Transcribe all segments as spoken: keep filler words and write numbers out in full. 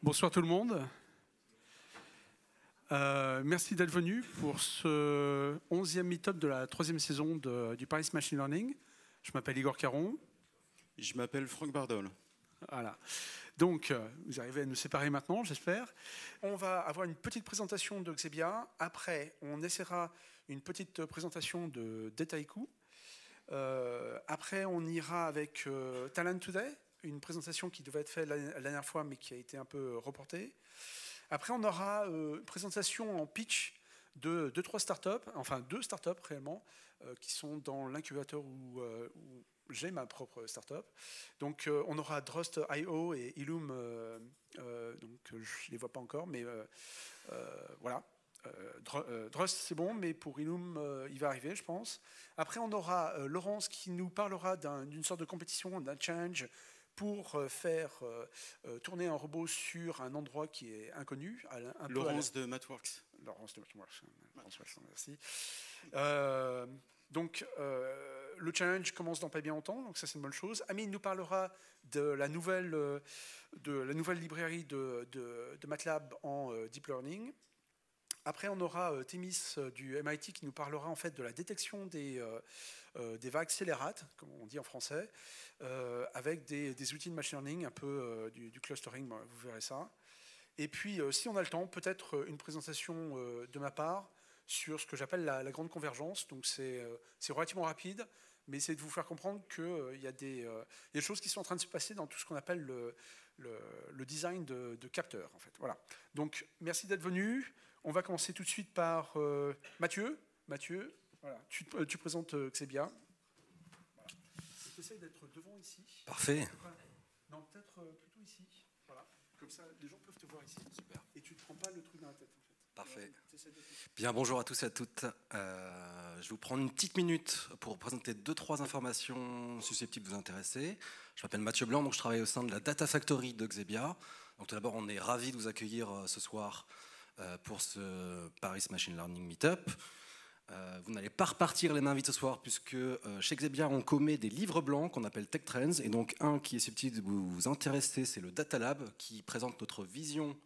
Bonsoir tout le monde. Euh, merci d'être venu pour ce onzième meet-up de la troisième saison de, du Paris Machine Learning. Je m'appelle Igor Caron. Je m'appelle Franck Bardol. Voilà. Donc, vous arrivez à nous séparer maintenant, j'espère. On va avoir une petite présentation de Xebia. Après, on essaiera une petite présentation de Dataiku. Euh, après, on ira avec euh, Talentoday, une présentation qui devait être faite la, la dernière fois, mais qui a été un peu reportée. Après, on aura euh, une présentation en pitch de deux, trois startups, enfin deux startups réellement, euh, qui sont dans l'incubateur où, euh, où j'ai ma propre startup. Donc, euh, on aura Drust point i o et Illum, euh, euh, donc je ne les vois pas encore, mais euh, euh, voilà. Euh, Drust, c'est bon, mais pour Illum, euh, il va arriver, je pense. Après, on aura euh, Laurence qui nous parlera d'une un, sorte de compétition, d'un challenge, pour faire euh, euh, tourner un robot sur un endroit qui est inconnu. À, un Laurence, peu à la... de MathWorks. Laurence de MathWorks. Laurence Vachon, merci. Euh, donc, euh, le challenge commence dans pas bien longtemps, donc ça c'est une bonne chose. Amine nous parlera de la nouvelle, euh, de la nouvelle librairie de, de, de Matlab en euh, Deep Learning. Après, on aura euh, Themis euh, du M I T qui nous parlera en fait de la détection des, euh, euh, des vagues scélérates, comme on dit en français, euh, avec des, des outils de machine learning, un peu euh, du, du clustering, vous verrez ça. Et puis, euh, si on a le temps, peut-être une présentation euh, de ma part sur ce que j'appelle la, la grande convergence. Donc, c'est euh, relativement rapide, mais c'est de vous faire comprendre qu'il euh, y, euh, y a des choses qui sont en train de se passer dans tout ce qu'on appelle le, le, le design de, de capteurs, en fait. Voilà. Donc, merci d'être venu. On va commencer tout de suite par euh, Mathieu. Mathieu, voilà, tu, tu présentes euh, Xebia. Voilà. J'essaie d'être devant ici. Parfait. Non, peut-être euh, plutôt ici. Voilà. Comme ça, les gens peuvent te voir ici. Super. Et tu ne prends pas le truc dans la tête, en fait. Parfait. Bien, bonjour à tous et à toutes. Euh, je vais vous prendre une petite minute pour vous présenter deux, trois informations susceptibles de vous intéresser. Je m'appelle Mathieu Blanc, donc je travaille au sein de la Data Factory de Xebia. Donc tout d'abord, on est ravis de vous accueillir euh, ce soir pour ce Paris Machine Learning Meetup. Euh, vous n'allez pas repartir les mains vides ce soir, puisque euh, chez Xebia, on commet des livres blancs qu'on appelle Tech Trends, et donc un qui est susceptible de vous, vous intéresser, c'est le Data Lab, qui présente notre vision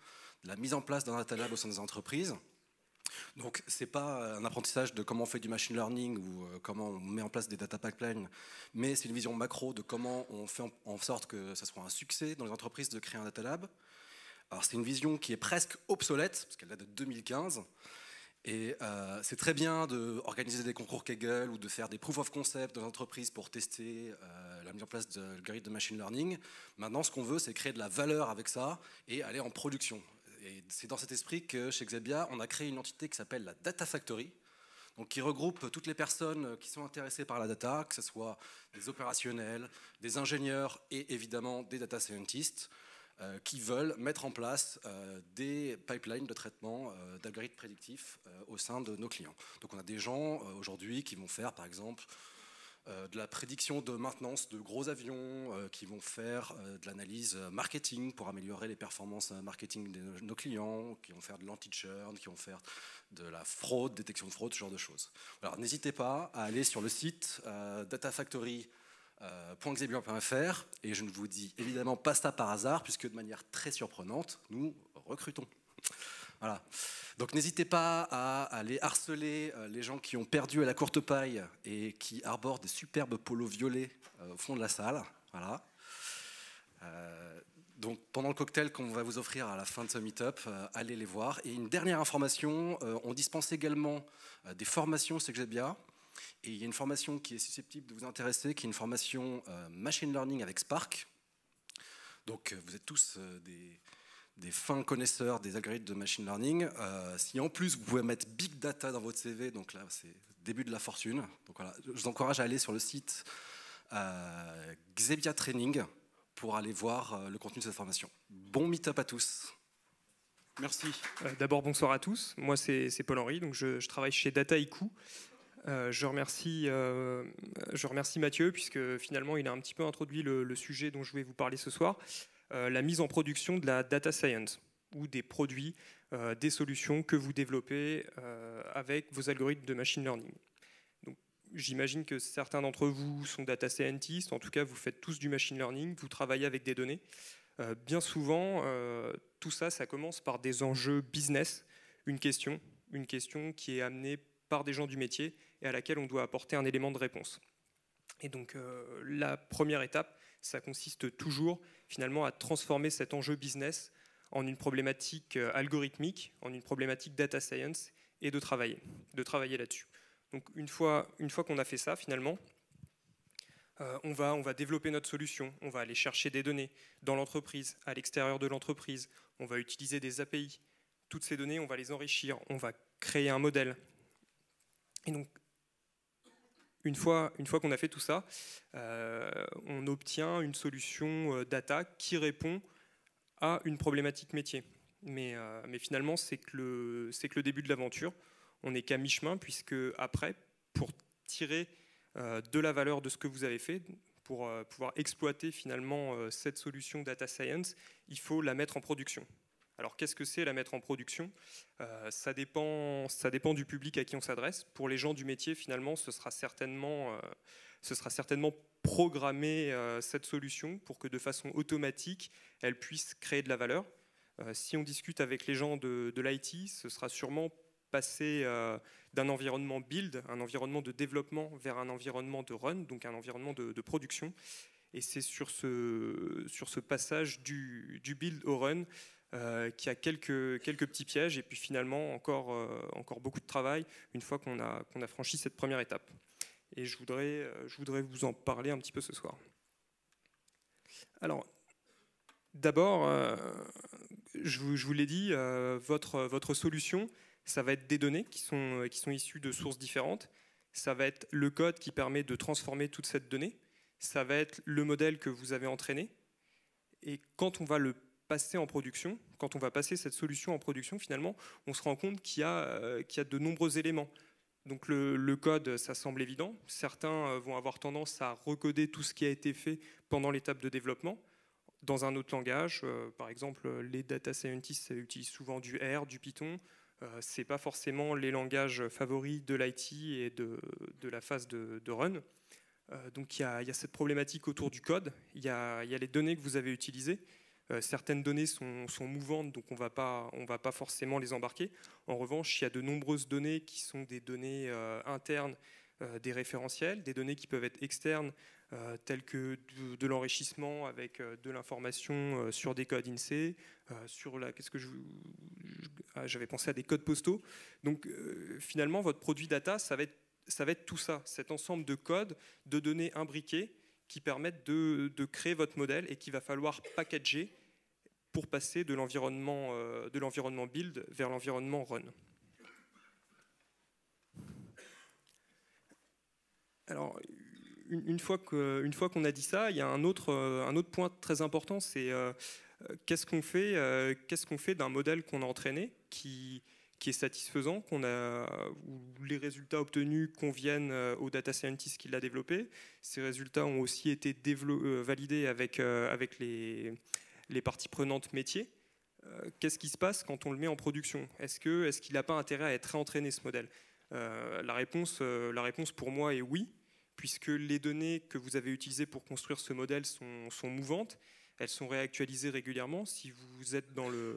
de la mise en place d'un Data Lab au sein des entreprises. Donc ce n'est pas un apprentissage de comment on fait du machine learning ou euh, comment on met en place des data pipelines, mais c'est une vision macro de comment on fait en, en sorte que ça soit un succès dans les entreprises de créer un Data Lab. Alors c'est une vision qui est presque obsolète, parce qu'elle date de deux mille quinze, et euh, c'est très bien d'organiser des concours Kaggle ou de faire des proof of concept dans l'entreprise pour tester euh, la mise en place de l'algorithme de machine learning. Maintenant, ce qu'on veut, c'est créer de la valeur avec ça et aller en production. Et c'est dans cet esprit que chez Xebia, on a créé une entité qui s'appelle la Data Factory, donc qui regroupe toutes les personnes qui sont intéressées par la data, que ce soit des opérationnels, des ingénieurs et évidemment des data scientists, Euh, qui veulent mettre en place euh, des pipelines de traitement euh, d'algorithmes prédictifs euh, au sein de nos clients. Donc on a des gens euh, aujourd'hui qui vont faire par exemple euh, de la prédiction de maintenance de gros avions, euh, qui vont faire euh, de l'analyse marketing pour améliorer les performances marketing de nos clients, qui vont faire de l'anti-churn, qui vont faire de la fraude, détection de fraude, ce genre de choses. Alors n'hésitez pas à aller sur le site euh, datafactory point com .xebia point fr, et je ne vous dis évidemment pas ça par hasard, puisque de manière très surprenante, nous recrutons. Voilà. Donc n'hésitez pas à aller harceler les gens qui ont perdu à la courte paille et qui arborent des superbes polos violets au fond de la salle. Voilà. Euh, donc pendant le cocktail qu'on va vous offrir à la fin de ce meet-up, allez les voir. Et une dernière information, on dispense également des formations chez Xebia. Et il y a une formation qui est susceptible de vous intéresser, qui est une formation euh, Machine Learning avec Spark. Donc vous êtes tous euh, des, des fins connaisseurs des algorithmes de Machine Learning. Euh, si en plus vous pouvez mettre Big Data dans votre C V, donc là c'est début de la fortune. Donc voilà, je vous encourage à aller sur le site euh, Xebia Training pour aller voir euh, le contenu de cette formation. Bon meet-up à tous. Merci. Euh, D'abord bonsoir à tous, moi c'est Paul-Henri, donc je, je travaille chez Dataiku. Euh, je, remercie, euh, je remercie Mathieu, puisque finalement il a un petit peu introduit le, le sujet dont je vais vous parler ce soir, euh, la mise en production de la data science, ou des produits, euh, des solutions que vous développez euh, avec vos algorithmes de machine learning. J'imagine que certains d'entre vous sont data scientists, en tout cas vous faites tous du machine learning, vous travaillez avec des données. Euh, bien souvent, euh, tout ça, ça commence par des enjeux business, une question, une question qui est amenée par des gens du métier et à laquelle on doit apporter un élément de réponse. Et donc, euh, la première étape, ça consiste toujours finalement à transformer cet enjeu business en une problématique algorithmique, en une problématique data science, et de travailler, de travailler là-dessus. Donc une fois, une fois qu'on a fait ça, finalement, euh, on va, on va développer notre solution, on va aller chercher des données dans l'entreprise, à l'extérieur de l'entreprise, on va utiliser des A P I. Toutes ces données, on va les enrichir, on va créer un modèle. Et donc, une fois, une fois qu'on a fait tout ça, euh, on obtient une solution data qui répond à une problématique métier. Mais, euh, mais finalement, c'est que le, c'est que le début de l'aventure. On n'est qu'à mi-chemin, puisque après, pour tirer euh, de la valeur de ce que vous avez fait, pour euh, pouvoir exploiter finalement euh, cette solution data science, il faut la mettre en production. Alors qu'est-ce que c'est la mettre en production ? euh, ça dépend, ça dépend du public à qui on s'adresse. Pour les gens du métier, finalement, ce sera certainement, euh, ce sera certainement programmer euh, cette solution pour que de façon automatique, elle puisse créer de la valeur. Euh, si on discute avec les gens de, de l'I T, ce sera sûrement passer euh, d'un environnement build, un environnement de développement, vers un environnement de run, donc un environnement de, de production. Et c'est sur ce, sur ce passage du, du build au run euh, qu'il y a quelques, quelques petits pièges, et puis finalement encore, euh, encore beaucoup de travail une fois qu'on a, qu'on a franchi cette première étape. Et je voudrais, euh, je voudrais vous en parler un petit peu ce soir. Alors, d'abord, euh, je vous, je vous l'ai dit, euh, votre, votre solution, ça va être des données qui sont, qui sont issues de sources différentes, ça va être le code qui permet de transformer toute cette donnée, ça va être le modèle que vous avez entraîné, et quand on va le passer en production, quand on va passer cette solution en production, finalement, on se rend compte qu'il y a, euh, qu'il y a de nombreux éléments. Donc le, le code, ça semble évident, certains vont avoir tendance à recoder tout ce qui a été fait pendant l'étape de développement, dans un autre langage, euh, par exemple les data scientists utilisent souvent du R, du Python, euh, ce n'est pas forcément les langages favoris de l'I T et de, de la phase de, de run. Euh, donc il y a, y a cette problématique autour du code, il y a, y a les données que vous avez utilisées, euh, certaines données sont, sont mouvantes, donc on ne va pas forcément les embarquer. En revanche, il y a de nombreuses données qui sont des données euh, internes, euh, des référentiels, des données qui peuvent être externes, Euh, tels que de, de l'enrichissement avec euh, de l'information euh, sur des codes I N S E E, euh, sur la, qu'est-ce que je, je, ah, j'avais pensé à des codes postaux. Donc euh, finalement, votre produit data, ça va être, ça va être tout ça, cet ensemble de codes, de données imbriquées qui permettent de, de créer votre modèle et qu'il va falloir packager pour passer de l'environnement euh, de l'environnement build vers l'environnement run. Alors, une fois que, une fois qu'on a dit ça, il y a un autre, un autre point très important, c'est euh, qu'est-ce qu'on fait, euh, qu'est-ce qu'on fait d'un modèle qu'on a entraîné, qui, qui est satisfaisant, qu'on a, où les résultats obtenus conviennent au data scientist qui l'a développé. Ces résultats ont aussi été validés avec, euh, avec les, les parties prenantes métiers. Euh, qu'est-ce qui se passe quand on le met en production ? Est-ce que, est-ce qu'il n'a pas intérêt à être réentraîné, ce modèle ? euh, la, réponse, euh, la réponse pour moi est oui, puisque les données que vous avez utilisées pour construire ce modèle sont, sont mouvantes, elles sont réactualisées régulièrement. Si vous êtes dans, le,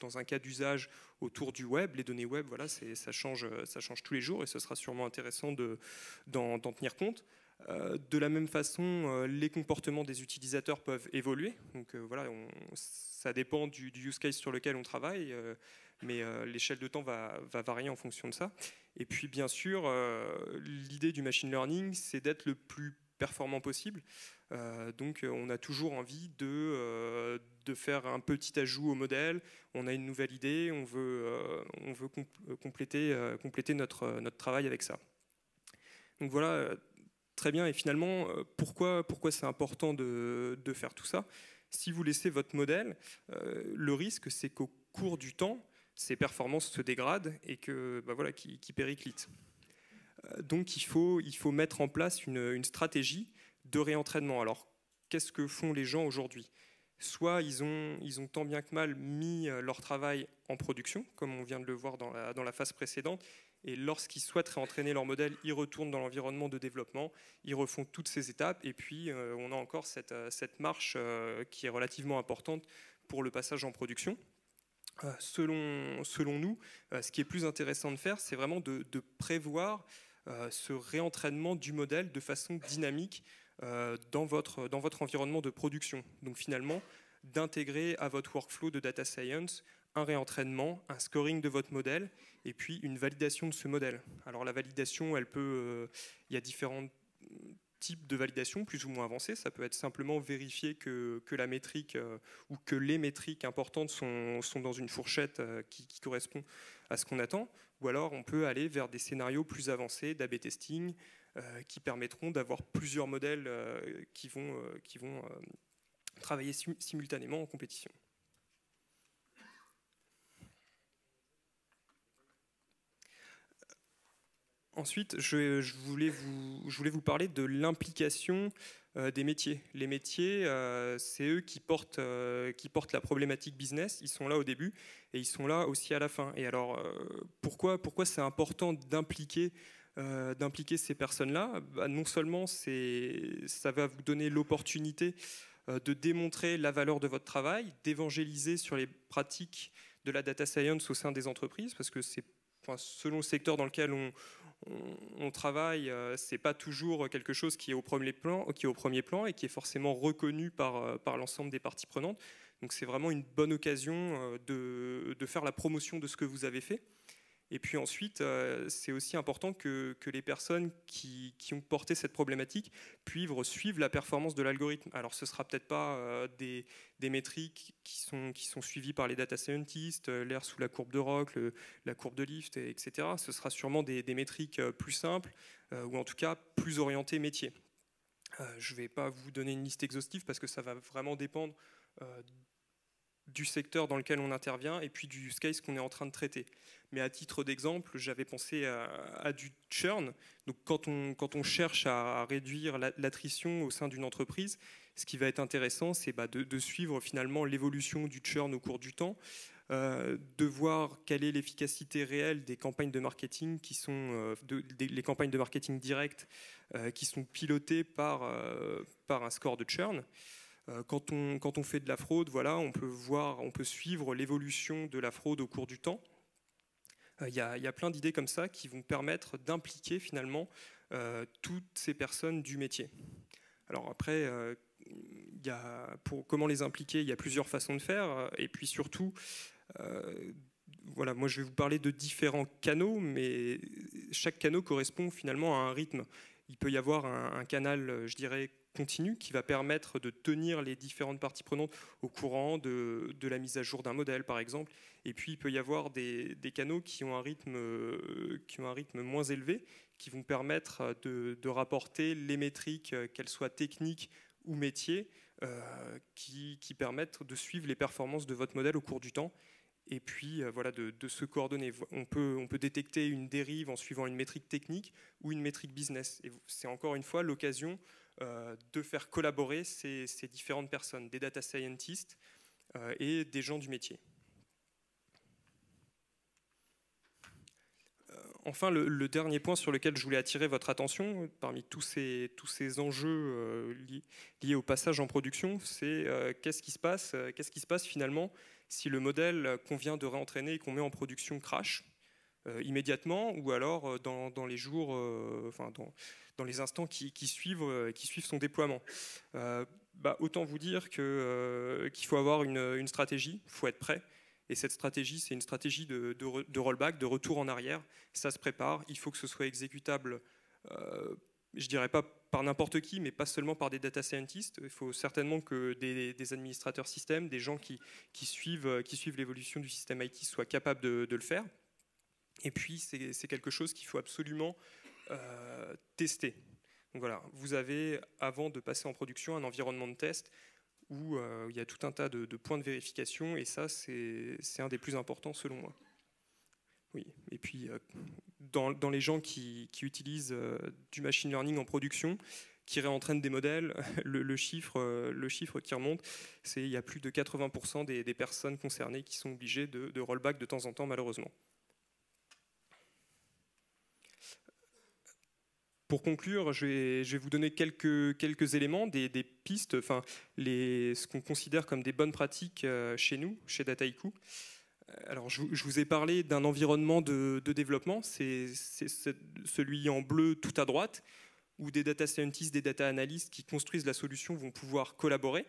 dans un cas d'usage autour du web, les données web, voilà, c'est, ça change, ça change tous les jours, et ce sera sûrement intéressant de, d'en, d'en tenir compte. Euh, de la même façon, euh, les comportements des utilisateurs peuvent évoluer. Donc euh, voilà, on, ça dépend du, du use case sur lequel on travaille, euh, mais euh, l'échelle de temps va, va varier en fonction de ça. Et puis bien sûr, euh, l'idée du machine learning, c'est d'être le plus performant possible. Euh, donc on a toujours envie de, euh, de faire un petit ajout au modèle, on a une nouvelle idée, on veut, euh, on veut compl- compléter, euh, compléter notre, notre travail avec ça. Donc voilà, euh, très bien. Et finalement, euh, pourquoi, pourquoi c'est important de, de faire tout ça ? Si vous laissez votre modèle, euh, le risque, c'est qu'au cours du temps, ces performances se dégradent et que, bah voilà, qui, qui périclitent. Donc il faut, il faut mettre en place une, une stratégie de réentraînement. Alors qu'est-ce que font les gens aujourd'hui ? Soit ils ont, ils ont tant bien que mal mis leur travail en production, comme on vient de le voir dans la, dans la phase précédente, et lorsqu'ils souhaitent réentraîner leur modèle, ils retournent dans l'environnement de développement, ils refont toutes ces étapes, et puis euh, on a encore cette, cette marche euh, qui est relativement importante pour le passage en production. Euh, selon, selon nous, euh, ce qui est plus intéressant de faire, c'est vraiment de, de prévoir euh, ce réentraînement du modèle de façon dynamique euh, dans, votre, dans votre environnement de production. Donc finalement, d'intégrer à votre workflow de data science un réentraînement, un scoring de votre modèle et puis une validation de ce modèle. Alors la validation, elle peut, euh, il y a différents types de validation plus ou moins avancés. Ça peut être simplement vérifier que, que la métrique euh, ou que les métriques importantes sont, sont dans une fourchette euh, qui, qui correspond à ce qu'on attend. Ou alors on peut aller vers des scénarios plus avancés d'A B testing euh, qui permettront d'avoir plusieurs modèles euh, qui vont, euh, qui vont euh, travailler sim- simultanément en compétition. Ensuite, je, je, voulais vous, je voulais vous parler de l'implication euh, des métiers. Les métiers, euh, c'est eux qui portent, euh, qui portent la problématique business. Ils sont là au début et ils sont là aussi à la fin. Et alors, euh, pourquoi, pourquoi c'est important d'impliquer euh, d'impliquer ces personnes-là? Bah, non seulement c'est, ça va vous donner l'opportunité euh, de démontrer la valeur de votre travail, d'évangéliser sur les pratiques de la data science au sein des entreprises, parce que c'est, enfin, selon le secteur dans lequel on... on travaille, c'est pas toujours quelque chose qui est au premier plan, qui est au premier plan et qui est forcément reconnu par, par l'ensemble des parties prenantes. Donc c'est vraiment une bonne occasion de, de faire la promotion de ce que vous avez fait. Et puis ensuite, c'est aussi important que, que les personnes qui, qui ont porté cette problématique puissent suivre la performance de l'algorithme. Alors ce ne sera peut-être pas des, des métriques qui sont, qui sont suivies par les data scientists, l'air sous la courbe de Rock, le, la courbe de Lift, et cetera. Ce sera sûrement des, des métriques plus simples ou en tout cas plus orientées métier. Je ne vais pas vous donner une liste exhaustive parce que ça va vraiment dépendre du secteur dans lequel on intervient et puis du use case qu'on est en train de traiter. Mais à titre d'exemple, j'avais pensé à, à du churn. Donc quand on, quand on cherche à réduire l'attrition au sein d'une entreprise, ce qui va être intéressant, c'est bah, de, de suivre finalement l'évolution du churn au cours du temps, euh, de voir quelle est l'efficacité réelle des campagnes de marketing qui sont euh, de, des, les campagnes de marketing directes euh, qui sont pilotées par, euh, par un score de churn. Quand on, quand on fait de la fraude, voilà, on peut voir, on peut suivre l'évolution de la fraude au cours du temps. Il y a, il y a plein d'idées comme ça qui vont permettre d'impliquer finalement euh, toutes ces personnes du métier. Alors après, euh, il y a, pour comment les impliquer, il y a plusieurs façons de faire. Et puis surtout, euh, voilà, moi je vais vous parler de différents canaux, mais chaque canal correspond finalement à un rythme. Il peut y avoir un, un canal, je dirais, continu qui va permettre de tenir les différentes parties prenantes au courant de, de la mise à jour d'un modèle par exemple, et puis il peut y avoir des, des canaux qui ont un rythme qui ont un rythme moins élevé qui vont permettre de, de rapporter les métriques, qu'elles soient techniques ou métiers, euh, qui, qui permettent de suivre les performances de votre modèle au cours du temps et puis euh, voilà, de, de se coordonner. On peut, on peut détecter une dérive en suivant une métrique technique ou une métrique business, et c'est encore une fois l'occasion Euh, de faire collaborer ces, ces différentes personnes, des data scientists euh, et des gens du métier. Euh, enfin, le, le dernier point sur lequel je voulais attirer votre attention, parmi tous ces, tous ces enjeux euh, li, liés au passage en production, c'est euh, qu'est-ce qui se passe, euh, qu'est-ce qui se passe finalement si le modèle qu'on vient de réentraîner et qu'on met en production crash euh, immédiatement, ou alors dans, dans les jours... Euh, enfin, dans, dans les instants qui, qui, suivent, qui suivent son déploiement. Euh, bah, autant vous dire que, euh, qu'il faut avoir une, une stratégie, il faut être prêt, et cette stratégie, c'est une stratégie de, de, de rollback, de retour en arrière, ça se prépare, il faut que ce soit exécutable, euh, je dirais pas par n'importe qui, mais pas seulement par des data scientists, il faut certainement que des, des administrateurs système, des gens qui, qui suivent, qui suivent l'évolution du système I T soient capables de, de le faire, et puis c'est, c'est quelque chose qu'il faut absolument... Euh, tester. Donc voilà, vous avez, avant de passer en production, un environnement de test où euh, il y a tout un tas de, de points de vérification, et ça, c'est, c'est un des plus importants selon moi. Oui. Et puis, euh, dans, dans les gens qui, qui utilisent euh, du machine learning en production, qui réentraînent des modèles, le, le, chiffre, euh, le chiffre qui remonte, c'est il y a plus de quatre-vingts pour cent des, des personnes concernées qui sont obligées de, de rollback de temps en temps, malheureusement. Pour conclure, je vais, je vais vous donner quelques, quelques éléments, des, des pistes, enfin, les, ce qu'on considère comme des bonnes pratiques euh, chez nous, chez Dataiku. Alors, je, je vous ai parlé d'un environnement de, de développement, c'est celui en bleu tout à droite, où des data scientists, des data analysts qui construisent la solution vont pouvoir collaborer.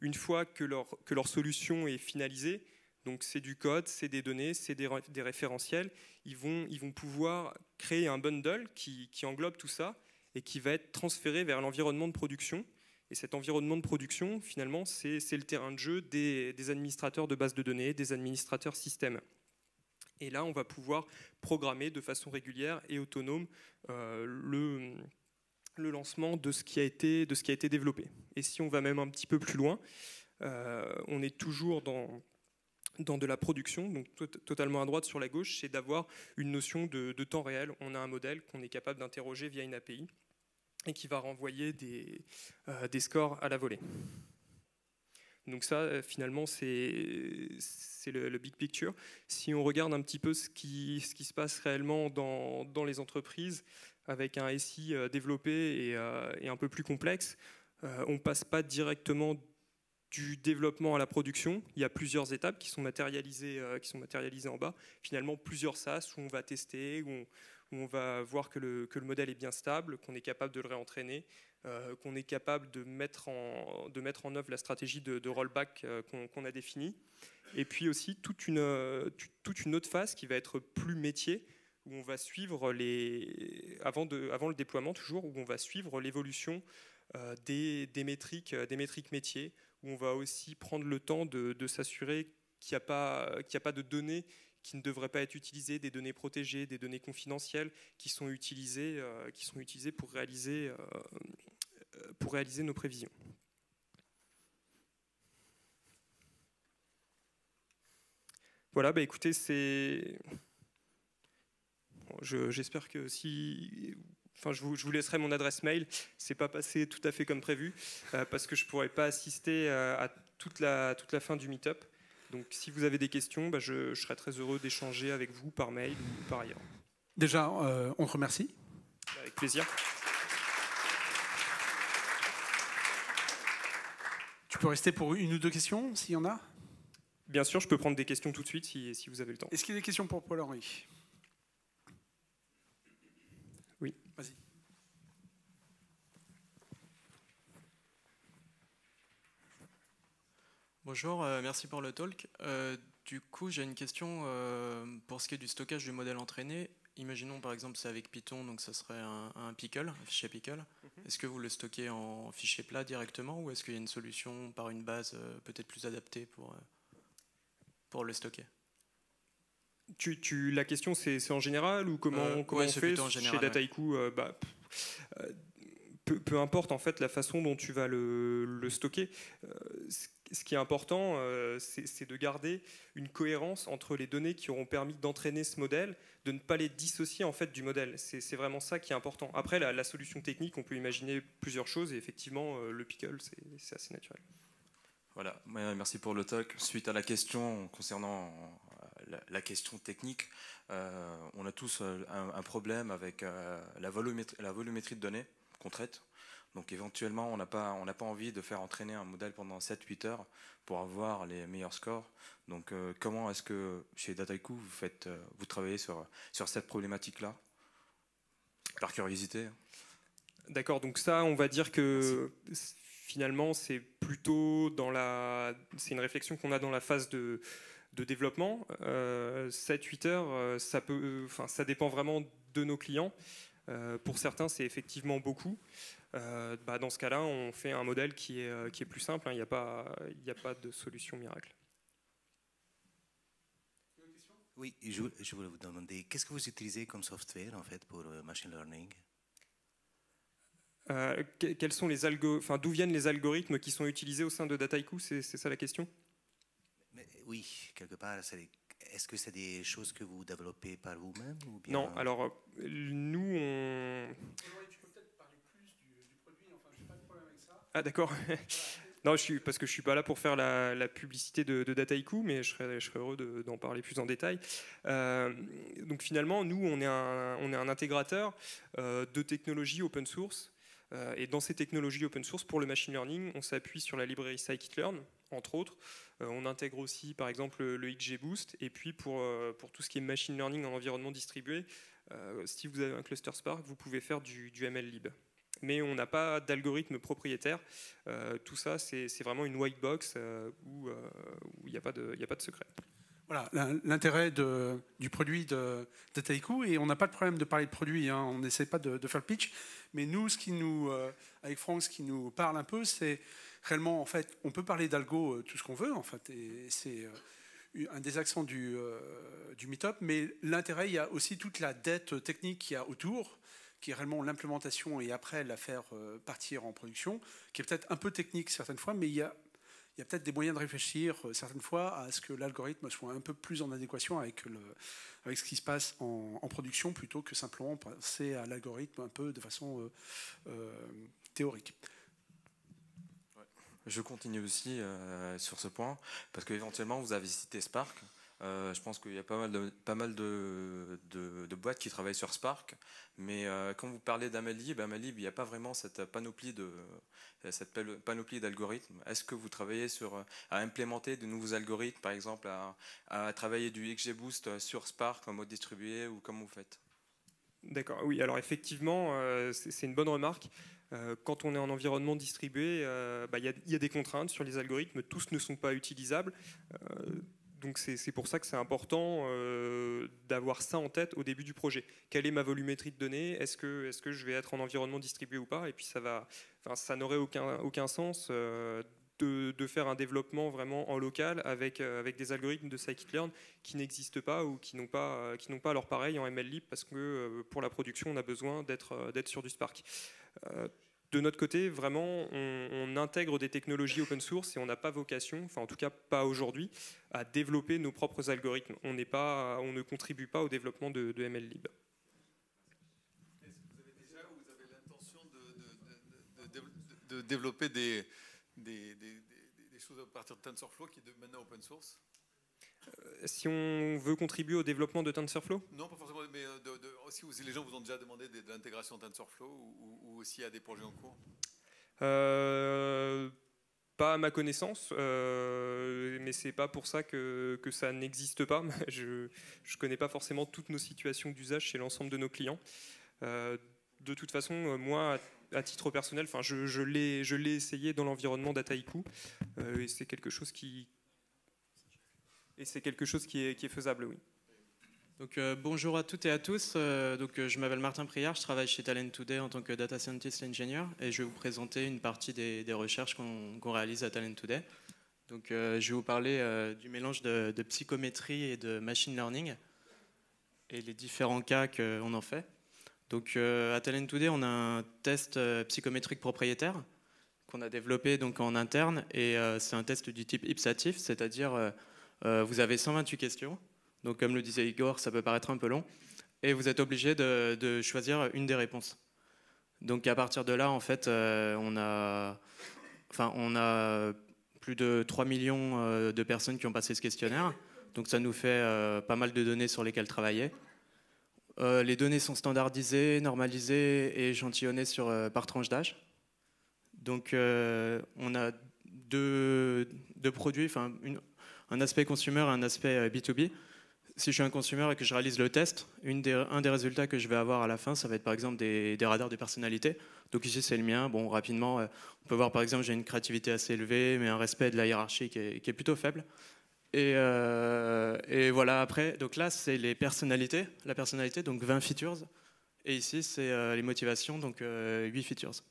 Une fois que leur, que leur solution est finalisée, donc c'est du code, c'est des données, c'est des, des référentiels, ils vont, ils vont pouvoir créer un bundle qui, qui englobe tout ça et qui va être transféré vers l'environnement de production. Et cet environnement de production, finalement, c'est le terrain de jeu des, des administrateurs de bases de données, des administrateurs système. Et là, on va pouvoir programmer de façon régulière et autonome euh, le, le lancement de ce qui a été, de ce qui a été développé. Et si on va même un petit peu plus loin, euh, on est toujours dans... dans de la production, donc totalement à droite sur la gauche, c'est d'avoir une notion de, de temps réel. On a un modèle qu'on est capable d'interroger via une A P I et qui va renvoyer des, euh, des scores à la volée. Donc ça, finalement, c'est le, le big picture. Si on regarde un petit peu ce qui, ce qui se passe réellement dans, dans les entreprises, avec un S I développé et, euh, et un peu plus complexe, euh, on ne passe pas directement du développement à la production, il y a plusieurs étapes qui sont matérialisées, euh, qui sont matérialisées en bas. Finalement, plusieurs sas où on va tester, où on, où on va voir que le, que le modèle est bien stable, qu'on est capable de le réentraîner, euh, qu'on est capable de mettre, en, de mettre en œuvre la stratégie de, de rollback euh, qu'on qu'on a définie. Et puis aussi, toute une, euh, toute une autre phase qui va être plus métier, où on va suivre, les, avant, de, avant le déploiement toujours, où on va suivre l'évolution euh, des, des, métriques, des métriques métiers, où on va aussi prendre le temps de, de s'assurer qu'il n'y a pas, qu'il n'y a pas de données qui ne devraient pas être utilisées, des données protégées, des données confidentielles qui sont utilisées, euh, qui sont utilisées pour, réaliser, euh, pour réaliser nos prévisions. Voilà, bah écoutez, c'est... Bon, je, j'espère que si... Enfin, je, vous, je vous laisserai mon adresse mail, c'est pas passé tout à fait comme prévu, euh, parce que je ne pourrais pas assister euh, à toute la, toute la fin du meet-up. Donc si vous avez des questions, bah, je, je serai très heureux d'échanger avec vous par mail ou par ailleurs. Déjà, euh, on te remercie. Avec plaisir. Tu peux rester pour une ou deux questions, s'il y en a? Bien sûr, je peux prendre des questions tout de suite, si, si vous avez le temps. Est-ce qu'il y a des questions pour Paul-Henri? Oui, vas-y. Bonjour, euh, merci pour le talk. Euh, du coup, j'ai une question euh, pour ce qui est du stockage du modèle entraîné. Imaginons par exemple c'est avec Python, donc ça serait un, un pickle, un fichier pickle. Mm-hmm. Est-ce que vous le stockez en fichier plat directement ou est-ce qu'il y a une solution par une base euh, peut-être plus adaptée pour, euh, pour le stocker? Tu, tu, la question, c'est en général ou comment, euh, comment ouais, on fait en général, chez Dataiku? euh, bah, euh, peu, peu importe en fait la façon dont tu vas le, le stocker. Euh, ce, ce qui est important, euh, c'est de garder une cohérence entre les données qui auront permis d'entraîner ce modèle, de ne pas les dissocier en fait du modèle. C'est vraiment ça qui est important. Après, la, la solution technique, on peut imaginer plusieurs choses et effectivement, euh, le pickle, c'est assez naturel. Voilà, merci pour le talk. Suite à la question concernant la, la question technique, euh, on a tous un, un problème avec euh, la, volumétrie, la volumétrie de données qu'on traite. Donc éventuellement, on n'a pas, on n'a pas envie de faire entraîner un modèle pendant sept huit heures pour avoir les meilleurs scores. Donc euh, comment est-ce que chez Dataiku, vous, faites, euh, vous travaillez sur, sur cette problématique-là? Par curiosité. D'accord, donc ça, on va dire que... Merci. Finalement, c'est plutôt dans la... C'est une réflexion qu'on a dans la phase de, de développement. Euh, sept huit heures, ça, peut, enfin, ça dépend vraiment de nos clients. Euh, pour certains, c'est effectivement beaucoup. Euh, bah, dans ce cas-là, on fait un modèle qui est, qui est plus simple. Il n'y a pas, il n'y a pas de solution miracle. Oui, je, je voulais vous demander, qu'est-ce que vous utilisez comme software en fait, pour le machine learning? Euh, quels sont les algo... enfin, d'où viennent les algorithmes qui sont utilisés au sein de Dataiku? C'est ça la question? Mais, oui, quelque part. Est-ce que c'est des choses que vous développez par vous-même ou bien... Non, alors, euh, nous, on... Tu peux peut-être parler plus du, du produit, enfin, je n'ai pas de problème avec ça. Ah, d'accord. Voilà. Non, je suis, parce que je ne suis pas là pour faire la, la publicité de, de Dataiku, mais je serais, je serais heureux d'en de, parler plus en détail. Euh, donc finalement, nous, on est un, on est un intégrateur euh, de technologies open source. Euh, et dans ces technologies open source, pour le machine learning, on s'appuie sur la librairie scikit-learn, entre autres. Euh, on intègre aussi, par exemple, le, le XGBoost. Et puis, pour, euh, pour tout ce qui est machine learning en environnement distribué, euh, si vous avez un cluster Spark, vous pouvez faire du, du MLlib. Mais on n'a pas d'algorithme propriétaire. Euh, tout ça, c'est vraiment une white box euh, où euh, il n'y a, a pas de secret. Voilà, l'intérêt du produit de Dataiku, et on n'a pas de problème de parler de produit, hein, on n'essaie pas de, de faire le pitch, mais nous, ce qui nous, euh, avec Franck, ce qui nous parle un peu, c'est réellement, en fait, on peut parler d'algo euh, tout ce qu'on veut, en fait, et, et c'est euh, un des accents du, euh, du meet-up, mais l'intérêt, il y a aussi toute la dette technique qu'il y a autour, qui est réellement l'implémentation et après la faire partir en production, qui est peut-être un peu technique certaines fois, mais il y a, il y a peut-être des moyens de réfléchir certaines fois à ce que l'algorithme soit un peu plus en adéquation avec, le, avec ce qui se passe en, en production, plutôt que simplement passer à l'algorithme un peu de façon euh, euh, théorique. Ouais. Je continue aussi euh, sur ce point, parce qu'éventuellement vous avez cité Spark. Euh, je pense qu'il y a pas mal, de, pas mal de, de, de boîtes qui travaillent sur Spark, mais euh, quand vous parlez d'AmLib, AmLib, il n'y a pas vraiment cette panoplie de, cette panoplie d'algorithmes. Est-ce que vous travaillez sur, à implémenter de nouveaux algorithmes, par exemple à, à travailler du XGBoost sur Spark en mode distribué, ou comment vous faites? D'accord, oui, alors effectivement, euh, c'est une bonne remarque. Euh, quand on est en environnement distribué, il euh, bah, y, y a des contraintes sur les algorithmes, tous ne sont pas utilisables. Euh, Donc c'est pour ça que c'est important euh, d'avoir ça en tête au début du projet. Quelle est ma volumétrie de données? Est-ce que, est-ce que je vais être en environnement distribué ou pas? Et puis ça va, enfin, ça n'aurait aucun, aucun sens euh, de, de faire un développement vraiment en local avec, euh, avec des algorithmes de scikit-learn qui n'existent pas ou qui n'ont pas, euh, qui n'ont pas leur pareil en MLlib, parce que euh, pour la production, on a besoin d'être euh, d'être sur du Spark. Euh, De notre côté, vraiment, on, on intègre des technologies open source et on n'a pas vocation, enfin en tout cas pas aujourd'hui, à développer nos propres algorithmes. On n'est pas, on ne contribue pas au développement de, de MLlib. Est-ce que vous avez déjà ou vous avez l'intention de, de, de, de, de développer des, des, des, des choses à partir de TensorFlow, qui est maintenant open source ? Si on veut contribuer au développement de TensorFlow? Non, pas forcément, mais de, de, aussi, si les gens vous ont déjà demandé de, de l'intégration TensorFlow, ou, ou aussi à des projets en cours? euh, Pas à ma connaissance, euh, mais c'est pas pour ça que, que ça n'existe pas. Je ne connais pas forcément toutes nos situations d'usage chez l'ensemble de nos clients. Euh, de toute façon, moi, à titre personnel, je, je l'ai essayé dans l'environnement Dataiku, euh, et c'est quelque chose qui... Et c'est quelque chose qui est, qui est faisable, oui. Donc, euh, bonjour à toutes et à tous. Euh, donc, euh, je m'appelle Martin Prillard, je travaille chez Talentoday en tant que data scientist engineer, et je vais vous présenter une partie des, des recherches qu'on qu'on réalise à Talentoday. Donc, euh, je vais vous parler euh, du mélange de, de psychométrie et de machine learning, et les différents cas qu'on en fait. Donc, euh, à Talentoday, on a un test euh, psychométrique propriétaire qu'on a développé donc, en interne, et euh, c'est un test du type Ipsatif, c'est-à-dire... Euh, Euh, vous avez cent vingt-huit questions, donc comme le disait Igor, ça peut paraître un peu long, et vous êtes obligé de, de choisir une des réponses. Donc à partir de là, en fait, euh, on, a, enfin, on a plus de trois millions euh, de personnes qui ont passé ce questionnaire, donc ça nous fait euh, pas mal de données sur lesquelles travailler. Euh, les données sont standardisées, normalisées et échantillonnées sur, euh, par tranche d'âge. Donc euh, on a deux, deux produits, enfin une... un aspect consumer et un aspect B deux B. Si je suis un consumer et que je réalise le test, une des, un des résultats que je vais avoir à la fin, ça va être par exemple des, des radars de personnalité. Donc ici, c'est le mien. Bon, rapidement, on peut voir par exemple, j'ai une créativité assez élevée, mais un respect de la hiérarchie qui est, qui est plutôt faible. Et, euh, et voilà, après, donc là, c'est les personnalités. La personnalité, donc vingt features. Et ici, c'est euh, les motivations, donc euh, huit features.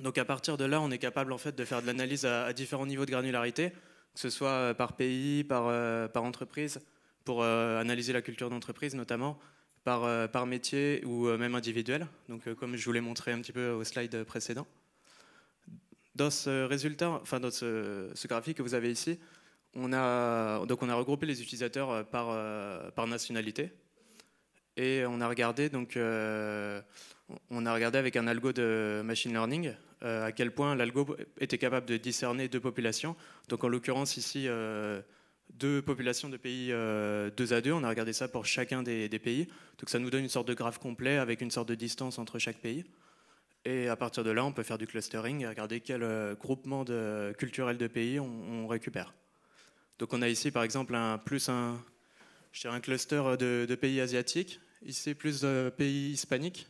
Donc à partir de là, on est capable en fait de faire de l'analyse à, à différents niveaux de granularité, que ce soit par pays, par, euh, par entreprise, pour euh, analyser la culture d'entreprise notamment, par, euh, par métier ou euh, même individuel, donc euh, comme je vous l'ai montré un petit peu au slide précédent. Dans ce résultat, enfin dans ce, ce graphique que vous avez ici, on a, donc on a regroupé les utilisateurs par, euh, par nationalité, et on a regardé donc... Euh, on a regardé avec un algo de machine learning euh, à quel point l'algo était capable de discerner deux populations. Donc en l'occurrence ici, euh, deux populations de pays euh, deux à deux. On a regardé ça pour chacun des, des pays. Donc ça nous donne une sorte de graphe complet avec une sorte de distance entre chaque pays. Et à partir de là, on peut faire du clustering et regarder quel euh, groupement de, culturel de pays on, on récupère. Donc on a ici par exemple un, plus un, je dirais un cluster de, de pays asiatiques, ici plus de pays hispaniques,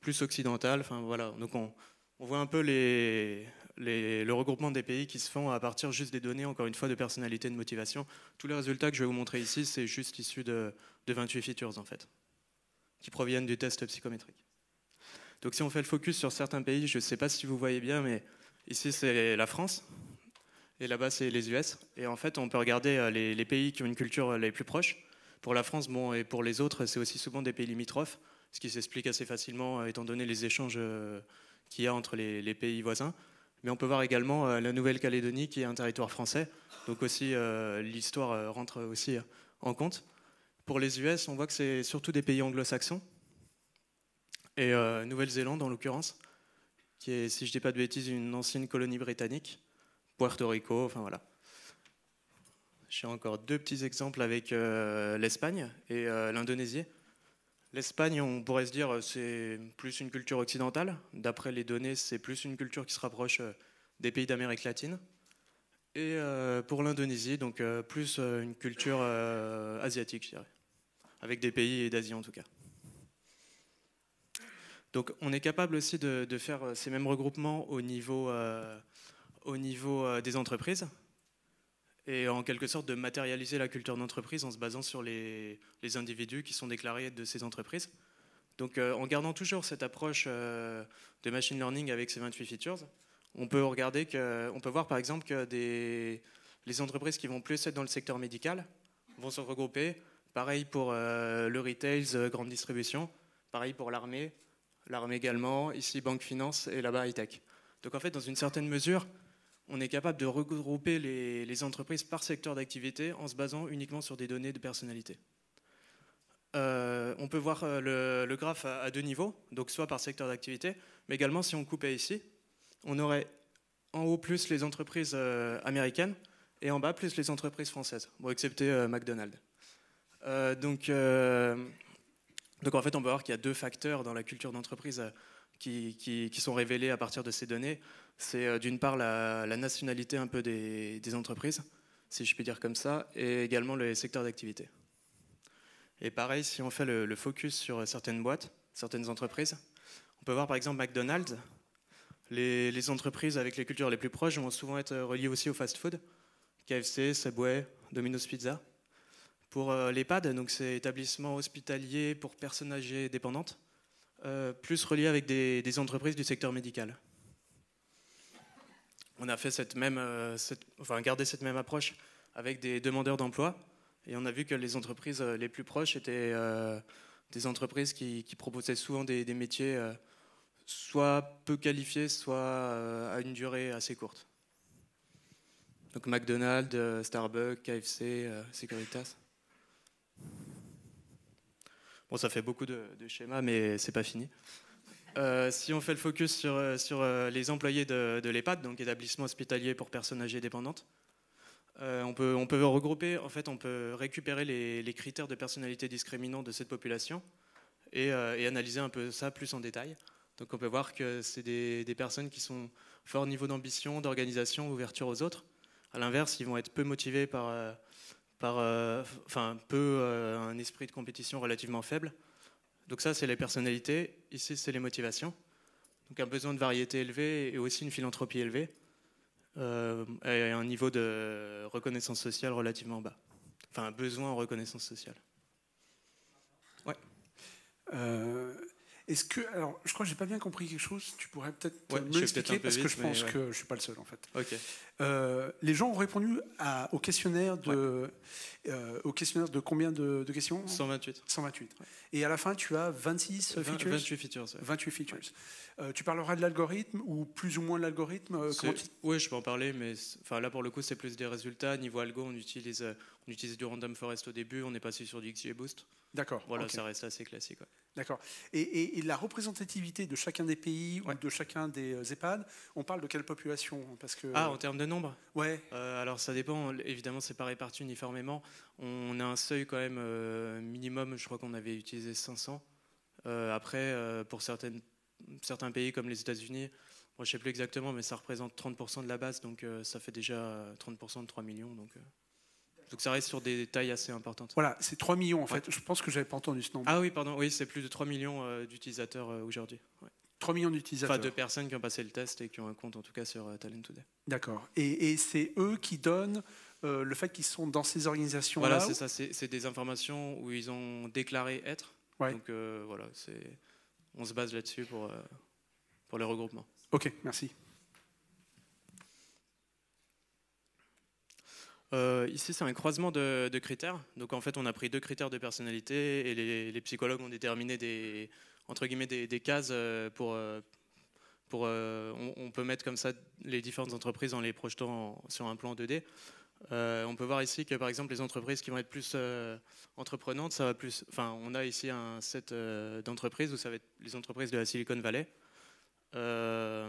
plus occidental, enfin voilà. Donc on, on voit un peu les, les, le regroupement des pays qui se font à partir juste des données, encore une fois, de personnalité, de motivation. Tous les résultats que je vais vous montrer ici, c'est juste issu de, de vingt-huit features, en fait, qui proviennent du test psychométrique. Donc si on fait le focus sur certains pays, je ne sais pas si vous voyez bien, mais ici c'est la France, et là-bas c'est les U S. Et en fait, on peut regarder les, les pays qui ont une culture les plus proches. Pour la France, bon, et pour les autres, c'est aussi souvent des pays limitrophes, ce qui s'explique assez facilement étant donné les échanges qu'il y a entre les, les pays voisins. Mais on peut voir également la Nouvelle-Calédonie qui est un territoire français, donc aussi euh, l'histoire rentre aussi en compte. Pour les U S, on voit que c'est surtout des pays anglo-saxons, et euh, Nouvelle-Zélande en l'occurrence, qui est, si je ne dis pas de bêtises, une ancienne colonie britannique, Puerto Rico, enfin voilà. J'ai encore deux petits exemples avec euh, l'Espagne et euh, l'Indonésie. L'Espagne, on pourrait se dire, c'est plus une culture occidentale. D'après les données, c'est plus une culture qui se rapproche des pays d'Amérique latine. Et pour l'Indonésie, donc plus une culture asiatique, je dirais. Avec des pays d'Asie, en tout cas. Donc on est capable aussi de, de faire ces mêmes regroupements au niveau, euh, au niveau des entreprises. Et en quelque sorte de matérialiser la culture d'entreprise en se basant sur les, les individus qui sont déclarés de ces entreprises. Donc euh, en gardant toujours cette approche euh, de machine learning avec ces vingt-huit features, on peut regarder que, on peut voir par exemple que des, les entreprises qui vont plus être dans le secteur médical vont se regrouper. Pareil pour euh, le retail, euh, grande distribution. Pareil pour l'armée, l'armée également. Ici banque finance et là-bas high-tech. Donc en fait dans une certaine mesure, on est capable de regrouper les, les entreprises par secteur d'activité en se basant uniquement sur des données de personnalité. Euh, on peut voir le, le graphe à, à deux niveaux, donc soit par secteur d'activité, mais également si on coupait ici, on aurait en haut plus les entreprises euh, américaines et en bas plus les entreprises françaises, bon, excepté euh, McDonald's. Euh, donc, euh, donc en fait, on peut voir qu'il y a deux facteurs dans la culture d'entreprise euh, Qui, qui, qui sont révélés à partir de ces données. C'est euh, d'une part la, la nationalité un peu des, des entreprises, si je puis dire comme ça, et également les secteurs d'activité. Et pareil, si on fait le, le focus sur certaines boîtes, certaines entreprises, on peut voir par exemple McDonald's. Les, les entreprises avec les cultures les plus proches vont souvent être reliées aussi au fast-food, K F C, Subway, Domino's Pizza. Pour euh, l'EHPAD, donc c'est établissement hospitalier pour personnes âgées dépendantes, Euh, plus relié avec des, des entreprises du secteur médical. On a fait cette même, euh, cette, enfin, gardé cette même approche avec des demandeurs d'emploi, et on a vu que les entreprises euh, les plus proches étaient euh, des entreprises qui, qui proposaient souvent des, des métiers euh, soit peu qualifiés, soit euh, à une durée assez courte. Donc McDonald's, euh, Starbucks, K F C, euh, Securitas. Bon, ça fait beaucoup de, de schémas, mais c'est pas fini. Euh, si on fait le focus sur, sur les employés de, de l'EHPAD, donc établissement hospitalier pour personnes âgées dépendantes, euh, on, peut, on peut regrouper, en fait, on peut récupérer les, les critères de personnalité discriminants de cette population et, euh, et analyser un peu ça plus en détail. Donc on peut voir que c'est des, des personnes qui sont fort niveau d'ambition, d'organisation, ouverture aux autres. À l'inverse, ils vont être peu motivés par... Euh, par euh, enfin, peu euh, un esprit de compétition relativement faible. Donc ça, c'est les personnalités. Ici, c'est les motivations. Donc un besoin de variété élevé et aussi une philanthropie élevée euh, et un niveau de reconnaissance sociale relativement bas. Enfin, un besoin en reconnaissance sociale. Ouais. Euh, est-ce que... Alors, je crois que j'ai pas bien compris quelque chose. Tu pourrais peut-être ouais, me l'expliquer peut parce vite, que je pense ouais. que je suis pas le seul, en fait. Okay. Euh, les gens ont répondu à, au questionnaire de... Ouais. Euh, au questionnaire de combien de, de questions? cent vingt-huit. cent vingt-huit. Ouais. Et à la fin, tu as vingt-six vingt, features vingt-huit features. Ouais. vingt-huit features. Ouais. Euh, tu parleras de l'algorithme ou plus ou moins de l'algorithme tu... Oui, je peux en parler, mais enfin, là, pour le coup, c'est plus des résultats. Niveau algo, on utilise, on utilise du Random Forest au début, on est passé sur du X G Boost. D'accord. Voilà, okay. Ça reste assez classique. Ouais. D'accord. Et, et, et la représentativité de chacun des pays ouais. ou de chacun des EHPAD, on parle de quelle population parce que... Ah, en termes de nombre ouais. euh, alors ça dépend, évidemment c'est pas réparti uniformément. On a un seuil quand même euh, minimum, je crois qu'on avait utilisé cinq cents. Euh, après, euh, pour certaines, certains pays comme les États-Unis, bon, je sais plus exactement, mais ça représente trente pour cent de la base, donc euh, ça fait déjà trente pour cent de trois millions. Donc, euh Donc ça reste sur des tailles assez importantes. Voilà, c'est trois millions en fait. Ouais. Je pense que je n'avais pas entendu ce nombre. Ah oui, pardon. Oui, c'est plus de trois millions euh, d'utilisateurs euh, aujourd'hui. Ouais. trois millions d'utilisateurs. Enfin, de personnes qui ont passé le test et qui ont un compte en tout cas sur euh, Talentoday. D'accord. Et, et c'est eux qui donnent euh, le fait qu'ils sont dans ces organisations-là. Voilà, c'est ou... ça. C'est des informations où ils ont déclaré être. Ouais. Donc euh, voilà, on se base là-dessus pour, euh, pour le regroupement. Ok, merci. Euh, ici, c'est un croisement de, de critères. Donc, en fait, on a pris deux critères de personnalité et les, les psychologues ont déterminé des, entre guillemets, des, des cases pour... pour on, on peut mettre comme ça les différentes entreprises en les projetant sur un plan deux D. Euh, on peut voir ici que, par exemple, les entreprises qui vont être plus euh, entreprenantes, ça va plus... Enfin, on a ici un set euh, d'entreprises où ça va être les entreprises de la Silicon Valley. Euh,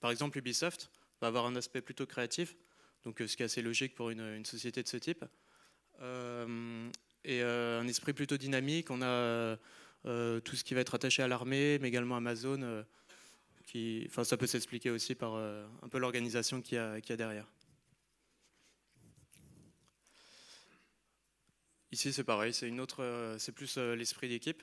par exemple, Ubisoft va avoir un aspect plutôt créatif. Donc, ce qui est assez logique pour une, une société de ce type. Euh, et euh, un esprit plutôt dynamique. On a euh, tout ce qui va être attaché à l'armée, mais également Amazon. Euh, qui, enfin, ça peut s'expliquer aussi par euh, un peu l'organisation qu'il y, qu'il y a derrière. Ici, c'est pareil. C'est une autre. Euh, c'est plus euh, l'esprit d'équipe.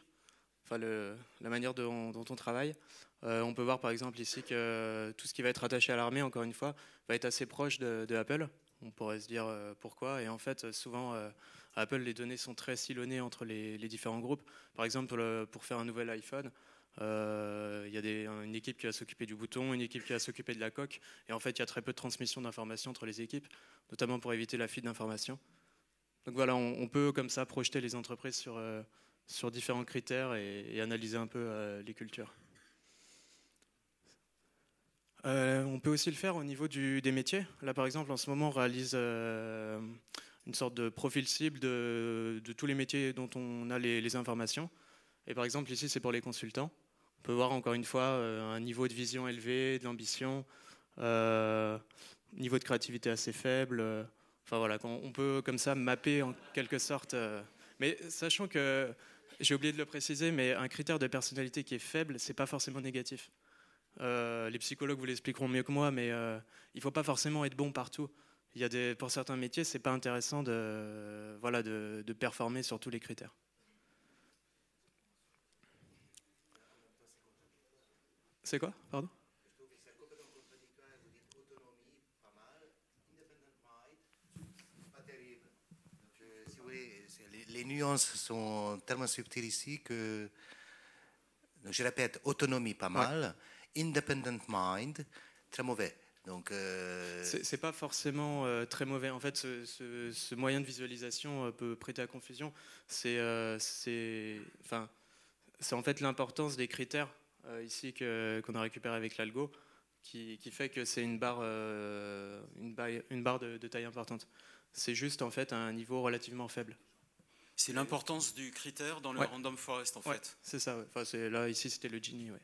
Enfin, le, la manière de, on, dont on travaille. Euh, on peut voir par exemple ici que euh, tout ce qui va être attaché à l'armée, encore une fois, va être assez proche de, de Apple. On pourrait se dire euh, pourquoi. Et en fait, souvent, euh, à Apple, les données sont très silonnées entre les, les différents groupes. Par exemple, pour, le, pour faire un nouvel iPhone, euh, il y a des, une équipe qui va s'occuper du bouton, une équipe qui va s'occuper de la coque. Et en fait, il y a très peu de transmission d'informations entre les équipes, notamment pour éviter la fuite d'informations. Donc voilà, on, on peut comme ça projeter les entreprises sur, euh, sur différents critères et, et analyser un peu euh, les cultures. Euh, on peut aussi le faire au niveau du, des métiers. Là, par exemple, en ce moment, on réalise euh, une sorte de profil cible de, de tous les métiers dont on a les, les informations. Et par exemple, ici, c'est pour les consultants. On peut voir, encore une fois, euh, un niveau de vision élevé, de l'ambition, euh, niveau de créativité assez faible. Euh, enfin, voilà, on peut, comme ça, mapper en quelque sorte. Euh, mais sachant que, j'ai oublié de le préciser, mais un critère de personnalité qui est faible, c'est pas forcément négatif. Euh, les psychologues vous l'expliqueront mieux que moi, mais euh, il ne faut pas forcément être bon partout. Il y a des, pour certains métiers, ce n'est pas intéressant de, euh, voilà, de, de performer sur tous les critères. C'est quoi? Pardon? Si vous voulez, les nuances sont tellement subtiles ici que, je répète, autonomie pas mal. Ouais. Independent mind, très mauvais. Donc, euh c'est pas forcément euh, très mauvais. En fait, ce, ce, ce moyen de visualisation euh, peut prêter à confusion. C'est, euh, c'est, enfin, c'est en fait l'importance des critères euh, ici que qu'on a récupéré avec l'algo, qui, qui fait que c'est une barre, euh, une barre, une barre de, de taille importante. C'est juste en fait un niveau relativement faible. C'est l'importance du critère dans le ouais. Random Forest en ouais, fait. C'est ça. Ouais. Enfin, c'est là ici c'était le Gini. Ouais.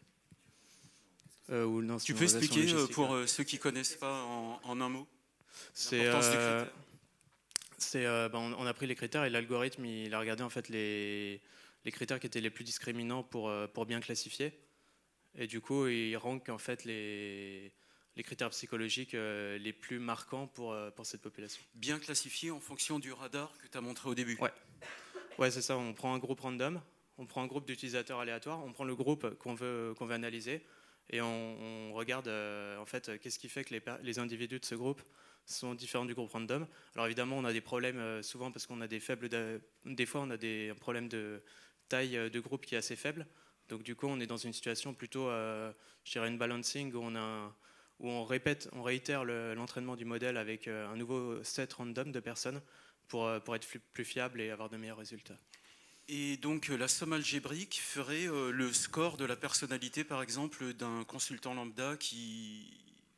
Euh, ou non, tu peux expliquer euh, pour euh, ceux qui ne connaissent pas en, en un mot l'importance euh, des critères. Euh, ben on, on a pris les critères et l'algorithme il a regardé en fait les, les critères qui étaient les plus discriminants pour, pour bien classifier. Et du coup, il rank en fait les, les critères psychologiques euh, les plus marquants pour, pour cette population. Bien classifié en fonction du radar que tu as montré au début. Ouais, ouais c'est ça. On prend un groupe random, on prend un groupe d'utilisateurs aléatoires, on prend le groupe qu'on veut, qu'on veut analyser. Et on, on regarde euh, en fait qu'est-ce qui fait que les, les individus de ce groupe sont différents du groupe random. Alors évidemment on a des problèmes euh, souvent parce qu'on a des faibles, de, des fois on a des, un problème de taille de groupe qui est assez faible. Donc du coup on est dans une situation plutôt, euh, je dirais une balancing où on, a, où on répète, on réitère l'entraînement le, du modèle avec euh, un nouveau set random de personnes pour, euh, pour être plus fiable et avoir de meilleurs résultats. Et donc la somme algébrique ferait euh, le score de la personnalité, par exemple, d'un consultant lambda qui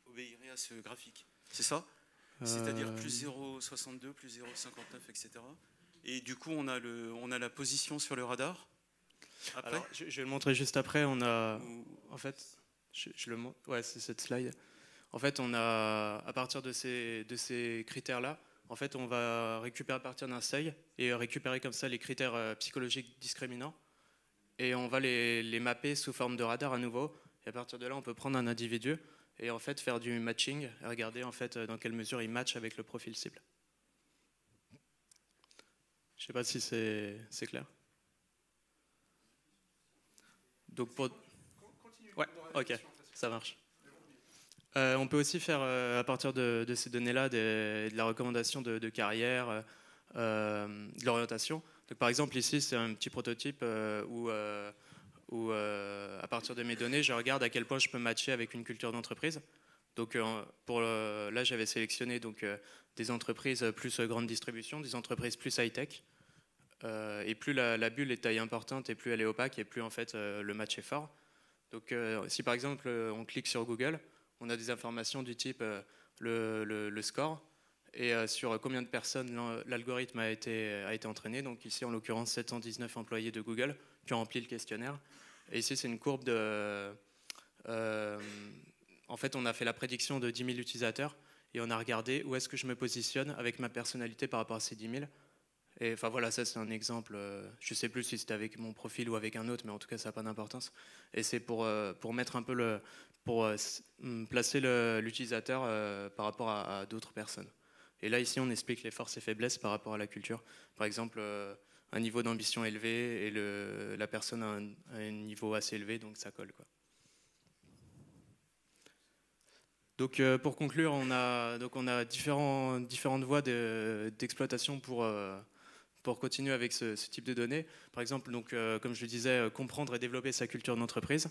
obéirait à ce graphique. C'est ça euh... C'est-à-dire plus zéro virgule soixante-deux, plus zéro virgule cinquante-neuf, et cetera. et du coup on a, le, on a la position sur le radar. Après. Alors, je, je vais le montrer juste après. On a, en fait, je, je le montre. Ouais, c'est cette slide. En fait, on a, à partir de ces, de ces critères-là, en fait, on va récupérer à partir d'un seuil et récupérer comme ça les critères psychologiques discriminants. Et on va les, les mapper sous forme de radar à nouveau. Et à partir de là, on peut prendre un individu et en fait faire du matching, et regarder en fait dans quelle mesure il match avec le profil cible. Je ne sais pas si c'est clair. Donc pour... Ouais, ok, ça marche. Euh, on peut aussi faire euh, à partir de, de ces données-là de la recommandation de, de carrière, euh, de l'orientation. Donc par exemple ici c'est un petit prototype euh, où, euh, où euh, à partir de mes données je regarde à quel point je peux matcher avec une culture d'entreprise. Donc euh, pour le, là j'avais sélectionné donc, euh, des entreprises plus grande distribution, des entreprises plus high-tech. Euh, et plus la, la bulle est de taille importante et plus elle est opaque et plus en fait euh, le match est fort. Donc euh, si par exemple on clique sur Google, on a des informations du type euh, le, le, le score et euh, sur combien de personnes l'algorithme a été, a été entraîné. Donc ici en l'occurrence sept cent dix-neuf employés de Google qui ont rempli le questionnaire. Et ici c'est une courbe de... Euh, en fait on a fait la prédiction de dix mille utilisateurs et on a regardé où est-ce que je me positionne avec ma personnalité par rapport à ces dix mille. Et enfin voilà, ça c'est un exemple, je ne sais plus si c'était avec mon profil ou avec un autre, mais en tout cas ça n'a pas d'importance. Et c'est pour, pour mettre un peu le, pour placer l'utilisateur par rapport à, à d'autres personnes. Et là ici on explique les forces et faiblesses par rapport à la culture. Par exemple, un niveau d'ambition élevé et le, la personne a un, a un niveau assez élevé, donc ça colle, quoi. Donc pour conclure, on a, donc on a différents, différentes voies d'exploitation de, pour... Euh, pour continuer avec ce, ce type de données. Par exemple, donc, euh, comme je le disais, euh, comprendre et développer sa culture d'entreprise,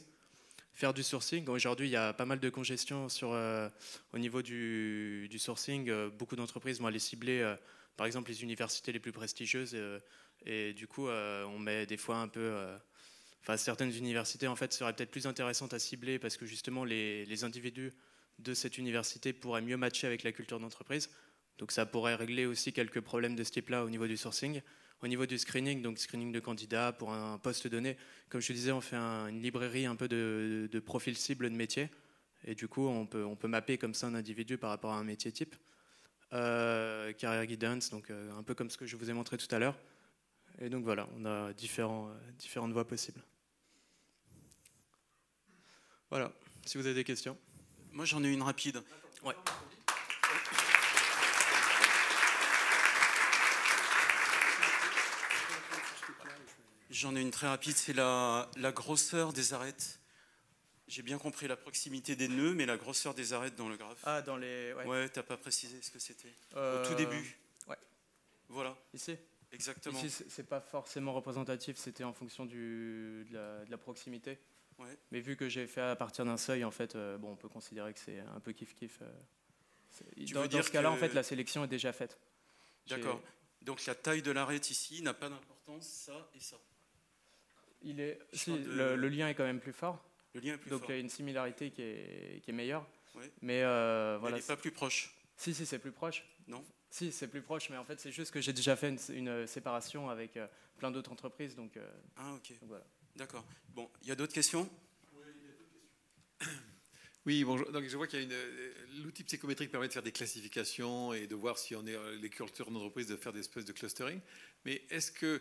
faire du sourcing. Aujourd'hui, il y a pas mal de congestion sur, euh, au niveau du, du sourcing. Euh, beaucoup d'entreprises vont aller cibler, euh, par exemple, les universités les plus prestigieuses. Euh, et du coup, euh, on met des fois un peu... Euh, enfin, certaines universités, en fait, seraient peut-être plus intéressantes à cibler parce que, justement, les, les individus de cette université pourraient mieux matcher avec la culture d'entreprise. Donc ça pourrait régler aussi quelques problèmes de ce type-là au niveau du sourcing. Au niveau du screening, donc screening de candidats pour un poste donné, comme je te disais, on fait un, une librairie un peu de, de profil cible de métier. Et du coup, on peut, on peut mapper comme ça un individu par rapport à un métier type. Euh, career guidance, donc euh, un peu comme ce que je vous ai montré tout à l'heure. Et donc voilà, on a différents, euh, différentes voies possibles. Voilà, si vous avez des questions. Moi j'en ai une rapide. Ouais. J'en ai une très rapide, c'est la, la grosseur des arêtes. J'ai bien compris la proximité des nœuds, mais la grosseur des arêtes dans le graphe. Ah, dans les... Ouais, ouais, t'as pas précisé ce que c'était. Euh... Au tout début. Ouais. Voilà. Ici. Exactement. Ici, c'est pas forcément représentatif, c'était en fonction du, de, la, de la proximité. Ouais. Mais vu que j'ai fait à partir d'un seuil, en fait, euh, bon, on peut considérer que c'est un peu kiff-kiff. Euh, dans, dans ce cas-là, que... en fait, la sélection est déjà faite. D'accord. Donc la taille de l'arête ici n'a pas d'importance, ça et ça. Il est, si, de... le, le lien est quand même plus fort. Le lien est plus donc fort. Il y a une similarité qui est, qui est meilleure. Ouais. Mais euh, voilà. Elle n'est pas plus proche. Si, si, c'est plus proche. Non. Si, c'est plus proche, mais en fait, c'est juste que j'ai déjà fait une, une séparation avec euh, plein d'autres entreprises. Donc, euh, ah, ok. Donc voilà. D'accord. Bon, il y a d'autres questions ? Oui, il y a d'autres questions. Oui, bonjour. Donc je vois qu'il y a une. L'outil psychométrique permet de faire des classifications et de voir si on est les cultures d'entreprise, de faire des espèces de clustering. Mais est-ce que.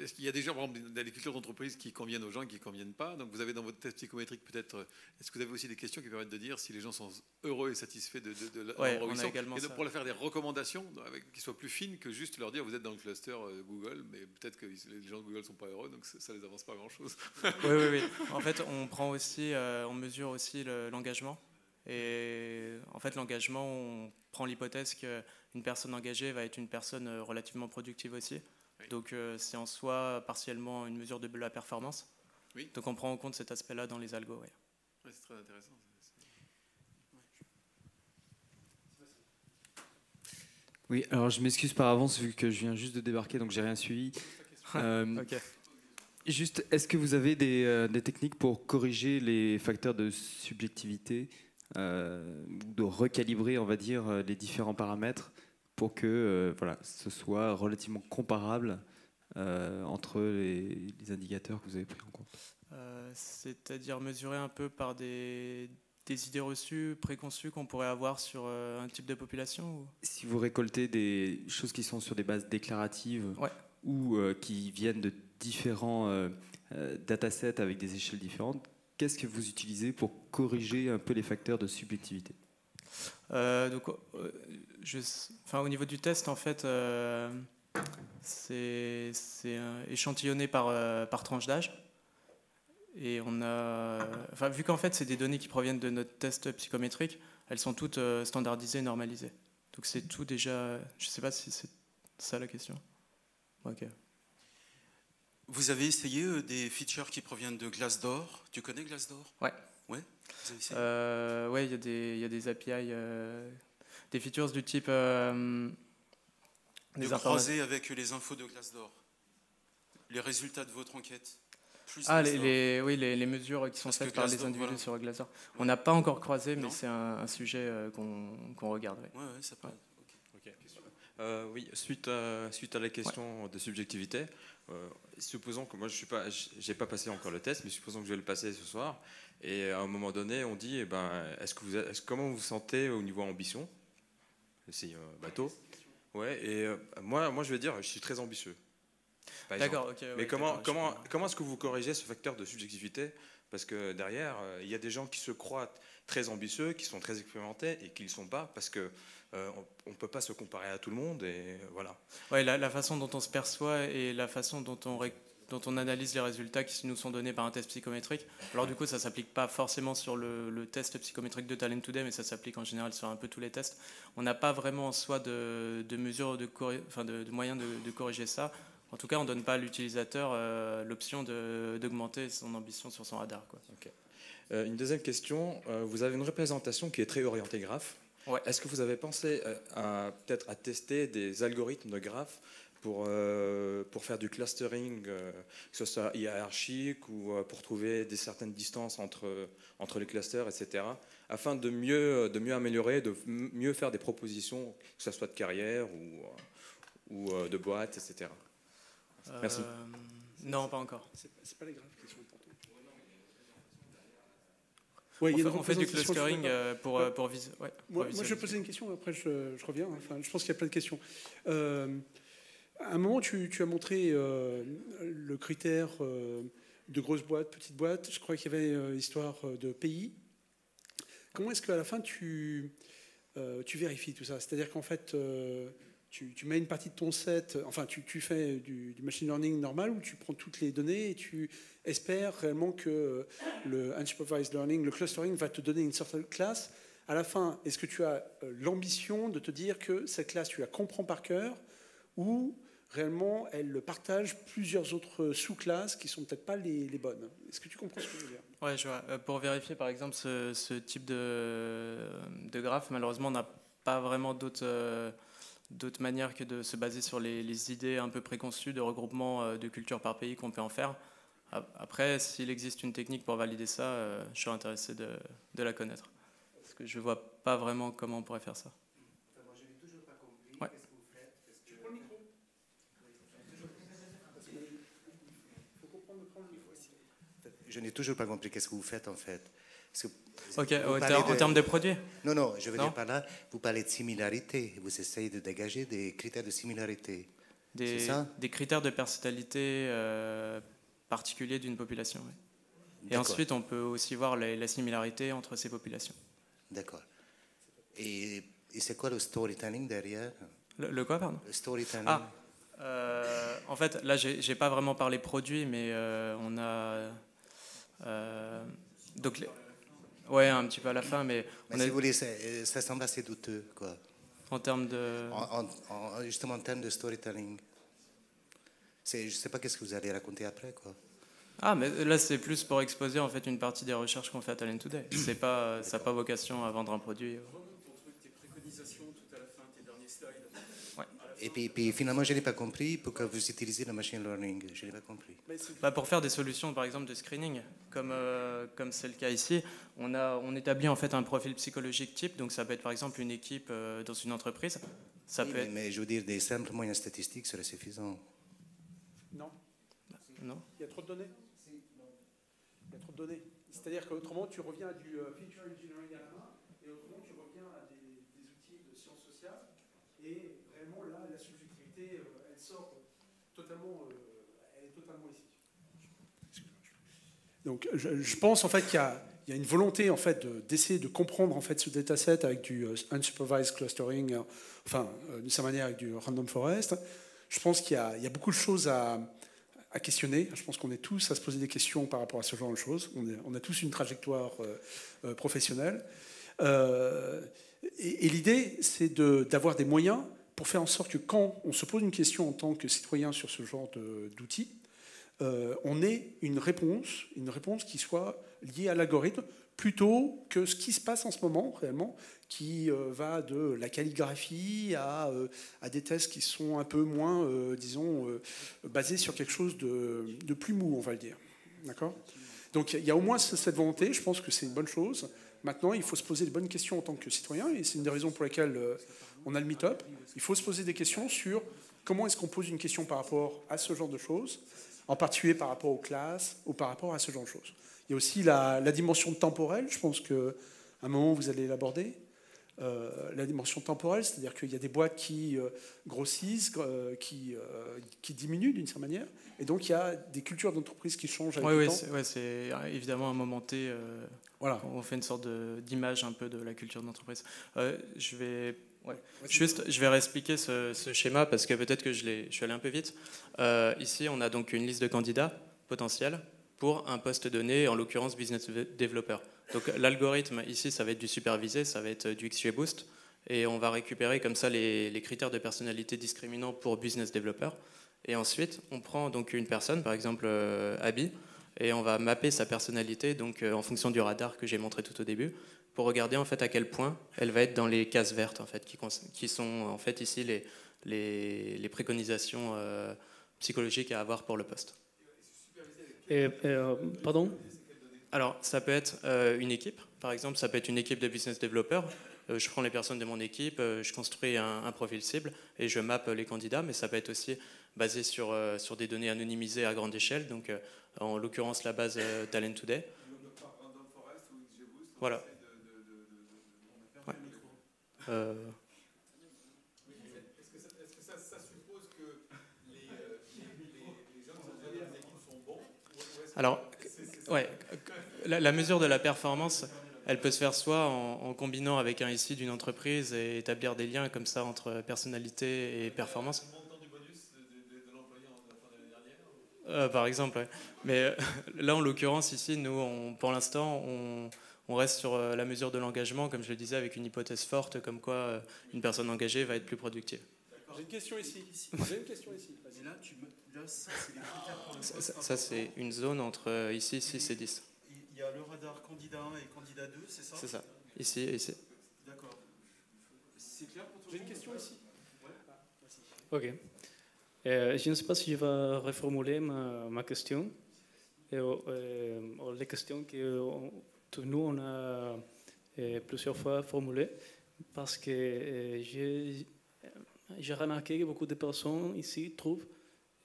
Parce qu'il y a des gens, par exemple, dans les cultures d'entreprise qui conviennent aux gens et qui ne conviennent pas. Donc vous avez dans votre test psychométrique peut-être... Est-ce que vous avez aussi des questions qui permettent de dire si les gens sont heureux et satisfaits de, de, de ouais, on a également et de, pour leur faire des recommandations avec, qui soient plus fines que juste leur dire vous êtes dans le cluster Google, mais peut-être que les gens de Google ne sont pas heureux, donc ça ne les avance pas grand-chose. Oui, oui, oui. En fait, on, prend aussi, euh, on mesure aussi l'engagement. Le, et en fait, l'engagement, on prend l'hypothèse qu'une personne engagée va être une personne relativement productive aussi. Donc euh, c'est en soi partiellement une mesure de la performance. Oui. Donc on prend en compte cet aspect-là dans les algos. Ouais. Ouais, c'est très intéressant. Oui, alors je m'excuse par avance vu que je viens juste de débarquer, donc j'ai rien suivi. euh, okay. Juste, est-ce que vous avez des, euh, des techniques pour corriger les facteurs de subjectivité, euh, de recalibrer, on va dire, les différents paramètres pour que euh, voilà, ce soit relativement comparable euh, entre les, les indicateurs que vous avez pris en compte. Euh, C'est-à-dire mesurer un peu par des, des idées reçues, préconçues qu'on pourrait avoir sur euh, un type de population ou... Si vous récoltez des choses qui sont sur des bases déclaratives, ouais, ou euh, qui viennent de différents euh, euh, datasets avec des échelles différentes, qu'est-ce que vous utilisez pour corriger un peu les facteurs de subjectivité? Euh, donc, euh, je, enfin, au niveau du test, en fait, euh, c'est euh, échantillonné par, euh, par tranche d'âge. Et on a, enfin, vu qu'en fait, c'est des données qui proviennent de notre test psychométrique, elles sont toutes euh, standardisées, normalisées. Donc c'est tout déjà... Je ne sais pas si c'est ça la question. Ok. Vous avez essayé euh, des features qui proviennent de Glassdoor. Tu connais Glassdoor? Ouais. Ouais. Euh, ouais, il y, y a des A P I, euh, des features du type euh, des de croiser avec les infos de Glassdoor, les résultats de votre enquête. Plus ah, les, les, oui, les, les mesures qui sont Parce faites par les individus, voilà, sur Glassdoor. Ouais. On n'a pas encore croisé, mais c'est un, un sujet euh, qu'on qu'on regarde. Ouais, ouais, ouais, ça peut. Ouais. Okay. Okay. Euh, oui, suite à, suite à la question, ouais, de subjectivité. Euh, supposons que moi je suis pas, j'ai pas passé encore le test, mais supposons que je vais le passer ce soir. Et à un moment donné, on dit, eh ben, est-ce que vous, est-ce, comment vous vous sentez au niveau ambition? C'est euh, bateau. Ouais. Et euh, moi, moi, je vais dire, je suis très ambitieux. D'accord. Okay, mais ouais, comment, comment, comment est-ce que vous corrigez ce facteur de subjectivité? Parce que derrière, il euh, y a des gens qui se croient très ambitieux, qui sont très expérimentés et qui ne le sont pas, parce que euh, on ne peut pas se comparer à tout le monde. Et voilà. Ouais, la, la façon dont on se perçoit et la façon dont on ré... dont on analyse les résultats qui nous sont donnés par un test psychométrique. Alors du coup, ça ne s'applique pas forcément sur le, le test psychométrique de Talentoday, mais ça s'applique en général sur un peu tous les tests. On n'a pas vraiment en soi de, de mesures, de, enfin de, de moyens de, de corriger ça. En tout cas, on ne donne pas à l'utilisateur euh, l'option d'augmenter son ambition sur son radar, quoi. Okay. Euh, une deuxième question, euh, vous avez une représentation qui est très orientée graphe. Ouais. Est-ce que vous avez pensé à, à peut-être à tester des algorithmes de graphes Pour, euh, pour faire du clustering, euh, que ce soit hiérarchique ou euh, pour trouver des certaines distances entre, entre les clusters, et cetera, afin de mieux, de mieux améliorer, de mieux faire des propositions, que ce soit de carrière ou, ou euh, de boîte, et cetera. Euh, Merci. Non, pas encore. C'est pas les graphes qui sont importants. Ouais, on, fait, on fait du clustering euh, pour, ouais. pour, vis ouais, pour moi, moi, je vais poser une question, après je, je reviens. Enfin, je pense qu'il y a plein de questions. Euh, À un moment, tu, tu as montré euh, le critère euh, de grosse boîte, petite boîte. Je crois qu'il y avait euh, histoire de pays. Comment est-ce qu'à la fin, tu, euh, tu vérifies tout ça? C'est-à-dire qu'en fait, euh, tu, tu mets une partie de ton set, enfin, tu, tu fais du, du machine learning normal où tu prends toutes les données et tu espères réellement que le unsupervised learning, le clustering, va te donner une certaine classe. À la fin, est-ce que tu as l'ambition de te dire que cette classe, tu la comprends par cœur, ou réellement, elle partage plusieurs autres sous-classes qui ne sont peut-être pas les, les bonnes? Est-ce que tu comprends ce que je veux dire? Oui, je vois. Pour vérifier, par exemple, ce, ce type de, de graphe, malheureusement, on n'a pas vraiment d'autres manières que de se baser sur les, les idées un peu préconçues de regroupement de culture par pays qu'on peut en faire. Après, s'il existe une technique pour valider ça, je serais intéressé de, de la connaître. Parce que je ne vois pas vraiment comment on pourrait faire ça. Je n'ai toujours pas compris qu'est-ce que vous faites en fait. Que ok, en de... termes de produits? Non, non, je veux non. dire par là, vous parlez de similarité, vous essayez de dégager des critères de similarité. Des, ça des critères de personnalité euh, particuliers d'une population. Oui. Et ensuite, on peut aussi voir les, la similarité entre ces populations. D'accord. Et, et c'est quoi le storytelling derrière? Le, le quoi, pardon? Le storytelling. Ah, euh, en fait, là, je n'ai pas vraiment parlé produits, mais euh, on a... Euh, donc, les... ouais, un petit peu à la fin, mais, mais on a... si vous voulez, ça, ça semble assez douteux, quoi. En termes de, en, en, en, justement, en termes de storytelling. Je ne sais pas qu'est-ce que vous allez raconter après, quoi. Ah, mais là, c'est plus pour exposer en fait une partie des recherches qu'on fait à Talentoday. C'est pas, ça n'a pas vocation à vendre un produit. Ton truc, tes préconisations tout à la fin, tes derniers slides. Ouais. À la fin, Et puis, puis finalement, je n'ai pas compris pourquoi vous utilisez le machine learning. Je n'ai pas compris. Bah pour faire des solutions, par exemple, de screening, comme euh, comme c'est le cas ici, on a on établit en fait un profil psychologique type. Donc ça peut être par exemple une équipe euh, dans une entreprise. Ça oui, peut. Mais, être... mais je veux dire, des simples moyens statistiques serait suffisant. Non. Bah, non. Il y a trop de données. Il y a trop de données. C'est-à-dire qu'autrement, tu reviens à du euh, feature engineering à la main, et autrement, tu reviens à des, des outils de sciences sociales. Et vraiment, là, la subjectivité, euh, elle sort totalement, euh, elle est totalement ici. Donc, je, je pense en fait qu'il y, y a une volonté en fait d'essayer de, de comprendre en fait ce dataset avec du euh, unsupervised clustering, euh, enfin, euh, de sa manière avec du random forest. Je pense qu'il y, y a beaucoup de choses à à questionner. Je pense qu'on est tous à se poser des questions par rapport à ce genre de choses. On, est, on a tous une trajectoire euh, professionnelle. Euh, et et l'idée, c'est d'avoir de, des moyens pour faire en sorte que quand on se pose une question en tant que citoyen sur ce genre d'outils, euh, on ait une réponse, une réponse qui soit liée à l'algorithme, plutôt que ce qui se passe en ce moment, réellement, qui euh, va de la calligraphie à, euh, à des tests qui sont un peu moins, euh, disons, euh, basés sur quelque chose de, de plus mou, on va le dire. D'accord ? Donc il y a au moins cette volonté, je pense que c'est une bonne chose. Maintenant, il faut se poser les bonnes questions en tant que citoyen, et c'est une des raisons pour lesquelles euh, on a le meet-up. Il faut se poser des questions sur comment est-ce qu'on pose une question par rapport à ce genre de choses, en particulier par rapport aux classes, ou par rapport à ce genre de choses. Il y a aussi la, la dimension temporelle, je pense qu'à un moment vous allez l'aborder. Euh, la dimension temporelle, c'est-à-dire qu'il y a des boîtes qui euh, grossissent, euh, qui, euh, qui diminuent d'une certaine manière, et donc il y a des cultures d'entreprise qui changent avec oui, le oui, temps. Oui, c'est ouais, évidemment un moment T. Euh, voilà. On fait une sorte d'image un peu de la culture d'entreprise. Euh, je vais... Ouais. Juste, je vais réexpliquer ce, ce schéma, parce que peut-être que je, je suis allé un peu vite. Euh, ici, on a donc une liste de candidats potentiels pour un poste donné, en l'occurrence business developer. Donc l'algorithme ici, ça va être du supervisé, ça va être du X G Boost, et on va récupérer comme ça les, les critères de personnalité discriminants pour business developer. Et ensuite, on prend donc une personne, par exemple euh, Abby, et on va mapper sa personnalité donc euh, en fonction du radar que j'ai montré tout au début, pour regarder en fait à quel point elle va être dans les cases vertes en fait, qui, qui sont en fait ici les, les, les préconisations euh, psychologiques à avoir pour le poste. Et, euh, pardon ? Alors, ça peut être euh, une équipe. Par exemple, ça peut être une équipe de business developers. Euh, je prends les personnes de mon équipe, euh, je construis un, un profil cible et je mappe les candidats. Mais ça peut être aussi basé sur, euh, sur des données anonymisées à grande échelle. Donc, euh, en l'occurrence, la base euh, Talentoday. Random Forest ou X G Boost. Voilà. Ouais. Euh... Est-ce que, est-ce que ça, ça suppose que les, les, les gens dans les équipes sont bons ? Alors, ouais, la, la mesure de la performance, elle peut se faire soit en, en combinant avec un I C d'une entreprise et établir des liens comme ça entre personnalité et performance. Le montant du bonus de, de, de l'employé en fin de l'année dernière, ou... euh, par exemple, ouais. Mais euh, là, en l'occurrence, ici, nous, on, pour l'instant, on, on reste sur euh, la mesure de l'engagement, comme je le disais, avec une hypothèse forte, comme quoi euh, une personne engagée va être plus productive. J'ai une question ici. J'ai une question ici. Et là, tu me... là, ça, c'est les critères pour le poste. Ça, ça c'est une zone entre ici, six et dix. Il y a le radar candidat un et candidat deux, c'est ça ? C'est ça. Ici et ici. D'accord. C'est clair pour tout le monde ? J'ai une question ici. Ouais. Ah, merci. Ok. Euh, je ne sais pas si je vais reformuler ma, ma question. Euh, euh, les questions que on, nous, on a euh, plusieurs fois formulées, parce que euh, j'ai... J'ai remarqué que beaucoup de personnes ici trouvent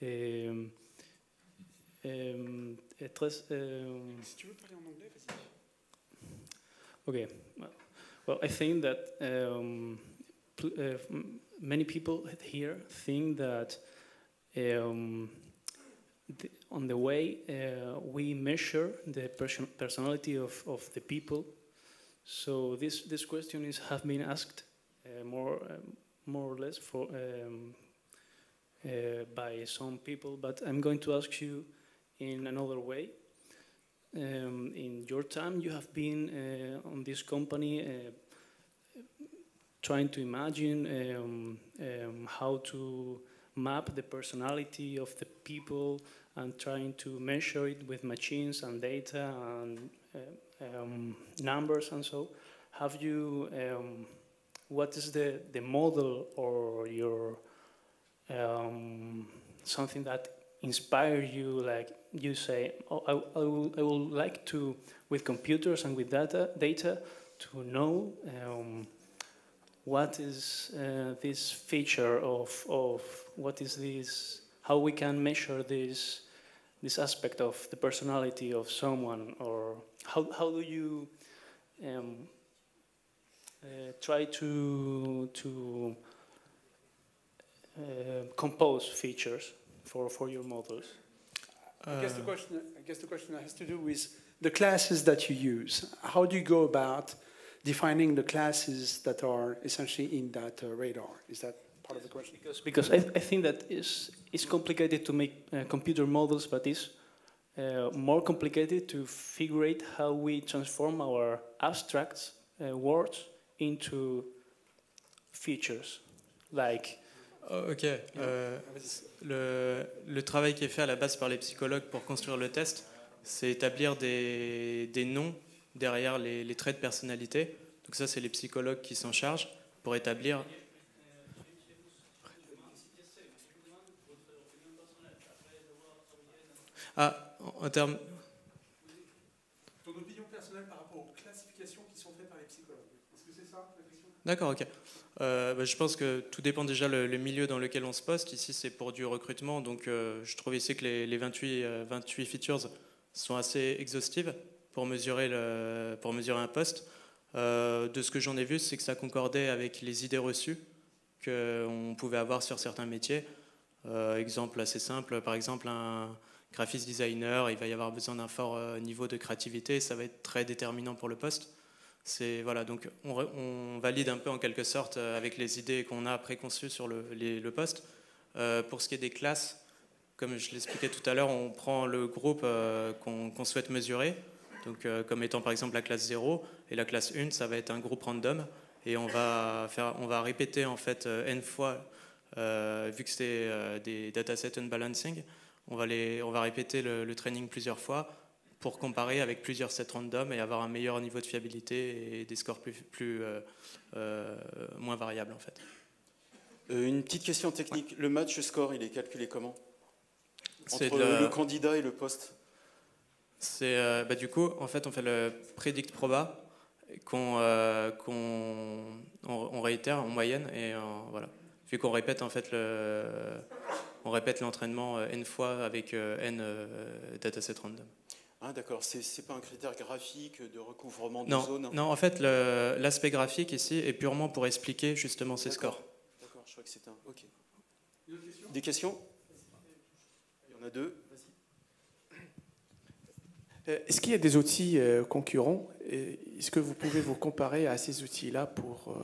euh, euh, très... Euh, si tu veux parler en anglais, vas-y. Okay. Well, I think that um, uh, many people here think that um, the, on the way uh, we measure the person personality of, of the people, so this, this question is have been asked uh, more... Um, more or less for, um, uh, by some people, but I'm going to ask you in another way. Um, in your time, you have been uh, on this company uh, trying to imagine um, um, how to map the personality of the people and trying to measure it with machines and data and uh, um, numbers and so. Have you... Um, What is the, the model or your um, something that inspires you, like you say, oh, I, I, will, I will like to, with computers and with data, data to know um, what is uh, this feature of, of, what is this, how we can measure this, this aspect of the personality of someone, or how, how do you um, uh, try to, to uh, compose features for, for your models? I guess the question, I guess the question has to do with the classes that you use. How do you go about defining the classes that are essentially in that uh, radar? Is that part of the question? Because, because I, th I think that is it's complicated to make uh, computer models, but it's uh, more complicated to figure out how we transform our abstracts uh, words into features, like. Ok, euh, le, le travail qui est fait à la base par les psychologues pour construire le test, c'est établir des, des noms derrière les, les traits de personnalité. Donc ça, c'est les psychologues qui s'en chargent pour établir... Ah, en termes... Ton opinion personnelle par rapport aux classifications qui sont faites par les psychologues. Est-ce que c'est ça la question ? D'accord, ok. Euh, bah, je pense que tout dépend déjà le, le milieu dans lequel on se poste. Ici, c'est pour du recrutement, donc euh, je trouve ici que les, les vingt-huit features sont assez exhaustives pour mesurer, le, pour mesurer un poste. Euh, de ce que j'en ai vu, c'est que ça concordait avec les idées reçues qu'on pouvait avoir sur certains métiers. Euh, exemple assez simple, par exemple un graphiste designer, il va y avoir besoin d'un fort niveau de créativité, ça va être très déterminant pour le poste. Voilà, donc on, on valide un peu en quelque sorte euh, avec les idées qu'on a préconçues sur le, les, le poste. Euh, pour ce qui est des classes, comme je l'expliquais tout à l'heure, on prend le groupe euh, qu'on qu'on souhaite mesurer, donc, euh, comme étant par exemple la classe zéro, et la classe un, ça va être un groupe random, et on va, faire, on va répéter en fait euh, n fois, euh, vu que c'est euh, des datasets unbalancing, on va, les, on va répéter le, le training plusieurs fois, pour comparer avec plusieurs sets random et avoir un meilleur niveau de fiabilité et des scores plus, plus euh, euh, moins variables en fait. Euh, une petite question technique, ouais. Le match score il est calculé comment? Entre le... le candidat et le poste? C'est euh, bah, du coup en fait on fait le predict proba qu'on euh, qu'on on, on réitère en moyenne et en, voilà. Vu qu'on répète en fait le on répète l'entraînement n fois avec n euh, dataset random. Ah, d'accord, c'est pas un critère graphique de recouvrement de zone? Non, en fait, l'aspect graphique ici est purement pour expliquer justement ces scores. D'accord, je crois que c'est un... Ok. Des questions? Il y en a deux. Est-ce qu'il y a des outils euh, concurrents? Est-ce que vous pouvez vous comparer à ces outils-là pour...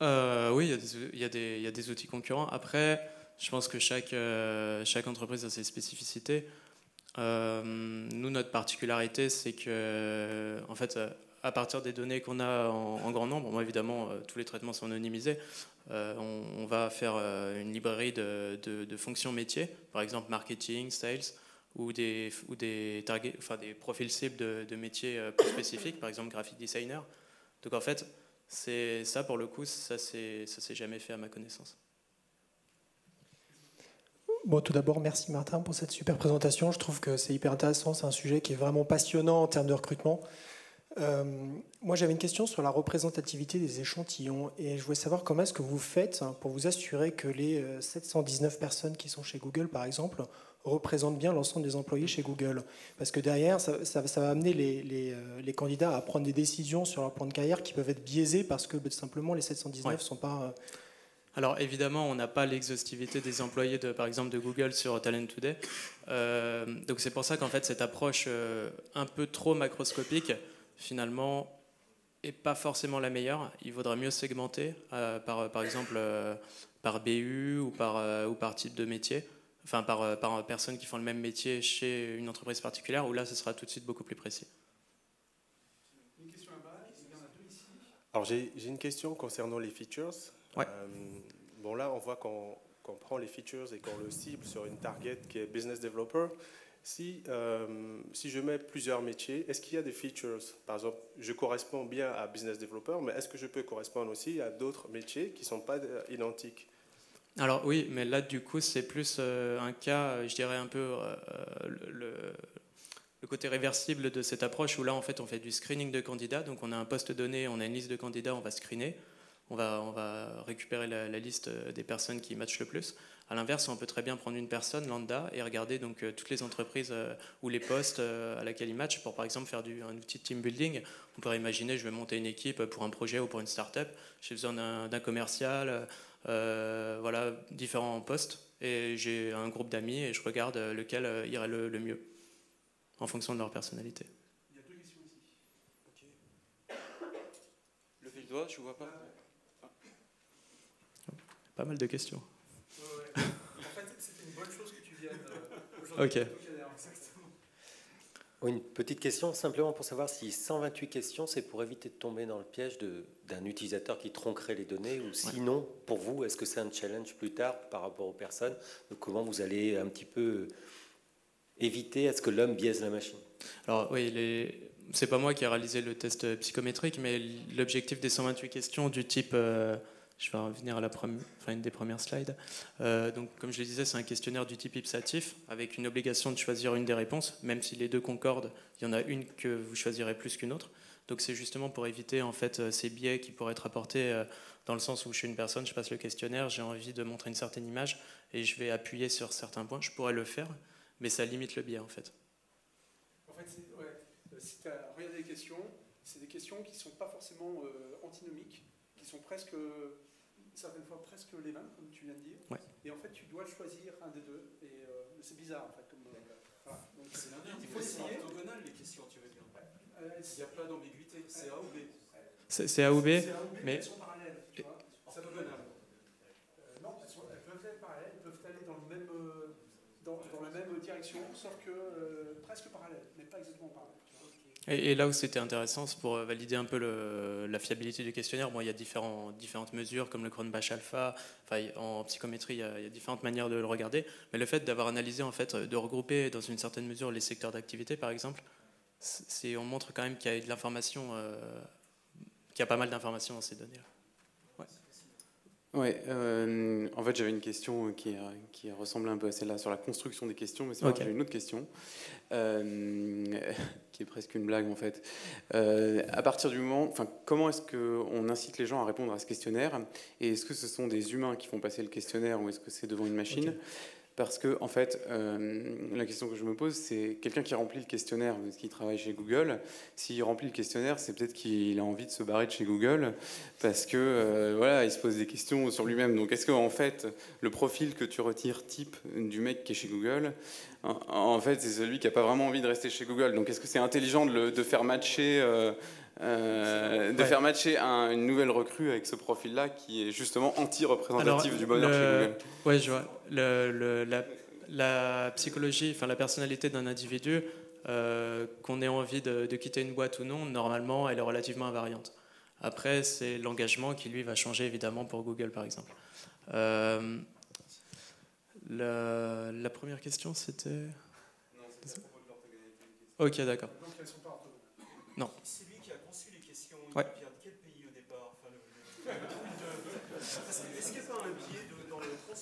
Euh... Euh, oui, il y a des, il y a des, il y a des outils concurrents. Après, je pense que chaque, euh, chaque entreprise a ses spécificités. Euh, nous, notre particularité, c'est que, en fait, à partir des données qu'on a en, en grand nombre, moi, évidemment, tous les traitements sont anonymisés, euh, on, on va faire une librairie de, de, de fonctions métiers, par exemple marketing, sales, ou des, ou des, target, enfin, des profils cibles de, de métiers plus spécifiques, par exemple graphic designer. Donc, en fait, c'est ça, pour le coup, ça s'est jamais fait à ma connaissance. Bon, tout d'abord, merci Martin pour cette super présentation. Je trouve que c'est hyper intéressant, c'est un sujet qui est vraiment passionnant en termes de recrutement. Euh, moi, j'avais une question sur la représentativité des échantillons et je voulais savoir comment est-ce que vous faites pour vous assurer que les sept cent dix-neuf personnes qui sont chez Google, par exemple, représentent bien l'ensemble des employés chez Google. Parce que derrière, ça, ça, ça va amener les, les, les candidats à prendre des décisions sur leur plan de carrière qui peuvent être biaisées parce que simplement les sept cent dix-neuf ne sont pas... Alors évidemment, on n'a pas l'exhaustivité des employés, de, par exemple, de Google sur Talentoday. Euh, donc c'est pour ça qu'en fait, cette approche euh, un peu trop macroscopique, finalement, n'est pas forcément la meilleure. Il vaudra mieux segmenter, euh, par, par exemple, euh, par B U ou par, euh, ou par type de métier, enfin par, euh, par personnes qui font le même métier chez une entreprise particulière, où là, ce sera tout de suite beaucoup plus précis. Une question là-bas, il y en a deux ici. Alors j'ai une question concernant les features. Ouais. Euh, bon là on voit qu'on qu'on prend les features et qu'on le cible sur une target qui est business developer. Si, euh, si je mets plusieurs métiers, est-ce qu'il y a des features? Par exemple, je corresponds bien à business developer, mais est-ce que je peux correspondre aussi à d'autres métiers qui ne sont pas identiques? Alors oui, mais là du coup c'est plus euh, un cas, je dirais un peu euh, le, le côté réversible de cette approche où là en fait on fait du screening de candidats, donc on a un poste donné, on a une liste de candidats, on va screener, on va, on va récupérer la, la liste des personnes qui matchent le plus. À l'inverse, on peut très bien prendre une personne lambda et regarder donc toutes les entreprises euh, ou les postes euh, à laquelle ils matchent pour par exemple faire du, un outil de team building. On pourrait imaginer je vais monter une équipe pour un projet ou pour une start-up, j'ai besoin d'un commercial. Euh, voilà, différents postes et j'ai un groupe d'amis et je regarde lequel euh, irait le, le mieux en fonction de leur personnalité. Il y a deux questions ici. Okay. Levez le doigt, je ne vois pas. Ah. Pas mal de questions. Ouais, ouais. En fait, c'était une bonne chose que tu viennes euh, aujourd'hui. Ok. Une petite question, simplement pour savoir si cent vingt-huit questions, c'est pour éviter de tomber dans le piège d'un utilisateur qui tronquerait les données, ou sinon, pour vous, est-ce que c'est un challenge plus tard par rapport aux personnes? Donc comment vous allez un petit peu éviter à ce que l'homme biaise la machine? Alors oui, les... c'est pas moi qui ai réalisé le test psychométrique, mais l'objectif des cent vingt-huit questions du type... Euh... Je vais revenir à la première, enfin une des premières slides. Euh, donc, comme je le disais, c'est un questionnaire du type Ipsatif, avec une obligation de choisir une des réponses, même si les deux concordent, il y en a une que vous choisirez plus qu'une autre. Donc c'est justement pour éviter en fait, ces biais qui pourraient être apportés euh, dans le sens où je suis une personne, je passe le questionnaire, j'ai envie de montrer une certaine image, et je vais appuyer sur certains points. Je pourrais le faire, mais ça limite le biais en fait. En fait, ouais, si tu as regardé les questions, c'est des questions qui ne sont pas forcément euh, antinomiques, qui sont presque... Euh, certaines fois presque les mêmes, comme tu viens de dire, ouais. Et en fait tu dois choisir un des deux, et euh, c'est bizarre en fait. Comme, euh, voilà. Donc, c'est l'inverse, il faut essayer. Orthogonal les questions, tu veux dire. Ouais. Euh, il n'y a pas d'ambiguïté, c'est A ou B. C'est A ou B, mais elles sont parallèles, tu vois. C'est orthogonal. Euh, non, elles, sont, elles peuvent être parallèles, elles peuvent aller dans, le même, euh, dans, dans la même direction, sauf que euh, presque parallèles, mais pas exactement parallèles. Et là où c'était intéressant, c'est pour valider un peu le, la fiabilité du questionnaire. Bon, il y a différents, différentes mesures, comme le Cronbach alpha. Enfin, en psychométrie, il y, a, il y a différentes manières de le regarder. Mais le fait d'avoir analysé, en fait, de regrouper dans une certaine mesure les secteurs d'activité, par exemple, c'est, on montre quand même qu'il y a de l'information, euh, qu'il y a pas mal d'informations dans ces données-là. Ouais, euh, en fait j'avais une question qui, qui ressemble un peu à celle-là sur la construction des questions, mais c'est vrai que j'ai une autre question euh, qui est presque une blague en fait. Euh, à partir du moment, enfin, comment est-ce qu'on incite les gens à répondre à ce questionnaire? Et est-ce que ce sont des humains qui font passer le questionnaire ou est-ce que c'est devant une machine? Okay. Parce que, en fait, euh, la question que je me pose, c'est quelqu'un qui remplit le questionnaire, parce qu'il travaille chez Google. S'il remplit le questionnaire, c'est peut-être qu'il a envie de se barrer de chez Google, parce que, euh, voilà, il se pose des questions sur lui-même. Donc, est-ce que, en fait, le profil que tu retires type du mec qui est chez Google, en, en fait, c'est celui qui n'a pas vraiment envie de rester chez Google. Donc, est-ce que c'est intelligent de, le, de faire matcher, euh, euh, de ouais. faire matcher un, une nouvelle recrue avec ce profil-là, qui est justement anti-représentatif du bonheur le... chez Google? Ouais, je vois. Le, le, la, la psychologie, enfin la personnalité d'un individu, euh, qu'on ait envie de, de quitter une boîte ou non, normalement elle est relativement invariante. Après c'est l'engagement qui lui va changer évidemment pour Google par exemple. Euh, la, la première question c'était... Non, c'était à propos de l'orthogonalité. Ok, d'accord. Donc elles ne sont pas orthogonales. Non. C'est lui qui a conçu les questions, ouais. Il vient de quel pays au départ, enfin, le, le... Est-ce qu'il n'y a pas un biais de, dans la construction?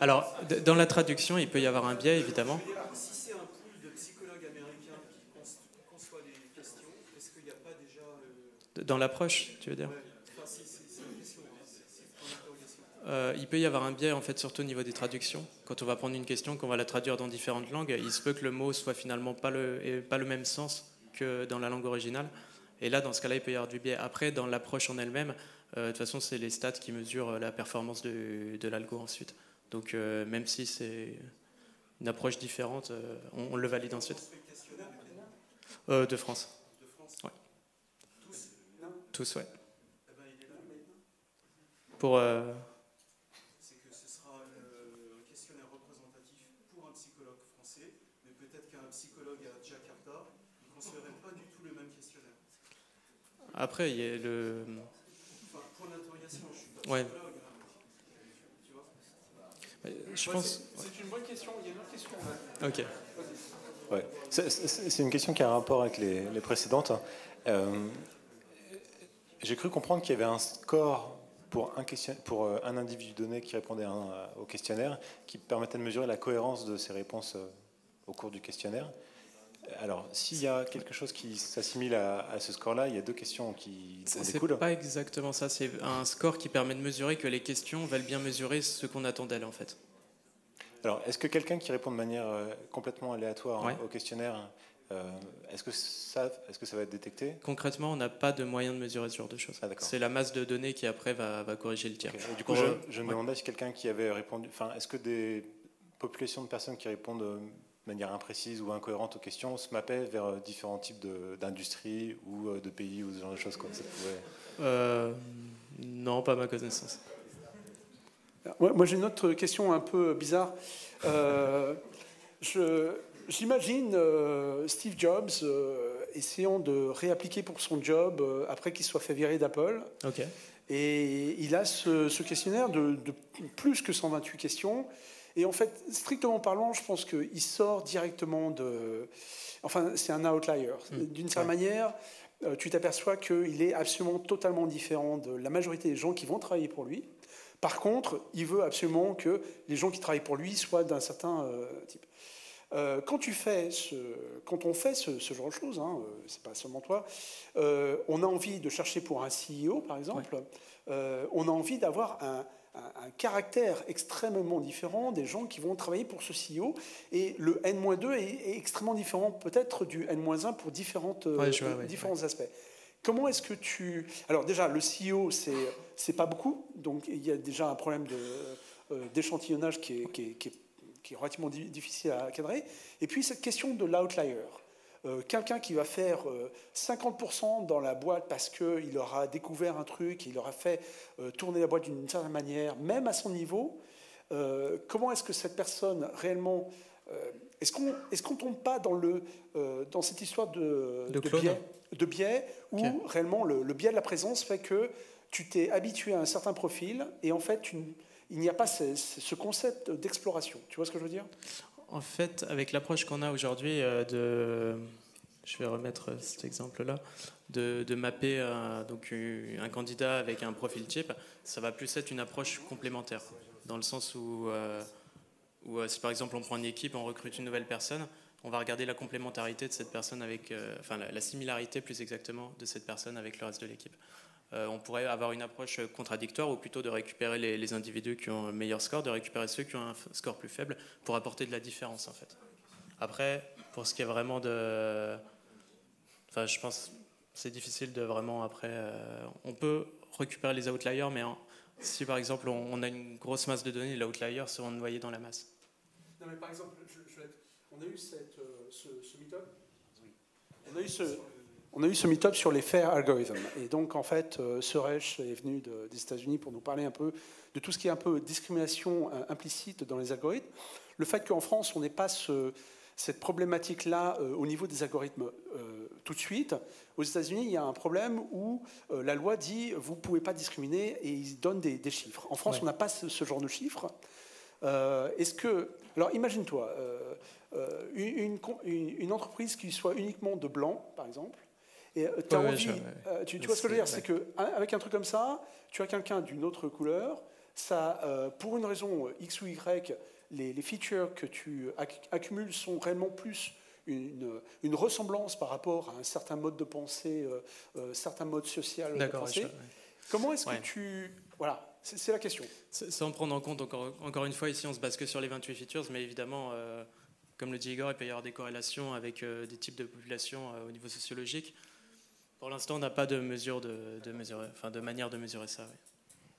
Alors, dans la traduction, il peut y avoir un biais, évidemment. Si c'est un pool de psychologues américains qui conçoit les questions, est-ce qu'il n'y a pas déjà... Le... Dans l'approche, tu veux dire? Enfin, si, c'est une question. Euh, il peut y avoir un biais, en fait, surtout au niveau des traductions. Quand on va prendre une question, qu'on va la traduire dans différentes langues, il se peut que le mot soit finalement pas le, pas le même sens que dans la langue originale. Et là, dans ce cas-là, il peut y avoir du biais. Après, dans l'approche en elle-même, euh, de toute façon, c'est les stats qui mesurent la performance de, de l'algo ensuite. Donc, euh, même si c'est une approche différente, euh, on, on le valide ensuite. Euh, de France. De France. Ouais. Tous, non. Tous, ouais. Eh ben, il est là maintenant. Pour. Euh... C'est que ce sera le questionnaire représentatif pour un psychologue français, mais peut-être qu'un psychologue à Jakarta ne considérerait pas du tout le même questionnaire. Après, il y a le. Enfin, pour l'interrogation, je suis pas psychologue. Ouais. Je pense... C'est une bonne question. Il y a une autre question. Ok. Ouais. C'est une question qui a un rapport avec les, les précédentes. Euh, J'ai cru comprendre qu'il y avait un score pour un, pour un individu donné qui répondait à un, au questionnaire, qui permettait de mesurer la cohérence de ses réponses au cours du questionnaire. Alors, s'il y a quelque chose qui s'assimile à, à ce score-là, il y a deux questions qui en découlent. C'est pas exactement ça, c'est un score qui permet de mesurer que les questions valent bien mesurer ce qu'on attend d'elles, en fait. Alors, est-ce que quelqu'un qui répond de manière euh, complètement aléatoire, ouais, hein, au questionnaire, euh, est-ce que ça, est-ce que ça va être détecté? Concrètement, on n'a pas de moyen de mesurer ce genre de choses. Ah, c'est la masse de données qui, après, va, va corriger le tir. Okay. Et du coup, Pour je, je me ouais. demandais si quelqu'un qui avait répondu... Enfin, est-ce que des populations de personnes qui répondent... Euh, de manière imprécise ou incohérente aux questions, on se mappait vers différents types d'industries ou de pays ou ce genre de choses comme ça. Ouais. Euh, non, pas à ma connaissance. Ouais, moi, j'ai une autre question un peu bizarre. Euh, J'imagine euh, Steve Jobs euh, essayant de réappliquer pour son job euh, après qu'il soit fait virer d'Apple. Ok. Et il a ce, ce questionnaire de, de plus que cent vingt-huit questions. Et en fait, strictement parlant, je pense qu'il sort directement de... Enfin, c'est un outlier. D'une certaine ouais. manière, tu t'aperçois qu'il est absolument totalement différent de la majorité des gens qui vont travailler pour lui. Par contre, il veut absolument que les gens qui travaillent pour lui soient d'un certain euh, type. Euh, quand, tu fais ce... quand on fait ce, ce genre de choses, hein, c'est pas seulement toi, euh, on a envie de chercher pour un C E O, par exemple. Ouais. Euh, on a envie d'avoir un... un caractère extrêmement différent des gens qui vont travailler pour ce C E O. Et le N moins deux est, est extrêmement différent peut-être du N moins un pour différentes, ouais, je vois, différents ouais. aspects. Comment est-ce que tu... Alors déjà, le C E O, c'est pas beaucoup. Donc il y a déjà un problème d'échantillonnage euh, qui, est, qui, est, qui, est, qui est relativement difficile à cadrer. Et puis cette question de l'outlier. Euh, Quelqu'un qui va faire euh, cinquante pour cent dans la boîte parce qu'il aura découvert un truc, il aura fait euh, tourner la boîte d'une certaine manière, même à son niveau, euh, comment est-ce que cette personne réellement... Euh, est-ce qu'on est-ce qu'on tombe pas dans, le, euh, dans cette histoire de, de, de biais, de biais où okay. réellement le, le biais de la présence fait que tu t'es habitué à un certain profil et en fait tu, il n'y a pas ce, ce concept d'exploration. Tu vois ce que je veux dire ? En fait, avec l'approche qu'on a aujourd'hui de, je vais remettre cet exemple-là, de, de mapper un, donc un candidat avec un profil type, ça va plus être une approche complémentaire, dans le sens où, euh, où si par exemple on prend une équipe, on recrute une nouvelle personne, on va regarder la complémentarité de cette personne avec, euh, enfin la, la similarité plus exactement de cette personne avec le reste de l'équipe. Euh, on pourrait avoir une approche contradictoire, ou plutôt de récupérer les, les individus qui ont un meilleur score, de récupérer ceux qui ont un score plus faible, pour apporter de la différence en fait. Après, pour ce qui est vraiment de... Enfin, je pense c'est difficile de vraiment après... Euh, on peut récupérer les outliers, mais en, si par exemple on, on a une grosse masse de données, les outliers seront noyés dans la masse. Non mais par exemple, je, je vais être, on a eu cette, euh, ce, ce meet-up. Oui. On a eu ce... On a eu ce meet-up sur les fair algorithms. Et donc, en fait, euh, Suresh est venu de, des États-Unis pour nous parler un peu de tout ce qui est un peu discrimination euh, implicite dans les algorithmes. Le fait qu'en France, on n'ait pas ce, cette problématique-là euh, au niveau des algorithmes euh, tout de suite. Aux États-Unis, il y a un problème où euh, la loi dit « vous ne pouvez pas discriminer » et ils donnent des, des chiffres. En France, ouais. on n'a pas ce, ce genre de chiffres. Euh, est-ce que... Alors, imagine-toi, euh, euh, une, une, une entreprise qui soit uniquement de blancs, par exemple, et t'as ouais, envie, ouais, ouais. Tu, tu vois ce que je veux dire, c'est qu'avec un truc comme ça, tu as quelqu'un d'une autre couleur, ça, euh, pour une raison X ou Y, les, les features que tu accumules sont réellement plus une, une ressemblance par rapport à un certain mode de pensée, euh, euh, certain mode social de pensée. Ouais. Comment est-ce ouais. que tu... Voilà, c'est la question. Sans prendre en compte, encore, encore une fois, ici on se base que sur les vingt-huit features, mais évidemment... Euh, comme le dit Igor, il peut y avoir des corrélations avec euh, des types de populations euh, au niveau sociologique. Pour l'instant, on n'a pas de mesure de, de mesurer, enfin de manière de mesurer ça. Oui.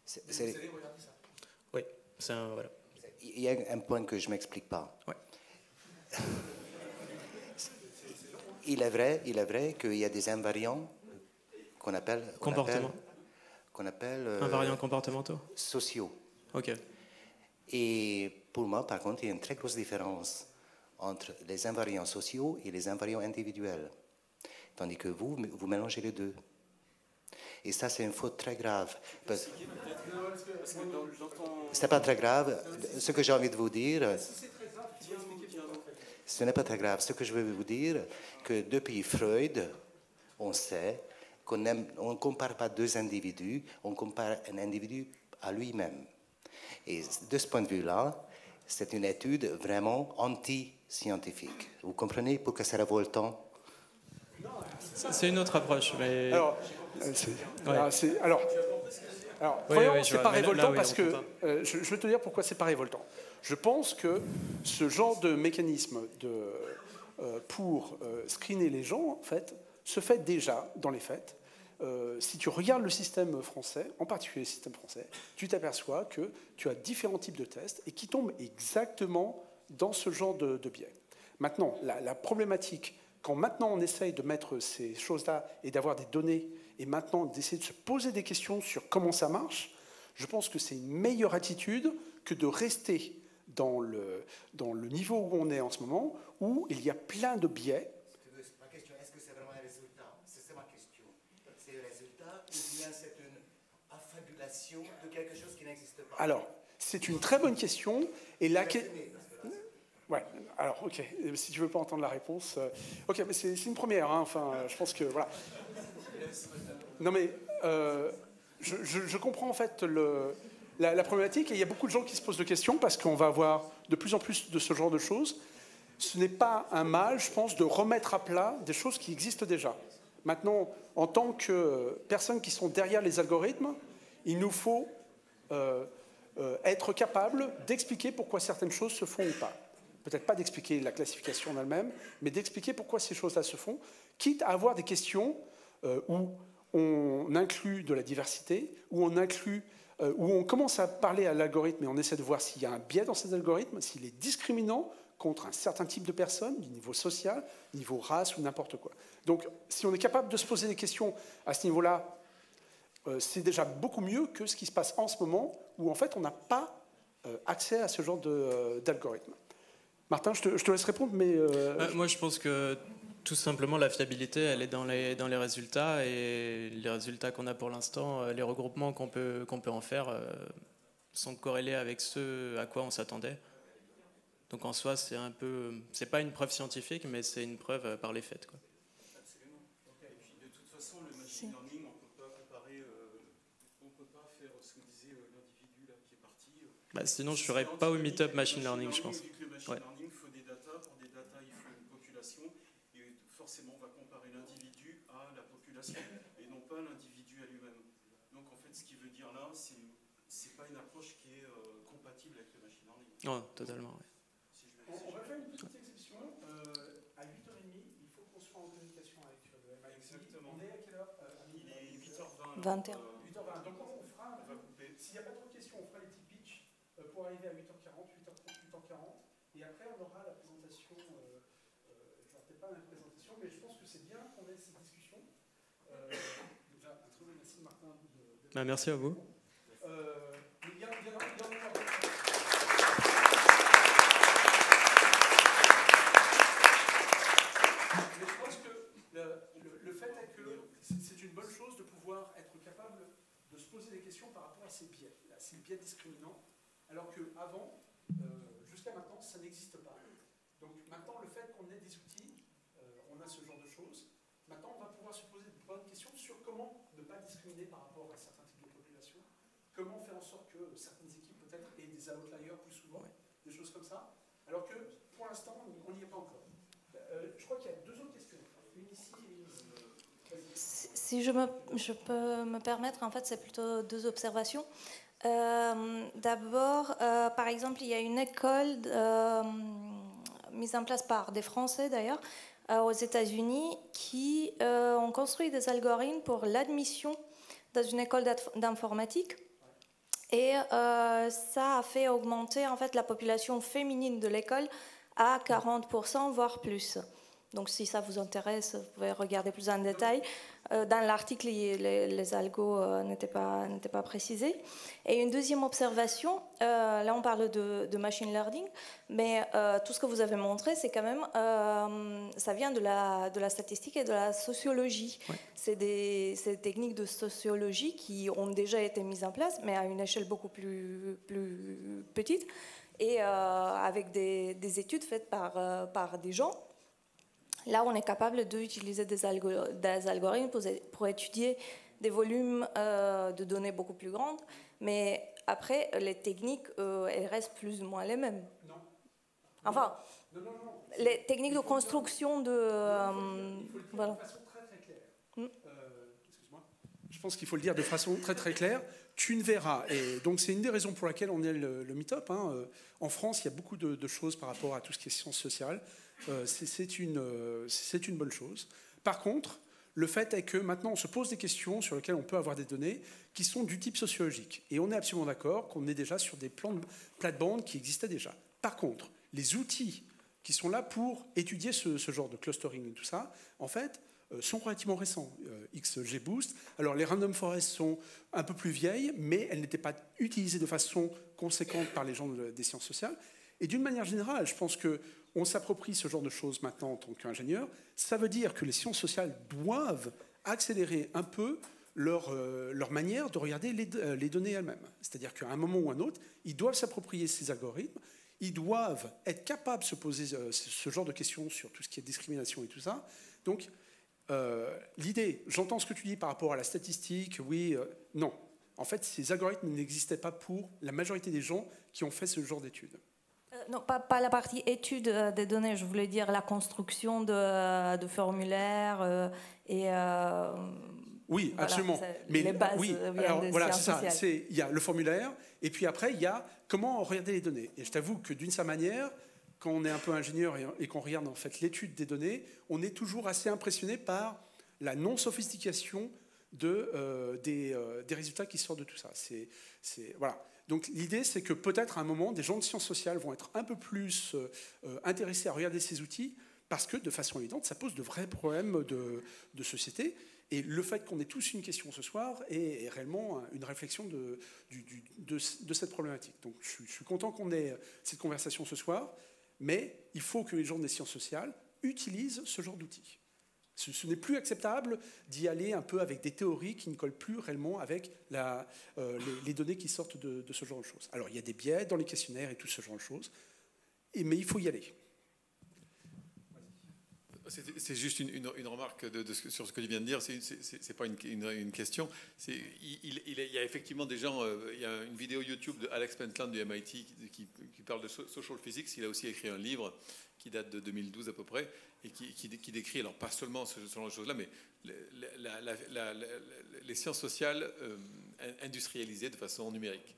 C est, c est... Vous allez regarder ça. Oui, c'est un, voilà. Il y a un point que je m'explique pas. Ouais. il est vrai, il est vrai qu'il y a des invariants qu'on appelle qu comportement, qu'on appelle euh, invariants comportementaux, sociaux. Ok. Et pour moi, par contre, il y a une très grosse différence entre les invariants sociaux et les invariants individuels. Tandis que vous, vous mélangez les deux. Et ça, c'est une faute très grave. Parce... C'est pas très grave. Ce que j'ai envie de vous dire... Ce n'est pas très grave. Ce que je veux vous dire, que depuis Freud, on sait qu'on ne compare pas deux individus, on compare un individu à lui-même. Et de ce point de vue-là, c'est une étude vraiment anti-scientifique. Vous comprenez pourquoi ça révoltant? C'est une autre approche. Mais... Alors, ouais. alors, alors oui, vraiment, oui, c'est pas révoltant là, là, oui, parce que euh, je, je vais te dire pourquoi c'est pas révoltant. Je pense que ce genre de mécanisme de, euh, pour euh, screener les gens, en fait, se fait déjà dans les faits. Euh, si tu regardes le système français, en particulier le système français, tu t'aperçois que tu as différents types de tests et qui tombent exactement dans ce genre de, de biais. Maintenant, la, la problématique, quand maintenant on essaye de mettre ces choses-là et d'avoir des données, et maintenant d'essayer de se poser des questions sur comment ça marche, je pense que c'est une meilleure attitude que de rester dans le, dans le niveau où on est en ce moment, où il y a plein de biais. C'est une affabulation de quelque chose qui n'existe pas. Alors, c'est une très bonne question. Et la que... ouais, alors, ok. Si tu veux pas entendre la réponse, euh... ok, mais c'est une première. Hein. Enfin, euh, je pense que voilà. Non mais, euh, je, je, je comprends en fait le, la, la problématique. Et il y a beaucoup de gens qui se posent de questions parce qu'on va avoir de plus en plus de ce genre de choses. Ce n'est pas un mal, je pense, de remettre à plat des choses qui existent déjà. Maintenant, en tant que personnes qui sont derrière les algorithmes, il nous faut euh, euh, être capable d'expliquer pourquoi certaines choses se font ou pas. Peut-être pas d'expliquer la classification en elle-même, mais d'expliquer pourquoi ces choses-là se font, quitte à avoir des questions euh, où on inclut de la diversité, où on inclut, euh, où on commence à parler à l'algorithme et on essaie de voir s'il y a un biais dans ces algorithmes, s'il est discriminant contre un certain type de personnes, du niveau social, niveau race ou n'importe quoi. Donc, si on est capable de se poser des questions à ce niveau-là, euh, c'est déjà beaucoup mieux que ce qui se passe en ce moment, où en fait, on n'a pas euh, accès à ce genre d'algorithme. Euh, Martin, je te, je te laisse répondre, mais... Euh, bah, je... Moi, je pense que, tout simplement, la fiabilité, elle est dans les, dans les résultats, et les résultats qu'on a pour l'instant, les regroupements qu'on peut, qu'on peut en faire, euh, sont corrélés avec ce à quoi on s'attendait. Donc en soi, c'est un peu, c'est pas une preuve scientifique, mais c'est une preuve par les faits, quoi. Absolument. Okay. Et puis de toute façon, le machine learning, on peut pas comparer, euh, on peut pas faire ce que disait euh, l'individu là qui est parti. Euh, bah, sinon, je serais pas au meet-up machine learning, je pense. Vu que le machine ouais. learning, il faut des data, pour des data, il faut une population, et forcément, on va comparer l'individu à la population, et non pas l'individu à lui-même. Donc en fait, ce qui veut dire là, c'est, c'est pas une approche qui est euh, compatible avec le machine learning. Ouais, totalement. Ouais. On va faire une petite exception. Euh, à huit heures trente, il faut qu'on soit en communication avec le M I T. Exactement. On est à quelle heure? Il est huit heures vingt. vingt heures. huit heures vingt. Donc on fera, s'il n'y a pas trop de questions, on fera les petits pitchs pour arriver à huit heures quarante, huit heures trente, huit heures quarante. Et après, on aura la présentation. Euh, euh, enfin, peut-être pas la présentation, mais je pense que c'est bien qu'on ait cette discussion. Euh, déjà, un très bon merci, Martin. De, de bah, merci à vous. Euh, il y en a. Mais je pense que le, le, le fait est que c'est une bonne chose de pouvoir être capable de se poser des questions par rapport à ces biais, à ces biais discriminants, alors qu'avant, euh, jusqu'à maintenant, ça n'existe pas. Donc maintenant, le fait qu'on ait des outils, euh, on a ce genre de choses, maintenant on va pouvoir se poser de bonnes questions sur comment ne pas discriminer par rapport à certains types de populations, comment faire en sorte que certaines équipes peut-être aient des outliers plus souvent, des choses comme ça, alors que pour l'instant, on n'y est pas encore. Euh, je crois qu'il y a deux autres questions, une ici et une ici. Si je, me, je peux me permettre, en fait, c'est plutôt deux observations. Euh, D'abord, euh, par exemple, il y a une école euh, mise en place par des Français, d'ailleurs, euh, aux États-Unis, qui euh, ont construit des algorithmes pour l'admission dans une école d'informatique. Et euh, ça a fait augmenter, en fait, la population féminine de l'école à quarante pour cent, voire plus. Donc si ça vous intéresse, vous pouvez regarder plus en détail. Dans l'article, les, les algos n'étaient pas, n'étaient pas précisés. Et une deuxième observation, euh, là on parle de, de machine learning, mais euh, tout ce que vous avez montré, c'est quand même, euh, ça vient de la, de la statistique et de la sociologie. Ouais. C'est des, des techniques de sociologie qui ont déjà été mises en place, mais à une échelle beaucoup plus, plus petite, et euh, avec des, des études faites par, euh, par des gens Là, on est capable d'utiliser des, algor des algorithmes pour, pour étudier des volumes euh, de données beaucoup plus grands, mais après, les techniques, euh, elles restent plus ou moins les mêmes. Non. Enfin, non, non, non, non. les techniques de construction de... Euh, non, il faut le dire voilà. de façon très, très claire. Hum. Euh, excuse-moi. Je pense qu'il faut le dire de façon très, très claire. Tu ne verras. Et donc, c'est une des raisons pour laquelle on est le, le meet-up. Hein. En France, il y a beaucoup de, de choses par rapport à tout ce qui est sciences sociales. Euh, c'est une, euh, c'est une bonne chose. Par contre, le fait est que maintenant, on se pose des questions sur lesquelles on peut avoir des données qui sont du type sociologique. Et on est absolument d'accord qu'on est déjà sur des plans de, plates-bandes qui existaient déjà. Par contre, les outils qui sont là pour étudier ce, ce genre de clustering et tout ça, en fait, euh, sont relativement récents. Euh, XGBoost, alors les Random Forest sont un peu plus vieilles, mais elles n'étaient pas utilisées de façon conséquente par les gens de, des sciences sociales. Et d'une manière générale, je pense que on s'approprie ce genre de choses maintenant en tant qu'ingénieur. Ça veut dire que les sciences sociales doivent accélérer un peu leur, euh, leur manière de regarder les, euh, les données elles-mêmes. C'est-à-dire qu'à un moment ou un autre, ils doivent s'approprier ces algorithmes, ils doivent être capables de se poser euh, ce genre de questions sur tout ce qui est discrimination et tout ça. Donc, euh, l'idée, j'entends ce que tu dis par rapport à la statistique, oui, euh, non. En fait, ces algorithmes n'existaient pas pour la majorité des gens qui ont fait ce genre d'études. Non, pas, pas la partie étude des données, je voulais dire la construction de, de formulaires euh, et... Euh, oui, voilà, absolument. Mais les bases oui, alors, des voilà, c'est ça. Il y a le formulaire, et puis après, il y a comment regarder les données. Et je t'avoue que d'une certaine manière, quand on est un peu ingénieur et, et qu'on regarde en fait l'étude des données, on est toujours assez impressionné par la non-sophistication de, euh, des, euh, des résultats qui sortent de tout ça. C'est, c'est, voilà. Donc l'idée, c'est que peut-être à un moment, des gens de sciences sociales vont être un peu plus euh, intéressés à regarder ces outils parce que, de façon évidente, ça pose de vrais problèmes de, de société. Et le fait qu'on ait tous une question ce soir est, est réellement une réflexion de, du, du, de, de cette problématique. Donc je, je suis content qu'on ait cette conversation ce soir, mais il faut que les gens des sciences sociales utilisent ce genre d'outils. Ce, ce n'est plus acceptable d'y aller un peu avec des théories qui ne collent plus réellement avec la, euh, les, les données qui sortent de, de ce genre de choses. Alors, il y a des biais dans les questionnaires et tout ce genre de choses, et, mais il faut y aller. C'est juste une, une, une remarque de, de, sur ce que tu viens de dire, ce n'est pas une, une, une question. Il, il, il y a effectivement des gens, euh, il y a une vidéo YouTube de Alex Pentland du M I T qui, qui, qui parle de social physics, il a aussi écrit un livre qui date de deux mille douze à peu près, et qui, qui, qui décrit, alors pas seulement ce, ce genre de choses-là, mais la, la, la, la, la, les sciences sociales euh, industrialisées de façon numérique.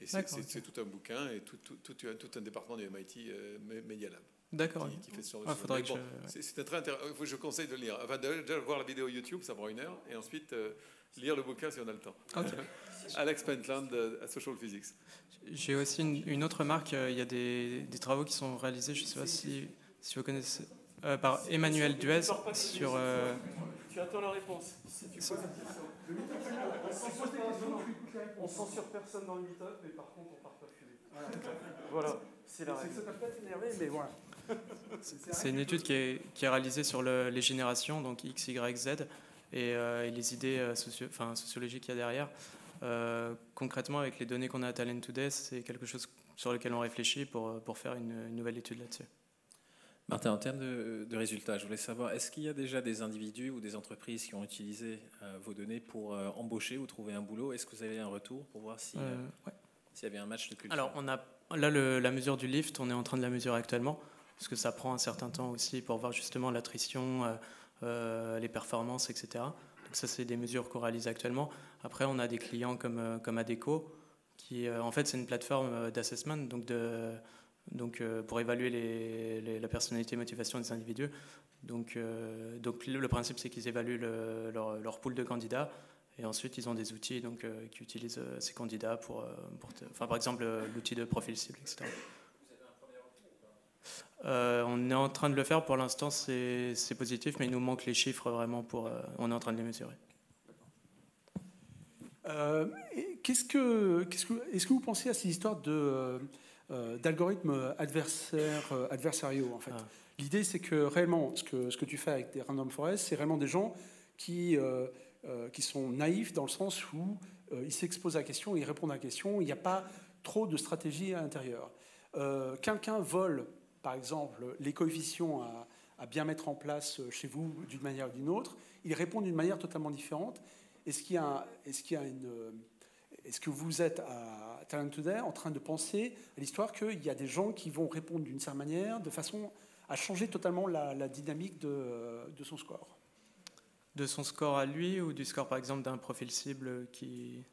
Et c'est okay. tout un bouquin et tout, tout, tout, tout un département du M I T euh, Media Lab. D'accord. Qui, qui fait ce genre ah, de faudrait bon, je... C'est très intéressant. Je conseille de le lire. Enfin, déjà voir la vidéo YouTube, ça prend une heure, et ensuite euh, lire le bouquin si on a le temps. Okay. Alex Pentland à Social Physics. J'ai aussi une, une autre remarque. Il y a des, des travaux qui sont réalisés. Je ne sais pas si, si vous connaissez. Euh, par Emmanuel Duez sur. Euh... Tu attends la réponse. Si tu poses une question. On censure personne dans le meet-up, mais par contre, on part pas fumer. Voilà, c'est la réponse. mais voilà. C'est une étude qui est, qui est réalisée sur le, les générations, donc X, Y, Z, et, euh, et les idées euh, socio, enfin, sociologiques qu'il y a derrière. Euh, concrètement, avec les données qu'on a à Talentoday, c'est quelque chose sur lequel on réfléchit pour, pour faire une, une nouvelle étude là-dessus. Martin, en termes de, de résultats, je voulais savoir, est-ce qu'il y a déjà des individus ou des entreprises qui ont utilisé euh, vos données pour euh, embaucher ou trouver un boulot? Est-ce que vous avez un retour pour voir s'il si, euh, ouais. y avait un match de culture? Alors, on a, là, le, la mesure du lift, on est en train de la mesurer actuellement, parce que ça prend un certain temps aussi pour voir justement l'attrition, euh, euh, les performances, et cetera. Donc ça, c'est des mesures qu'on réalise actuellement. Après, on a des clients comme, euh, comme Adeco, qui, euh, en fait, c'est une plateforme euh, d'assessment, donc de... Donc, euh, pour évaluer les, les, la personnalité et motivation des individus. Donc, euh, donc le, le principe, c'est qu'ils évaluent le, leur, leur pool de candidats et ensuite, ils ont des outils donc, euh, qui utilisent euh, ces candidats pour... Enfin, par exemple, euh, l'outil de profil cible, et cetera. Vous avez un premier retour ou pas ? euh, On est en train de le faire. Pour l'instant, c'est positif, mais il nous manque les chiffres vraiment pour... Euh, on est en train de les mesurer. Euh, qu'est-ce que, qu'est-ce que, est-ce que vous pensez à ces histoires de... Euh d'algorithmes adversaires, adversariaux en fait. Ah. L'idée c'est que réellement ce que, ce que tu fais avec des Random Forest, c'est réellement des gens qui, euh, qui sont naïfs dans le sens où euh, ils s'exposent à la question, ils répondent à la question, il n'y a pas trop de stratégie à l'intérieur. Euh, Quelqu'un vole par exemple les coefficients à, à bien mettre en place chez vous d'une manière ou d'une autre, ils répondent d'une manière totalement différente. Est-ce qu'il y a, est-ce qu'il y a une... Est-ce que vous êtes à Talentoday en train de penser à l'histoire qu'il y a des gens qui vont répondre d'une certaine manière de façon à changer totalement la, la dynamique de, de son score? De son score à lui ou du score, par exemple, d'un profil cible qui...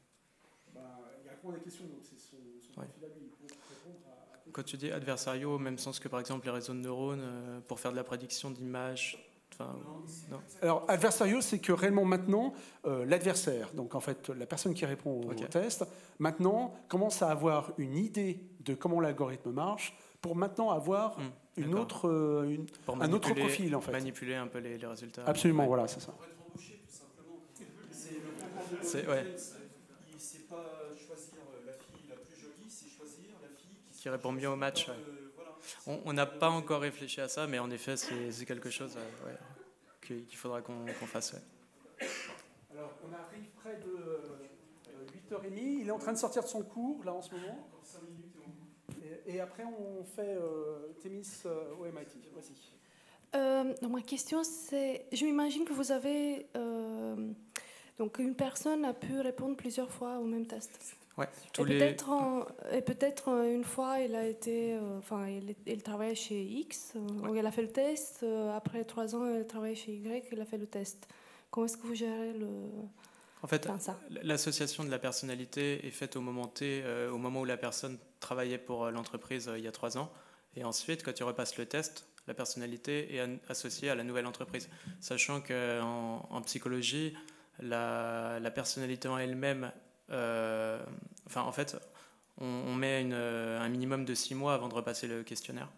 Bah, il répond à la question, donc c'est son, son ouais. profil à lui. Il peut répondre à... Quand tu dis adversario, au même sens que, par exemple, les réseaux de neurones, euh, pour faire de la prédiction d'images... Enfin, non. Non. Alors, adversario, c'est que réellement maintenant, euh, l'adversaire, donc en fait la personne qui répond au okay. test, maintenant commence à avoir une idée de comment l'algorithme marche pour maintenant avoir mmh, une autre, euh, une, pour un autre profil. En fait. Manipuler un peu les, les résultats. Absolument, ouais. voilà, c'est ça. Pour être embauché, tout simplement. C'est le concours de c'est ouais. pas choisir la fille la plus jolie, c'est choisir la fille qui, qui répond bien au match. Ouais. Euh, On n'a pas encore réfléchi à ça, mais en effet, c'est quelque chose euh, ouais, qu'il faudra qu'on qu'on fasse. Ouais. Alors, on arrive près de euh, huit heures trente. Il est en train de sortir de son cours, là, en ce moment. Encore cinq minutes. Et, et après, on fait euh, Themis euh, au M I T. Voici. Euh, donc, ma question, c'est... Je m'imagine que vous avez... Euh, donc, une personne a pu répondre plusieurs fois au même test. Ouais, et peut-être les... peut une fois, il a été, euh, enfin, il, il travaillait chez X, euh, ouais. donc il a fait le test. Euh, après trois ans, il travaillait chez Y, il a fait le test. Comment est-ce que vous gérez le... En fait, enfin, l'association de la personnalité est faite au moment T, euh, au moment où la personne travaillait pour l'entreprise euh, il y a trois ans. Et ensuite, quand tu repasses le test, la personnalité est associée à la nouvelle entreprise. Sachant qu'en en psychologie, la, la personnalité en elle-même... Euh, enfin, en fait, on, on met une, un minimum de six mois avant de repasser le questionnaire.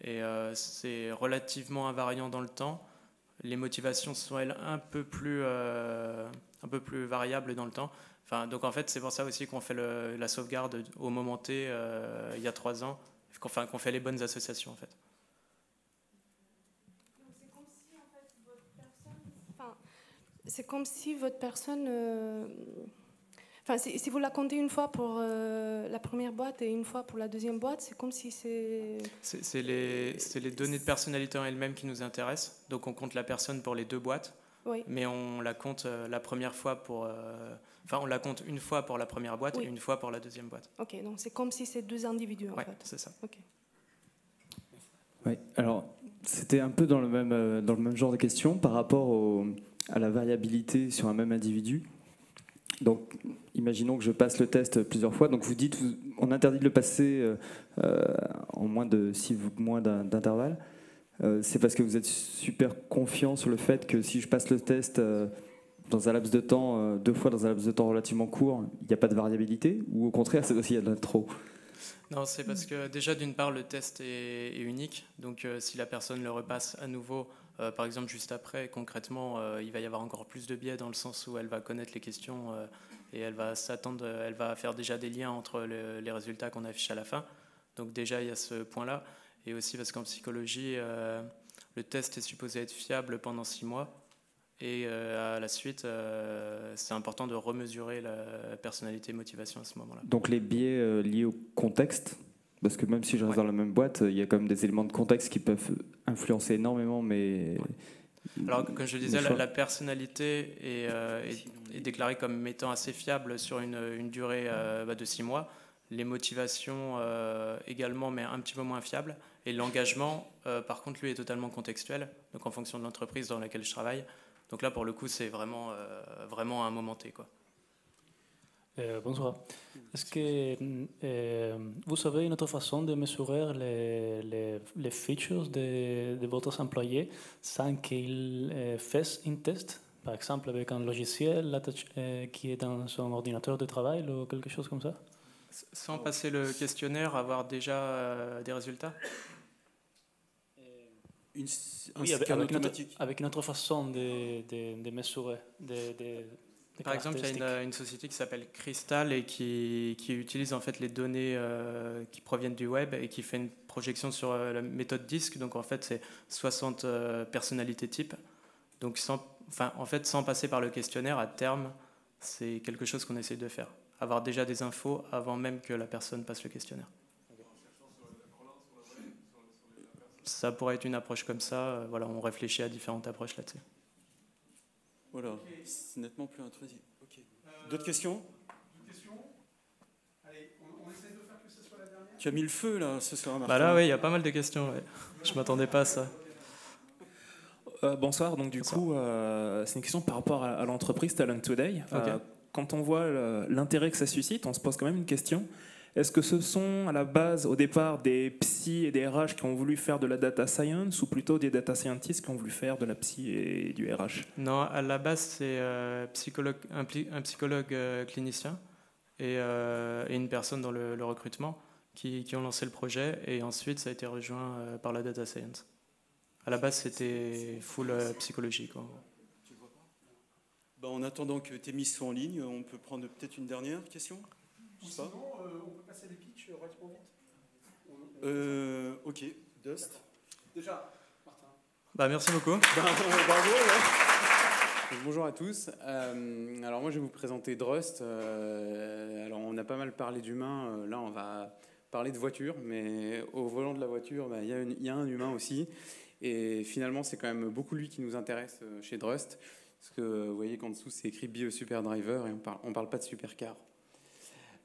Et euh, c'est relativement invariant dans le temps. Les motivations sont, elles, un peu plus, euh, un peu plus variables dans le temps. Enfin, donc, en fait, c'est pour ça aussi qu'on fait le, la sauvegarde au moment T, euh, il y a trois ans, qu'on, enfin, qu'on fait les bonnes associations, en fait. C'est comme si votre personne... Euh Enfin, si, si vous la comptez une fois pour euh, la première boîte et une fois pour la deuxième boîte, c'est comme si c'est... C'est les, les données de personnalité en elles-mêmes qui nous intéressent. Donc on compte la personne pour les deux boîtes, oui. mais on la compte euh, la première fois pour... Euh, enfin, on la compte une fois pour la première boîte oui. et une fois pour la deuxième boîte. Ok, donc c'est comme si c'est deux individus en ouais, fait. Oui, c'est ça. Okay. Oui, alors c'était un peu dans le, même, euh, dans le même genre de question par rapport au, à la variabilité sur un même individu. Donc, imaginons que je passe le test plusieurs fois. Donc, vous dites, vous, on interdit de le passer euh, en moins de six mois d'intervalle. Euh, c'est parce que vous êtes super confiant sur le fait que si je passe le test euh, dans un laps de temps, euh, deux fois dans un laps de temps relativement court, il n'y a pas de variabilité, ou au contraire, c'est aussi il y en a trop. Non, c'est parce que déjà, d'une part, le test est, est unique. Donc, euh, si la personne le repasse à nouveau. Euh, par exemple, juste après, concrètement, euh, il va y avoir encore plus de biais dans le sens où elle va connaître les questions euh, et elle va s'attendre, elle va faire déjà des liens entre le, les résultats qu'on affiche à la fin. Donc déjà, il y a ce point-là. Et aussi parce qu'en psychologie, euh, le test est supposé être fiable pendant six mois. Et euh, à la suite, euh, c'est important de remesurer la personnalité et motivation à ce moment-là. Donc les biais euh, liés au contexte ? Parce que même si je reste ouais. dans la même boîte, il y a quand même des éléments de contexte qui peuvent influencer énormément. Mais ouais. Alors, comme je le disais, la, la personnalité est, euh, est, est déclarée comme étant assez fiable sur une, une durée euh, de six mois. Les motivations euh, également, mais un petit peu moins fiables. Et l'engagement, euh, par contre, lui, est totalement contextuel. Donc, en fonction de l'entreprise dans laquelle je travaille. Donc là, pour le coup, c'est vraiment, euh, vraiment un moment T, quoi. Euh, bonsoir. Est-ce que euh, vous avez une autre façon de mesurer les, les, les features de, de votre employé sans qu'ils euh, fassent un test, par exemple avec un logiciel là, euh, qui est dans son ordinateur de travail ou quelque chose comme ça? Sans passer le questionnaire, avoir déjà euh, des résultats? Une, un oui, avec, avec, notre, avec une autre façon de, de, de mesurer. De, de, Par exemple, il y a une, une société qui s'appelle Crystal et qui, qui utilise en fait les données euh, qui proviennent du web et qui fait une projection sur euh, la méthode disque. Donc en fait, c'est soixante euh, personnalités types. Donc sans, enfin, en fait, sans passer par le questionnaire, à terme, c'est quelque chose qu'on essaie de faire. Avoir déjà des infos avant même que la personne passe le questionnaire. ça pourrait être une approche comme ça. Voilà, on réfléchit à différentes approches là-dessus. Voilà, okay. C'est nettement plus intrusif. Okay. Euh, D'autres questions? D'autres questions? Allez, on, on essaie de faire que ce soit la dernière. Tu as mis le feu là ce soir, Martin. Bah là, oui, il y a pas mal de questions. Ouais. Je ne m'attendais pas à ça. Euh, bonsoir, donc du bonsoir. coup, euh, c'est une question par rapport à, à l'entreprise Talentoday. Okay. Euh, quand on voit l'intérêt que ça suscite, on se pose quand même une question. Est-ce que ce sont à la base, au départ, des psy et des R H qui ont voulu faire de la data science ou plutôt des data scientists qui ont voulu faire de la psy et du R H? Non, à la base, c'est euh, psychologue, un, un psychologue euh, clinicien et, euh, et une personne dans le, le recrutement qui, qui ont lancé le projet, et ensuite, ça a été rejoint euh, par la data science. À la base, c'était full euh, psychologie, quoi. Bah, en attendant que Thémis soit en ligne, on peut prendre peut-être une dernière question? Ou sinon, euh, on peut passer les pitchs relativement vite. On, on... Euh, ok, Dust. Déjà, Martin. Bah, merci beaucoup. Bravo, bravo, ouais. Bonjour à tous. Euh, alors moi, je vais vous présenter Drust. Euh, alors on a pas mal parlé d'humains. Là, on va parler de voiture. Mais au volant de la voiture, bah, y a une, y a un humain aussi. Et finalement, c'est quand même beaucoup lui qui nous intéresse chez Drust. Parce que vous voyez qu'en dessous, c'est écrit Bio Super Driver et on parle, on parle pas de supercar.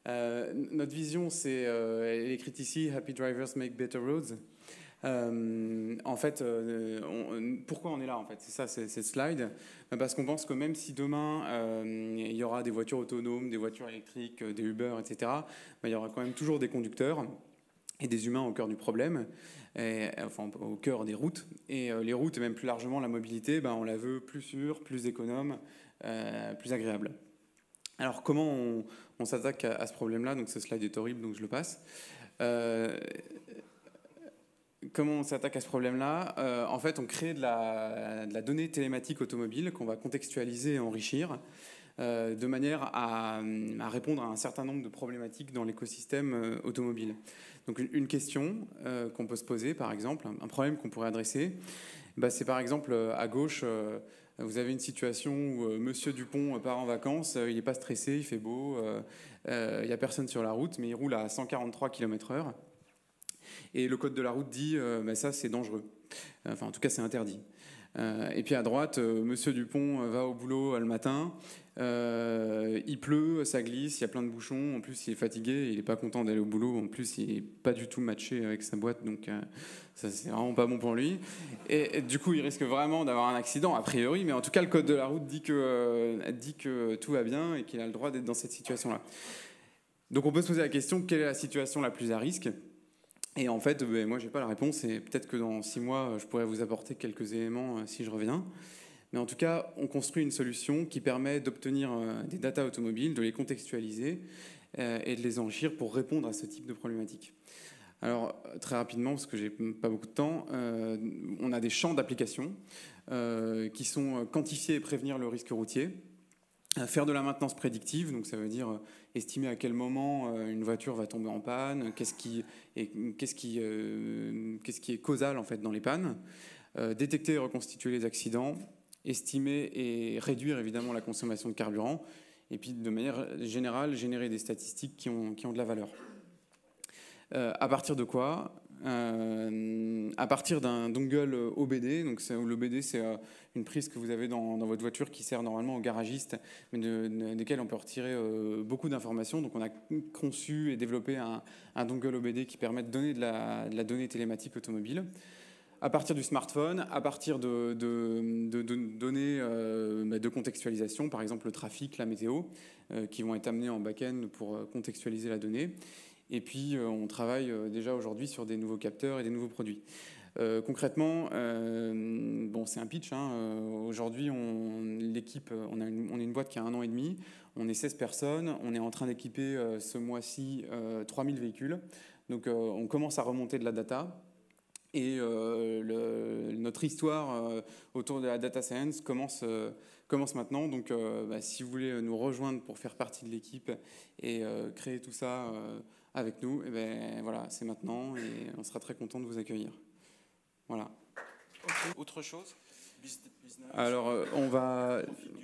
Euh, notre vision, c'est, euh, elle est écrite ici, Happy Drivers Make Better Roads. Euh, en fait, euh, on, pourquoi on est là en fait? C'est ça, c'est cette slide. Parce qu'on pense que même si demain euh, il y aura des voitures autonomes, des voitures électriques, des Uber, et cetera, ben, il y aura quand même toujours des conducteurs et des humains au cœur du problème, et, enfin au cœur des routes. Et euh, les routes, et même plus largement la mobilité, ben, on la veut plus sûre, plus économe, euh, plus agréable. Alors comment on, on s'attaque à, à ce problème-là? Donc ce slide est horrible, donc je le passe. Euh, comment on s'attaque à ce problème-là? euh, En fait, on crée de la, de la donnée télématique automobile qu'on va contextualiser et enrichir euh, de manière à, à répondre à un certain nombre de problématiques dans l'écosystème euh, automobile. Donc une, une question euh, qu'on peut se poser, par exemple, un problème qu'on pourrait adresser, bah, c'est par exemple à gauche... Euh, Vous avez une situation où euh, Monsieur Dupont euh, part en vacances, euh, il n'est pas stressé, il fait beau, il euh, n'y euh, a personne sur la route, mais il roule à cent quarante-trois kilomètres heure. Et le code de la route dit euh, bah, ça c'est dangereux. Enfin, en tout cas, c'est interdit. Euh, et puis à droite, euh, Monsieur Dupont euh, va au boulot euh, le matin, euh, il pleut, ça glisse, il y a plein de bouchons, en plus il est fatigué, il n'est pas content d'aller au boulot, en plus il n'est pas du tout matché avec sa boîte, donc euh, ça c'est vraiment pas bon pour lui. Et, et du coup il risque vraiment d'avoir un accident, a priori, mais en tout cas le code de la route dit que, euh, dit que tout va bien et qu'il a le droit d'être dans cette situation-là. Donc on peut se poser la question, quelle est la situation la plus à risque ? Et en fait, ben, moi, je n'ai pas la réponse, et peut-être que dans six mois, je pourrais vous apporter quelques éléments euh, si je reviens. Mais en tout cas, on construit une solution qui permet d'obtenir euh, des data automobiles, de les contextualiser euh, et de les enrichir pour répondre à ce type de problématique. Alors, très rapidement, parce que je n'ai pas beaucoup de temps, euh, on a des champs d'application euh, qui sont quantifier et prévenir le risque routier. Faire de la maintenance prédictive, donc ça veut dire estimer à quel moment une voiture va tomber en panne, qu'est-ce qui est, qu'est-ce qui, euh, qu'est-ce qui est causal en fait dans les pannes, euh, détecter et reconstituer les accidents, estimer et réduire évidemment la consommation de carburant, et puis de manière générale générer des statistiques qui ont, qui ont de la valeur. Euh, à partir de quoi ? Euh, à partir d'un dongle O B D, donc l'O B D c'est euh, une prise que vous avez dans, dans votre voiture qui sert normalement aux garagistes, mais de, de, desquels on peut retirer euh, beaucoup d'informations. Donc on a conçu et développé un, un dongle O B D qui permet de donner de la, de la donnée télématique automobile. À partir du smartphone, à partir de, de, de, de données euh, de contextualisation, par exemple le trafic, la météo, euh, qui vont être amenées en back-end pour contextualiser la donnée. Et puis, euh, on travaille euh, déjà aujourd'hui sur des nouveaux capteurs et des nouveaux produits. Euh, concrètement, euh, bon, c'est un pitch. Hein, euh, aujourd'hui, on, l'équipe, on, a une, on est une boîte qui a un an et demi. On est seize personnes. On est en train d'équiper euh, ce mois-ci euh, trois mille véhicules. Donc, euh, on commence à remonter de la data. Et euh, le, notre histoire euh, autour de la data science commence, euh, commence maintenant. Donc, euh, bah, si vous voulez nous rejoindre pour faire partie de l'équipe et euh, créer tout ça... Euh, avec nous, et ben voilà, c'est maintenant et on sera très content de vous accueillir. Voilà. Okay. Autre chose ? Alors, on va.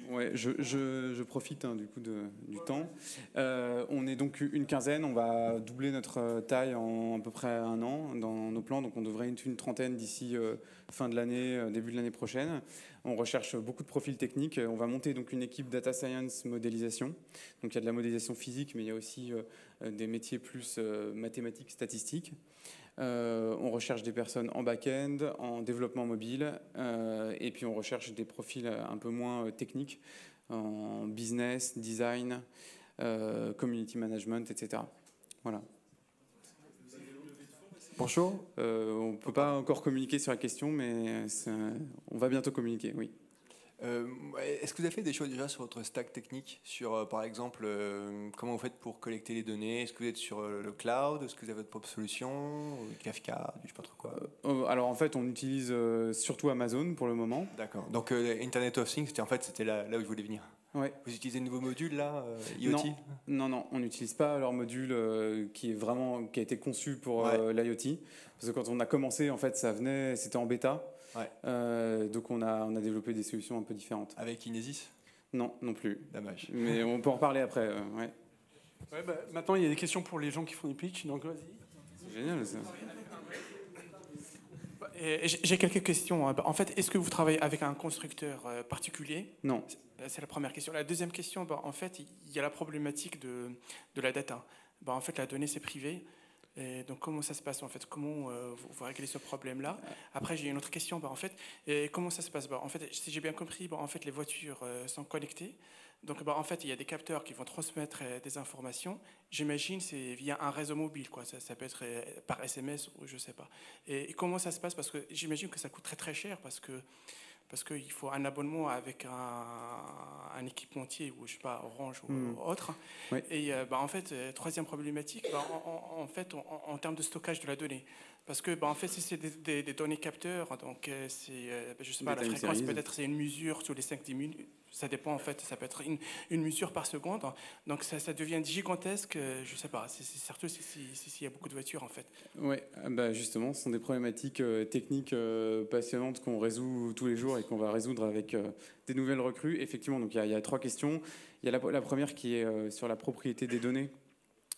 Ouais, je, je, je profite hein, du coup de, du temps. Euh, on est donc une quinzaine. On va doubler notre taille en à peu près un an dans nos plans. Donc, on devrait être une trentaine d'ici euh, fin de l'année, début de l'année prochaine. On recherche beaucoup de profils techniques. On va monter donc une équipe data science modélisation. Donc, il y a de la modélisation physique, mais il y a aussi euh, des métiers plus euh, mathématiques, statistiques. Euh, on recherche des personnes en back-end, en développement mobile, euh, et puis on recherche des profils un peu moins techniques, en business, design, euh, community management, et cetera. Voilà. Bonjour. Euh, on ne peut pas encore communiquer sur la question, mais on va bientôt communiquer, oui. Euh, Est-ce que vous avez fait des choses déjà sur votre stack technique, sur euh, par exemple euh, comment vous faites pour collecter les données? Est-ce que vous êtes sur euh, le cloud? Est-ce que vous avez votre propre solution? Kafka, je ne sais pas trop quoi. Euh, alors en fait, on utilise euh, surtout Amazon pour le moment. D'accord. Donc euh, Internet of Things, c'était en fait c'était là, là où je voulais venir. Ouais. Vous utilisez de nouveaux modules là, euh, IoT? Non, non, non, on n'utilise pas leur module euh, qui est vraiment qui a été conçu pour euh, ouais. l'IoT, parce que quand on a commencé, en fait, ça venait, c'était en bêta. Ouais. Euh, donc on a, on a développé des solutions un peu différentes. Avec Kinesis? Non, non plus. Dommage. Mais on peut en reparler après. Euh, ouais. Ouais, bah, maintenant, il y a des questions pour les gens qui font des pitchs. Donc vas-y. C'est génial ça. J'ai quelques questions. En fait, est-ce que vous travaillez avec un constructeur particulier? Non. C'est la première question. La deuxième question, bah, en fait, il y a la problématique de, de la data. Bah, en fait, la donnée, c'est privé. Et donc comment ça se passe en fait? Comment euh, vous, vous réglez ce problème-là? Après j'ai une autre question. Bah, en fait, et comment ça se passe? Bah, en fait, si j'ai bien compris, bah, en fait les voitures euh, sont connectées. Donc bah, en fait il y a des capteurs qui vont transmettre euh, des informations. J'imagine c'est via un réseau mobile quoi. Ça, ça peut être euh, par S M S ou je sais pas. Et, et comment ça se passe? Parce que j'imagine que ça coûte très très cher parce que parce qu'il faut un abonnement avec un, un équipementier ou je sais pas Orange ou mmh. autre. Oui. Et euh, bah, en fait euh, troisième problématique. Bah, en, en, en fait on, en termes de stockage de la donnée. Parce que, bah, en fait, si c'est des, des, des données capteurs, donc euh, c'est, euh, je sais pas, la fréquence, peut-être c'est une mesure tous les cinq à dix minutes, ça dépend en fait, ça peut être une, une mesure par seconde, donc ça, ça devient gigantesque, euh, je sais pas, c'est surtout s'il y a beaucoup de voitures en fait. Oui, bah, justement, ce sont des problématiques euh, techniques euh, passionnantes qu'on résout tous les jours et qu'on va résoudre avec euh, des nouvelles recrues. Effectivement, donc il y, y a trois questions. Il y a la, la première qui est euh, sur la propriété des données.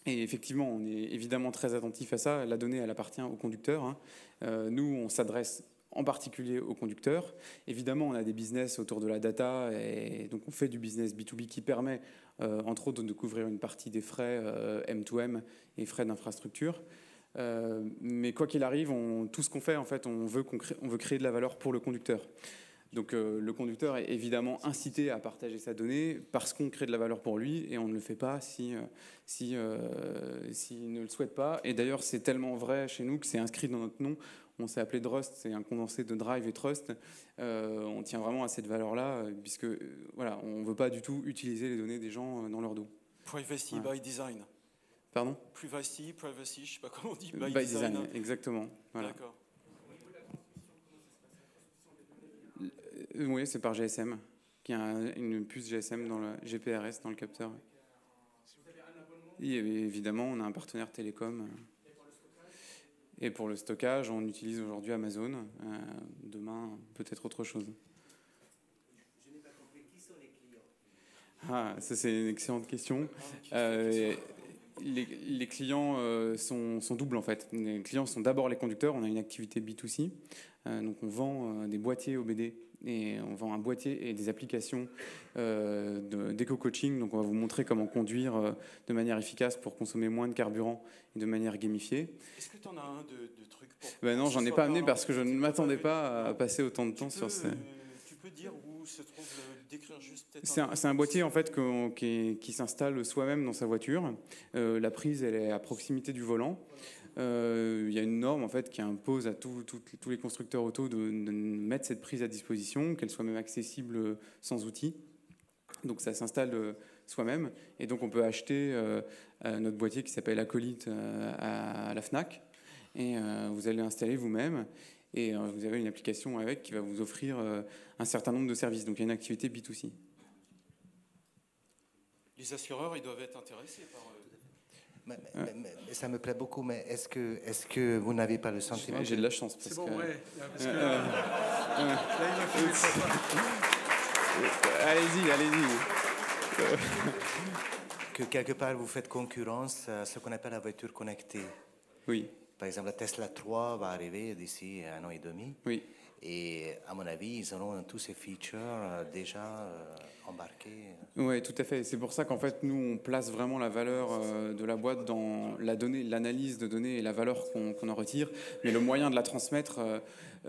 Et effectivement, on est évidemment très attentif à ça. La donnée, elle appartient au conducteur. Hein. Euh, nous, on s'adresse en particulier aux conducteurs. Évidemment, on a des business autour de la data, et donc on fait du business B deux B qui permet, euh, entre autres, de couvrir une partie des frais euh, M deux M et frais d'infrastructure. Euh, mais quoi qu'il arrive, on, tout ce qu'on fait, en fait, on veut, qu'on crée, on veut créer de la valeur pour le conducteur. Donc euh, le conducteur est évidemment incité à partager sa donnée parce qu'on crée de la valeur pour lui et on ne le fait pas si, euh, si, euh, s'il ne le souhaite pas. Et d'ailleurs, c'est tellement vrai chez nous que c'est inscrit dans notre nom. On s'est appelé Drust, c'est un condensé de Drive et Trust. Euh, on tient vraiment à cette valeur-là puisque euh, voilà, on ne veut pas du tout utiliser les données des gens euh, dans leur dos. Privacy ouais. by design. Pardon? Privacy, privacy, je ne sais pas comment on dit. By, by design. design, exactement. Voilà. D'accord. Oui, c'est par G S M, qui a une puce G S M dans le G P R S, dans le capteur. Et évidemment, on a un partenaire télécom. Et pour le stockage, on utilise aujourd'hui Amazon. Demain, peut-être autre chose. Je n'ai pas compris, qui sont les clients? Ah, ça c'est une excellente question. Euh, les, les clients euh, sont, sont doubles en fait. Les clients sont d'abord les conducteurs. On a une activité B deux C, euh, donc on vend euh, des boîtiers O B D. Et on vend un boîtier et des applications euh, d'éco-coaching. Donc on va vous montrer comment conduire euh, de manière efficace pour consommer moins de carburant et de manière gamifiée. Est-ce que tu en as un de, de trucs pour... Ben non, j'en ai pas amené parce que je ne m'attendais pas à passer autant de temps sur ce... Tu peux dire où se trouve le décrire juste peut-être? C'est un, un boîtier en fait que, qui, qui s'installe soi-même dans sa voiture. Euh, la prise, elle est à proximité du volant. Euh, il y a une norme en fait qui impose à tout, tout, tous les constructeurs auto de, de mettre cette prise à disposition, qu'elle soit même accessible sans outils. Donc ça s'installe soi-même et donc on peut acheter euh, notre boîtier qui s'appelle Acolyte euh, à, à la Fnac et euh, vous allez l'installer vous-même. Et vous avez une application avec qui va vous offrir un certain nombre de services. Donc il y a une activité B deux C. Les assureurs, ils doivent être intéressés par... Mais, mais, ouais. mais, mais, ça me plaît beaucoup, mais est-ce que, est-ce que vous n'avez pas le sentiment que... J'ai de la chance. C'est bon, que... ouais. Parce que... Euh, euh, euh, là, il a fait les trois. Allez-y, allez-y. Que quelque part, vous faites concurrence à ce qu'on appelle la voiture connectée. Oui. Par exemple, la Tesla trois va arriver d'ici un an et demi. Oui. Et à mon avis, ils auront tous ces features déjà embarquées. Oui, tout à fait. C'est pour ça qu'en fait, nous, on place vraiment la valeur de la boîte dans la donnée, l'analyse de données et la valeur qu'on qu'on en retire. Mais le moyen de la transmettre...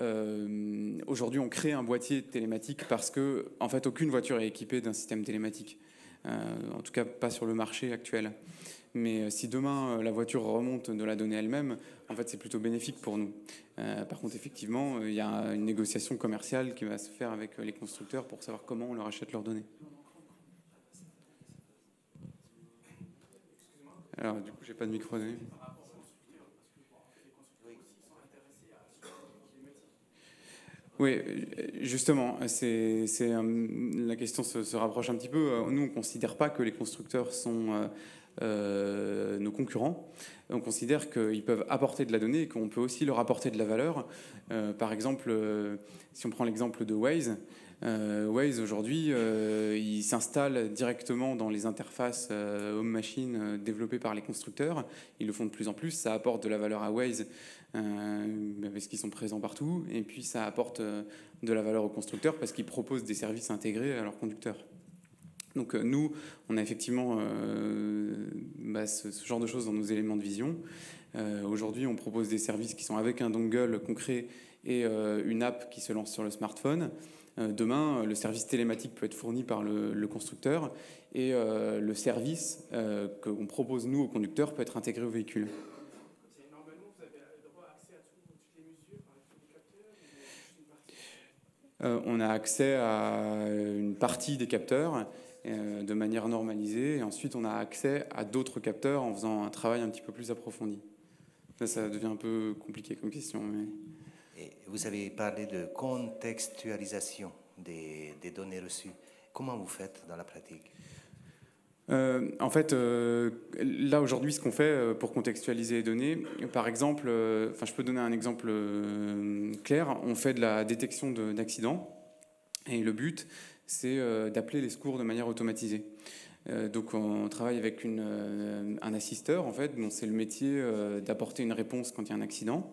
Euh, aujourd'hui, on crée un boîtier télématique parce que, en fait, aucune voiture est équipée d'un système télématique. Euh, en tout cas, pas sur le marché actuel. Mais si demain la voiture remonte de la donnée elle-même, en fait c'est plutôt bénéfique pour nous. Euh, par contre effectivement il y a une négociation commerciale qui va se faire avec les constructeurs pour savoir comment on leur achète leurs données. Alors du coup j'ai pas de micro. -données. Oui, justement, c'est, c'est, la question se, se rapproche un petit peu. Nous, on ne considère pas que les constructeurs sont euh, euh, nos concurrents. On considère qu'ils peuvent apporter de la donnée et qu'on peut aussi leur apporter de la valeur. Euh, par exemple, euh, si on prend l'exemple de Waze, euh, Waze, aujourd'hui, euh, il s'installe directement dans les interfaces euh, home-machine développées par les constructeurs. Ils le font de plus en plus. Ça apporte de la valeur à Waze. Euh, parce qu'ils sont présents partout, et puis ça apporte euh, de la valeur aux constructeurs parce qu'ils proposent des services intégrés à leurs conducteurs. Donc euh, nous, on a effectivement euh, bah, ce, ce genre de choses dans nos éléments de vision. Euh, Aujourd'hui, on propose des services qui sont avec un dongle concret et euh, une app qui se lance sur le smartphone. Euh, demain, le service télématique peut être fourni par le, le constructeur, et euh, le service euh, qu'on propose nous aux conducteurs peut être intégré au véhicule. Euh, on a accès à une partie des capteurs euh, de manière normalisée, et ensuite on a accès à d'autres capteurs en faisant un travail un petit peu plus approfondi. Ça, ça devient un peu compliqué comme question. Mais... Et vous avez parlé de contextualisation des, des données reçues. Comment vous faites dans la pratique ? Euh, en fait, euh, là aujourd'hui, ce qu'on fait euh, pour contextualiser les données, par exemple, euh, enfin, je peux donner un exemple euh, clair, on fait de la détection d'accidents, et le but, c'est euh, d'appeler les secours de manière automatisée. Euh, donc on travaille avec une, euh, un assisteur, en fait, dont c'est le métier euh, d'apporter une réponse quand il y a un accident.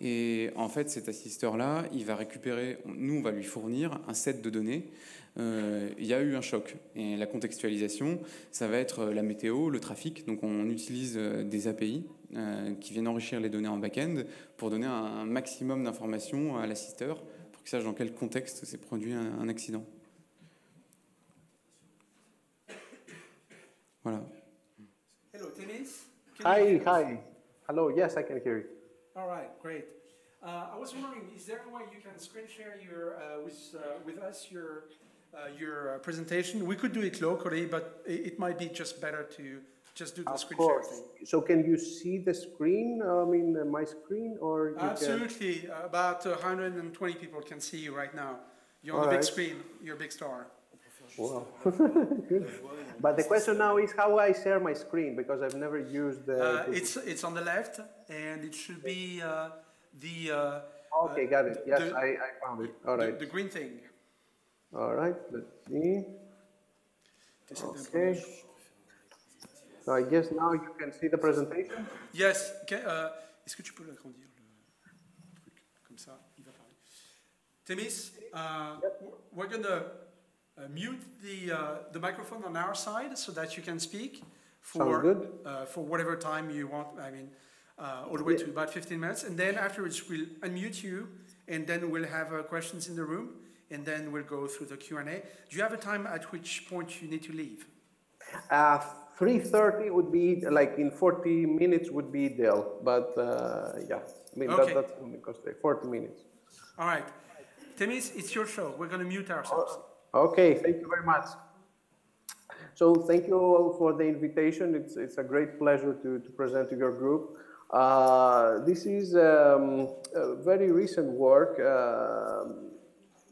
Et en fait, cet assisteur-là, il va récupérer, nous, on va lui fournir un set de données. Euh, il y a eu un choc. Et la contextualisation, ça va être la météo, le trafic. Donc on utilise des A P I euh, qui viennent enrichir les données en back-end pour donner un maximum d'informations à l'assisteur pour qu'il sache dans quel contexte s'est produit un, un accident. Voilà. Hello, Dennis. Hi, hi. Hello, yes, I can hear you. All right, great. Uh, I was wondering, is there a way you can screen share your, uh, with, uh, with us your, uh, your uh, presentation? We could do it locally, but it, it might be just better to just do the of screen course. share thing. So can you see the screen, I mean, uh, my screen? or you Absolutely. Can... About one hundred twenty people can see you right now. You're on All the right. big screen. You're a big star. Wow. Good. But the question now is how I share my screen, because I've never used the... Uh, it's, it's on the left, and it should be... Uh, The, uh, okay, got it. Yes, the, I, I found it. All right. The, the green thing. All right, let's see. Okay. So I guess now you can see the presentation. Yes. Okay. Uh, Est-ce que tu peux l'agrandir le truc comme ça? Il va parler. Themis, uh, yep. we're gonna uh, mute the uh, the microphone on our side so that you can speak for uh, for whatever time you want. I mean. Uh, all the way yeah. to about fifteen minutes, and then afterwards we'll unmute you, and then we'll have uh, questions in the room, and then we'll go through the Q and A. Do you have a time at which point you need to leave? Uh, three thirty would be, like in forty minutes would be ideal, but uh, yeah, I mean okay. that, that's forty minutes. All right, Themis, it's your show. We're going to mute ourselves. Okay, thank you very much. So thank you all for the invitation. It's, it's a great pleasure to, to present to your group. Uh, this is um, a very recent work. Uh,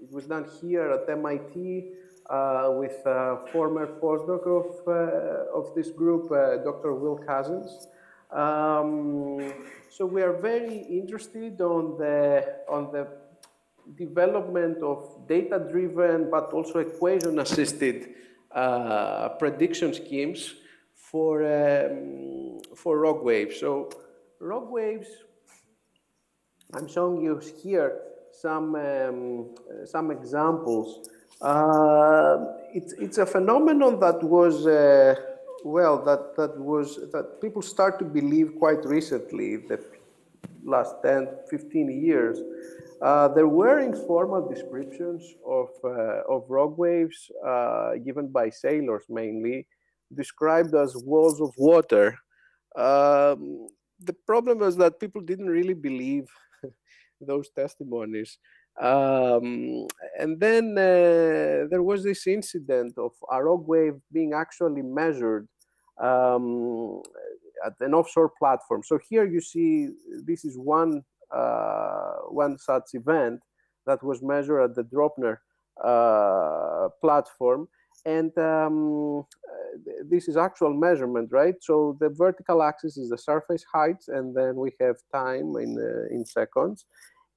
it was done here at M I T uh, with a former postdoc of, uh, of this group, uh, Doctor Will Cousins. Um, so we are very interested on the, on the development of data-driven but also equation-assisted uh, prediction schemes for, um, for rogue waves. So rogue waves, I'm showing you here some, um, some examples. Uh, it's, it's a phenomenon that was, uh, well, that, that was, that people start to believe quite recently, the last ten, fifteen years. Uh, there were informal descriptions of, uh, of rogue waves uh, given by sailors mainly, described as walls of water. Um, the problem was that people didn't really believe those testimonies. Um, and then uh, there was this incident of a rogue wave being actually measured um, at an offshore platform. So here you see, this is one, uh, one such event that was measured at the Dropner uh, platform. And um, this is actual measurement, right? So the vertical axis is the surface height, and then we have time in, uh, in seconds.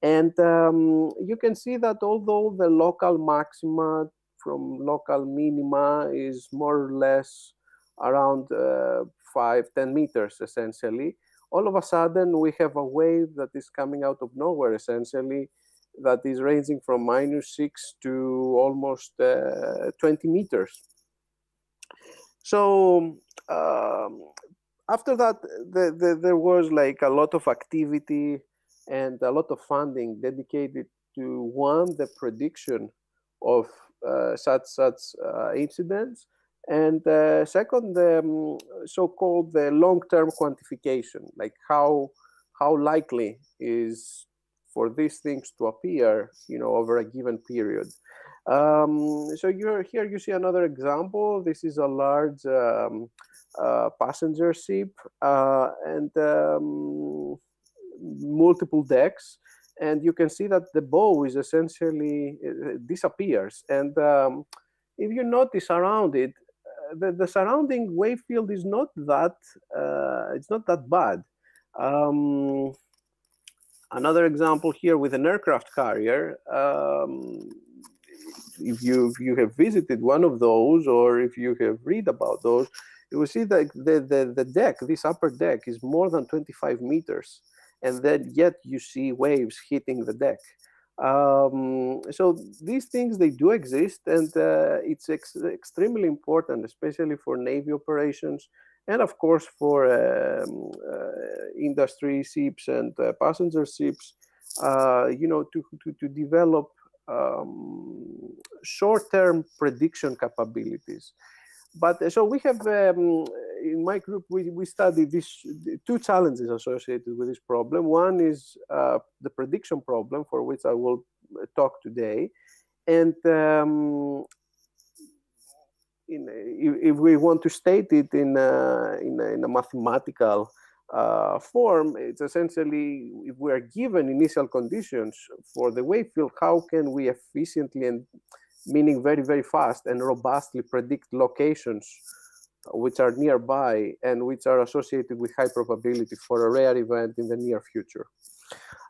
And um, you can see that although the local maxima from local minima is more or less around uh, five, ten meters, essentially, all of a sudden we have a wave that is coming out of nowhere, essentially, that is ranging from minus six to almost uh, twenty meters. So um, after that, the, the, there was like a lot of activity and a lot of funding dedicated to, one, the prediction of uh, such, such uh, incidents, and uh, second, the um, so-called the long-term quantification, like how, how likely is for these things to appear, you know, over a given period. Um, so you're, here you see another example. This is a large um, uh, passenger ship uh, and um, multiple decks. And you can see that the bow is essentially uh, disappears. And um, if you notice around it, uh, the, the surrounding wave field is not that, uh, it's not that bad. Um, Another example here with an aircraft carrier. Um, if you if you have visited one of those, or if you have read about those, you will see that the, the, the deck, this upper deck, is more than twenty-five meters, and then yet you see waves hitting the deck. Um, so these things, they do exist, and uh, it's ex extremely important, especially for Navy operations, and of course for um, uh, industry ships and uh, passenger ships, uh, you know, to, to, to develop um, short-term prediction capabilities. But uh, so we have, um, in my group, we, we studied these two challenges associated with this problem. One is uh, the prediction problem, for which I will talk today. And um, In, if, if we want to state it in a, in a, in a mathematical uh, form, it's essentially, if we are given initial conditions for the wave field, how can we efficiently, and meaning very, very fast and robustly, predict locations which are nearby and which are associated with high probability for a rare event in the near future.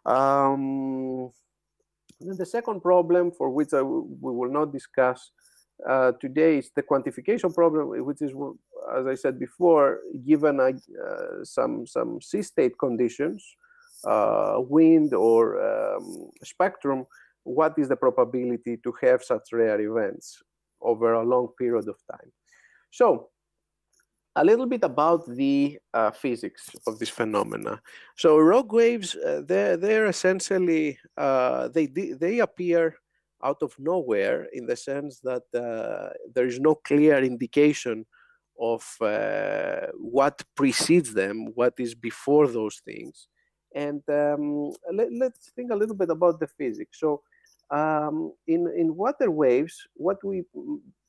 Um, then the second problem, for which I w we will not discuss Uh, today, is the quantification problem, which is, as I said before, given uh, some some sea-state conditions, uh, wind or um, spectrum, what is the probability to have such rare events over a long period of time? So, a little bit about the uh, physics of this phenomena. So, rogue waves, uh, they're, they're essentially, uh, they, they appear out of nowhere, in the sense that uh, there is no clear indication of uh, what precedes them, what is before those things. And um, let, let's think a little bit about the physics. So um, in, in water waves, what we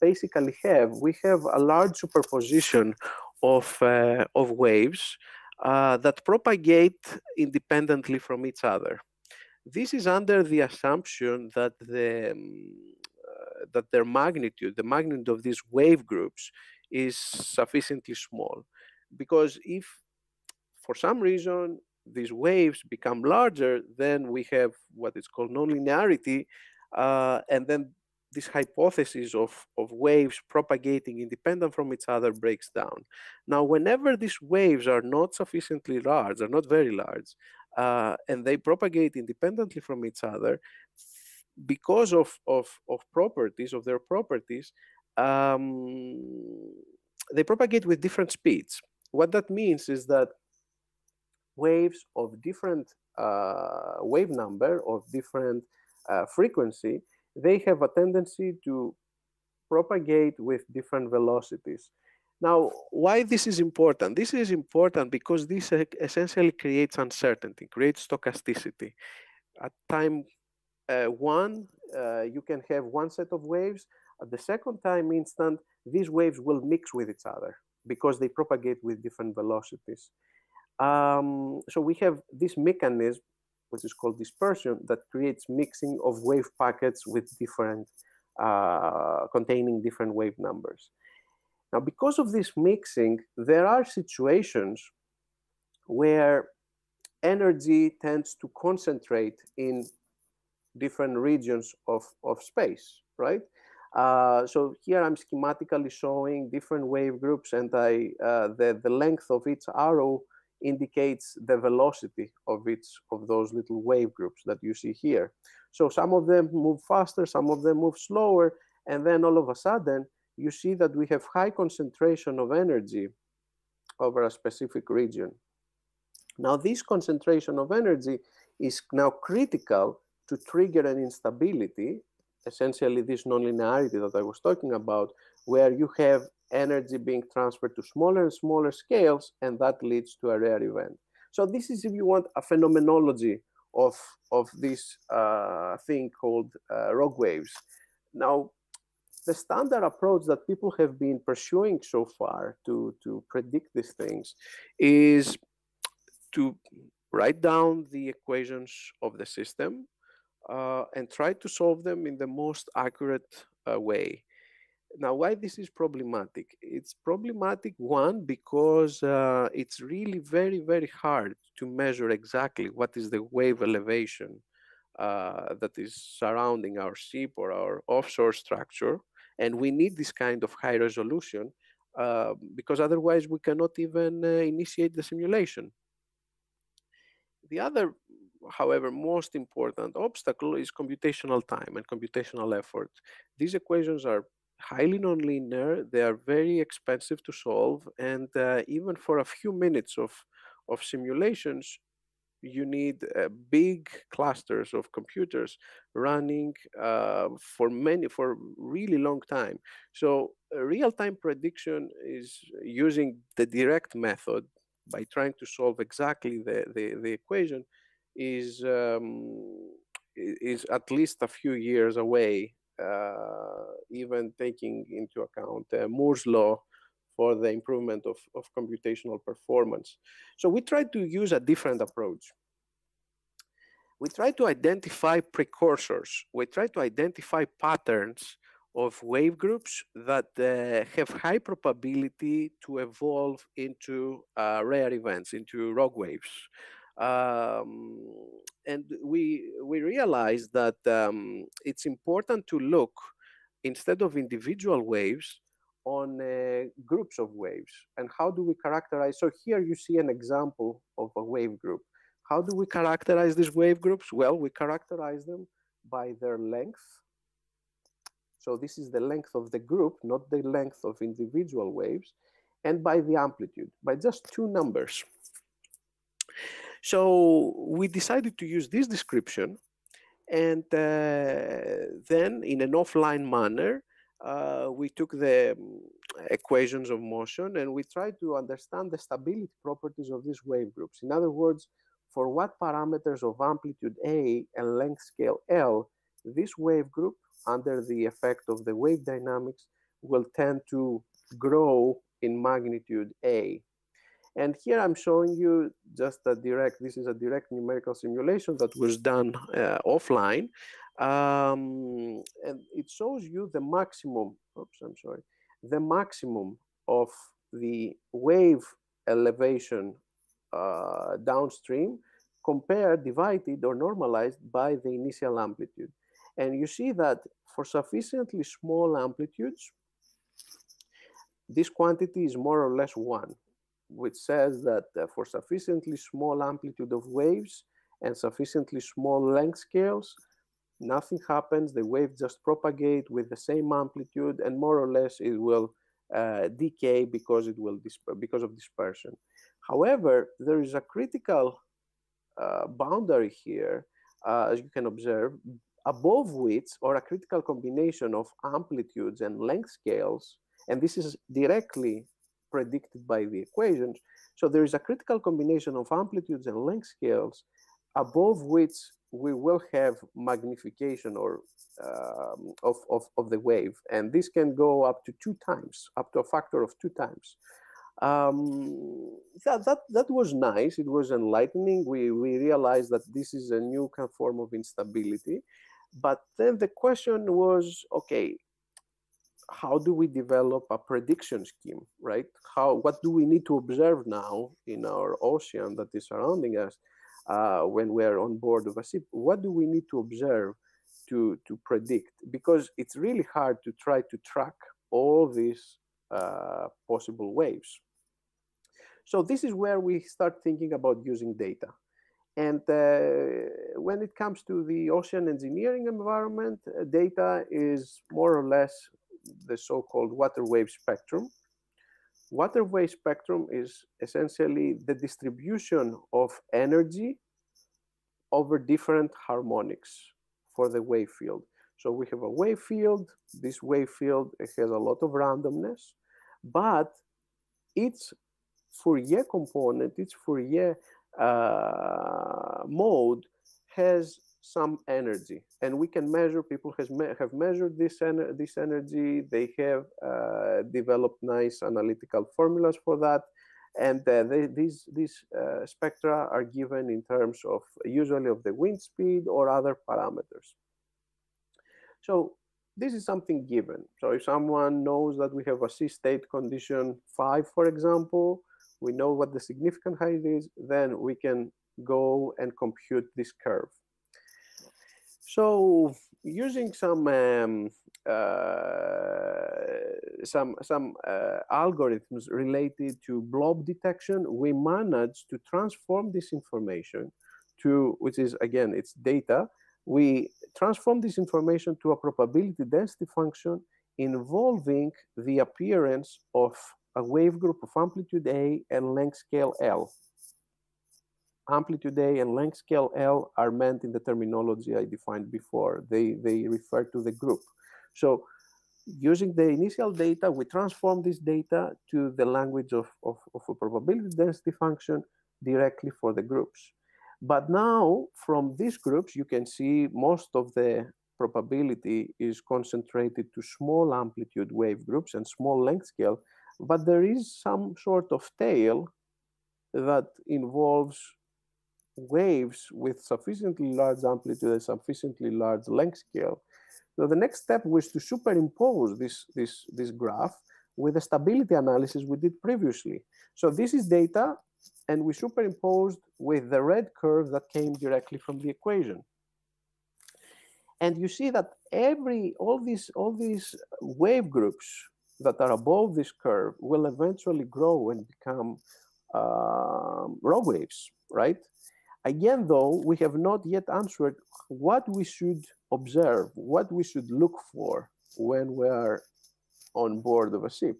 basically have, we have a large superposition of, uh, of waves uh, that propagate independently from each other. This is under the assumption that the, um, uh, that their magnitude, the magnitude of these wave groups, is sufficiently small. Because if, for some reason, these waves become larger, then we have what is called nonlinearity, uh, and then this hypothesis of, of waves propagating independent from each other breaks down. Now, whenever these waves are not sufficiently large, are not very large, uh, and they propagate independently from each other, because of, of, of properties, of their properties, um, they propagate with different speeds. What that means is that waves of different uh, wave number, of different uh, frequency, they have a tendency to propagate with different velocities. Now, why this is important? This is important because this essentially creates uncertainty, creates stochasticity. At time uh, one, uh, you can have one set of waves. At the second time instant, these waves will mix with each other because they propagate with different velocities. Um, so we have this mechanism, which is called dispersion, that creates mixing of wave packets with different, uh, containing different wave numbers. Now, because of this mixing, there are situations where energy tends to concentrate in different regions of, of space, right? Uh, so here I'm schematically showing different wave groups, and I, uh, the, the length of each arrow indicates the velocity of each of those little wave groups that you see here. So some of them move faster, some of them move slower, and then all of a sudden you see that we have high concentration of energy over a specific region. Now, this concentration of energy is now critical to trigger an instability, essentially this nonlinearity that I was talking about, where you have energy being transferred to smaller and smaller scales, and that leads to a rare event. So this is, if you want, a phenomenology of, of this uh, thing called uh, rogue waves. Now, the standard approach that people have been pursuing so far to, to predict these things is to write down the equations of the system uh, and try to solve them in the most accurate uh, way. Now, why this is problematic? It's problematic, one, because uh, it's really very, very hard to measure exactly what is the wave elevation uh, that is surrounding our ship or our offshore structure. And we need this kind of high resolution uh, because otherwise we cannot even uh, initiate the simulation. The other, however, most important obstacle is computational time and computational effort. These equations are highly nonlinear, they are very expensive to solve, and uh, even for a few minutes of, of simulations, you need uh, big clusters of computers running uh, for many, for really long time. So uh, real-time prediction is using the direct method by trying to solve exactly the, the, the equation is, um, is at least a few years away. Uh, even taking into account uh, Moore's law for the improvement of, of computational performance. So we tried to use a different approach. We tried to identify precursors. We tried to identify patterns of wave groups that uh, have high probability to evolve into uh, rare events, into rogue waves. Um, and we, we realized that um, it's important to look, instead of individual waves, on uh, groups of waves. And how do we characterize? So here you see an example of a wave group. How do we characterize these wave groups? Well, we characterize them by their length. So this is the length of the group, not the length of individual waves, and by the amplitude, by just two numbers. So we decided to use this description, and uh, then in an offline manner, uh, we took the equations of motion and we tried to understand the stability properties of these wave groups. In other words, for what parameters of amplitude A and length scale L, this wave group, under the effect of the wave dynamics, will tend to grow in magnitude A. And here I'm showing you just a direct, this is a direct numerical simulation that was done uh, offline. Um, and it shows you the maximum, oops, I'm sorry, the maximum of the wave elevation uh, downstream compared, divided, or normalized by the initial amplitude. And you see that for sufficiently small amplitudes, this quantity is more or less one, which says that uh, for sufficiently small amplitude of waves and sufficiently small length scales, nothing happens. The wave just propagates with the same amplitude, and more or less it will uh, decay because it will because of dispersion. However, there is a critical uh, boundary here, uh, as you can observe, above which, or a critical combination of amplitudes and length scales, and this is directly predicted by the equations. So there is a critical combination of amplitudes and length scales above which we will have magnification or um, of, of, of the wave. And this can go up to two times, up to a factor of two times. Um, that, that, that was nice. It was enlightening. We, we realized that this is a new kind of form of instability. But then the question was, okay, how do we develop a prediction scheme, right? How, what do we need to observe now in our ocean that is surrounding us uh, when we're on board of a ship? What do we need to observe to, to predict? Because it's really hard to try to track all these uh, possible waves. So this is where we start thinking about using data. And uh, when it comes to the ocean engineering environment, uh, data is more or less the so-called water wave spectrum. Water wave spectrum is essentially the distribution of energy over different harmonics for the wave field. So we have a wave field. This wave field has a lot of randomness, but its Fourier component, its Fourier uh, mode has some energy, and we can measure. People has me have measured this, ener this energy. They have uh, developed nice analytical formulas for that, and uh, they, these, these uh, spectra are given in terms of usually of the wind speed or other parameters. So this is something given. So if someone knows that we have a sea state condition five, for example, we know what the significant height is, then we can go and compute this curve. So using some um, uh, some some uh, algorithms related to blob detection, we managed to transform this information to, which is again it's data. We transform this information to a probability density function involving the appearance of a wave group of amplitude A and length scale L. Amplitude A and length scale L are meant in the terminology I defined before. They, they refer to the group. So using the initial data, we transform this data to the language of, of, of a probability density function directly for the groups. But now from these groups, you can see most of the probability is concentrated to small amplitude wave groups and small length scale, but there is some sort of tail that involves waves with sufficiently large amplitude and sufficiently large length scale. So the next step was to superimpose this, this, this graph with the stability analysis we did previously. So this is data, and we superimposed with the red curve that came directly from the equation. And you see that every, all these, all these wave groups that are above this curve will eventually grow and become um, raw waves, right? Again, though, we have not yet answered what we should observe, what we should look for when we are on board of a ship.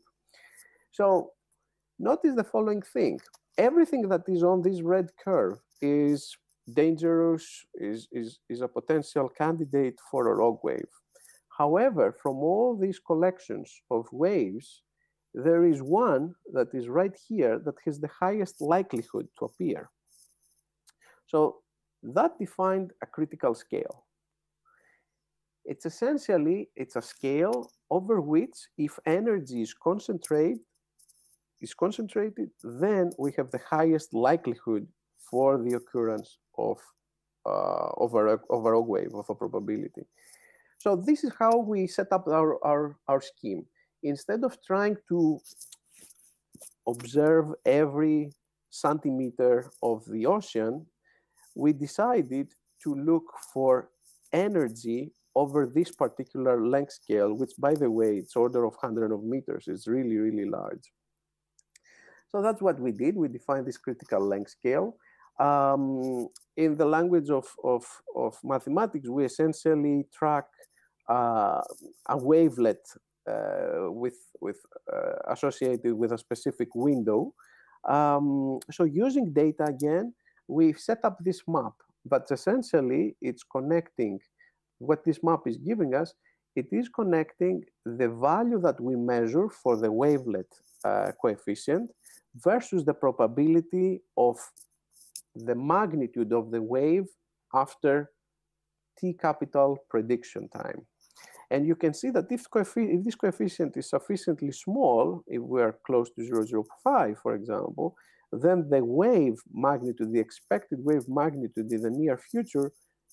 So notice the following thing. Everything that is on this red curve is dangerous, is, is, is a potential candidate for a rogue wave. However, from all these collections of waves, there is one that is right here that has the highest likelihood to appear. So that defined a critical scale. It's essentially, it's a scale over which if energy is concentrated, is concentrated, then we have the highest likelihood for the occurrence of uh, over, a, over a wave of a probability. So this is how we set up our, our, our scheme. Instead of trying to observe every centimeter of the ocean, we decided to look for energy over this particular length scale, which, by the way, it's order of hundreds of meters. It's really, really large. So that's what we did. We defined this critical length scale. Um, in the language of, of, of mathematics, we essentially track uh, a wavelet uh, with, with, uh, associated with a specific window. Um, so using data again, we've set up this map, but essentially it's connecting what this map is giving us. It is connecting the value that we measure for the wavelet uh, coefficient versus the probability of the magnitude of the wave after T capital prediction time. And you can see that if, if this coefficient is sufficiently small, if we are close to zero point zero five, for example, then the wave magnitude, the expected wave magnitude in the near future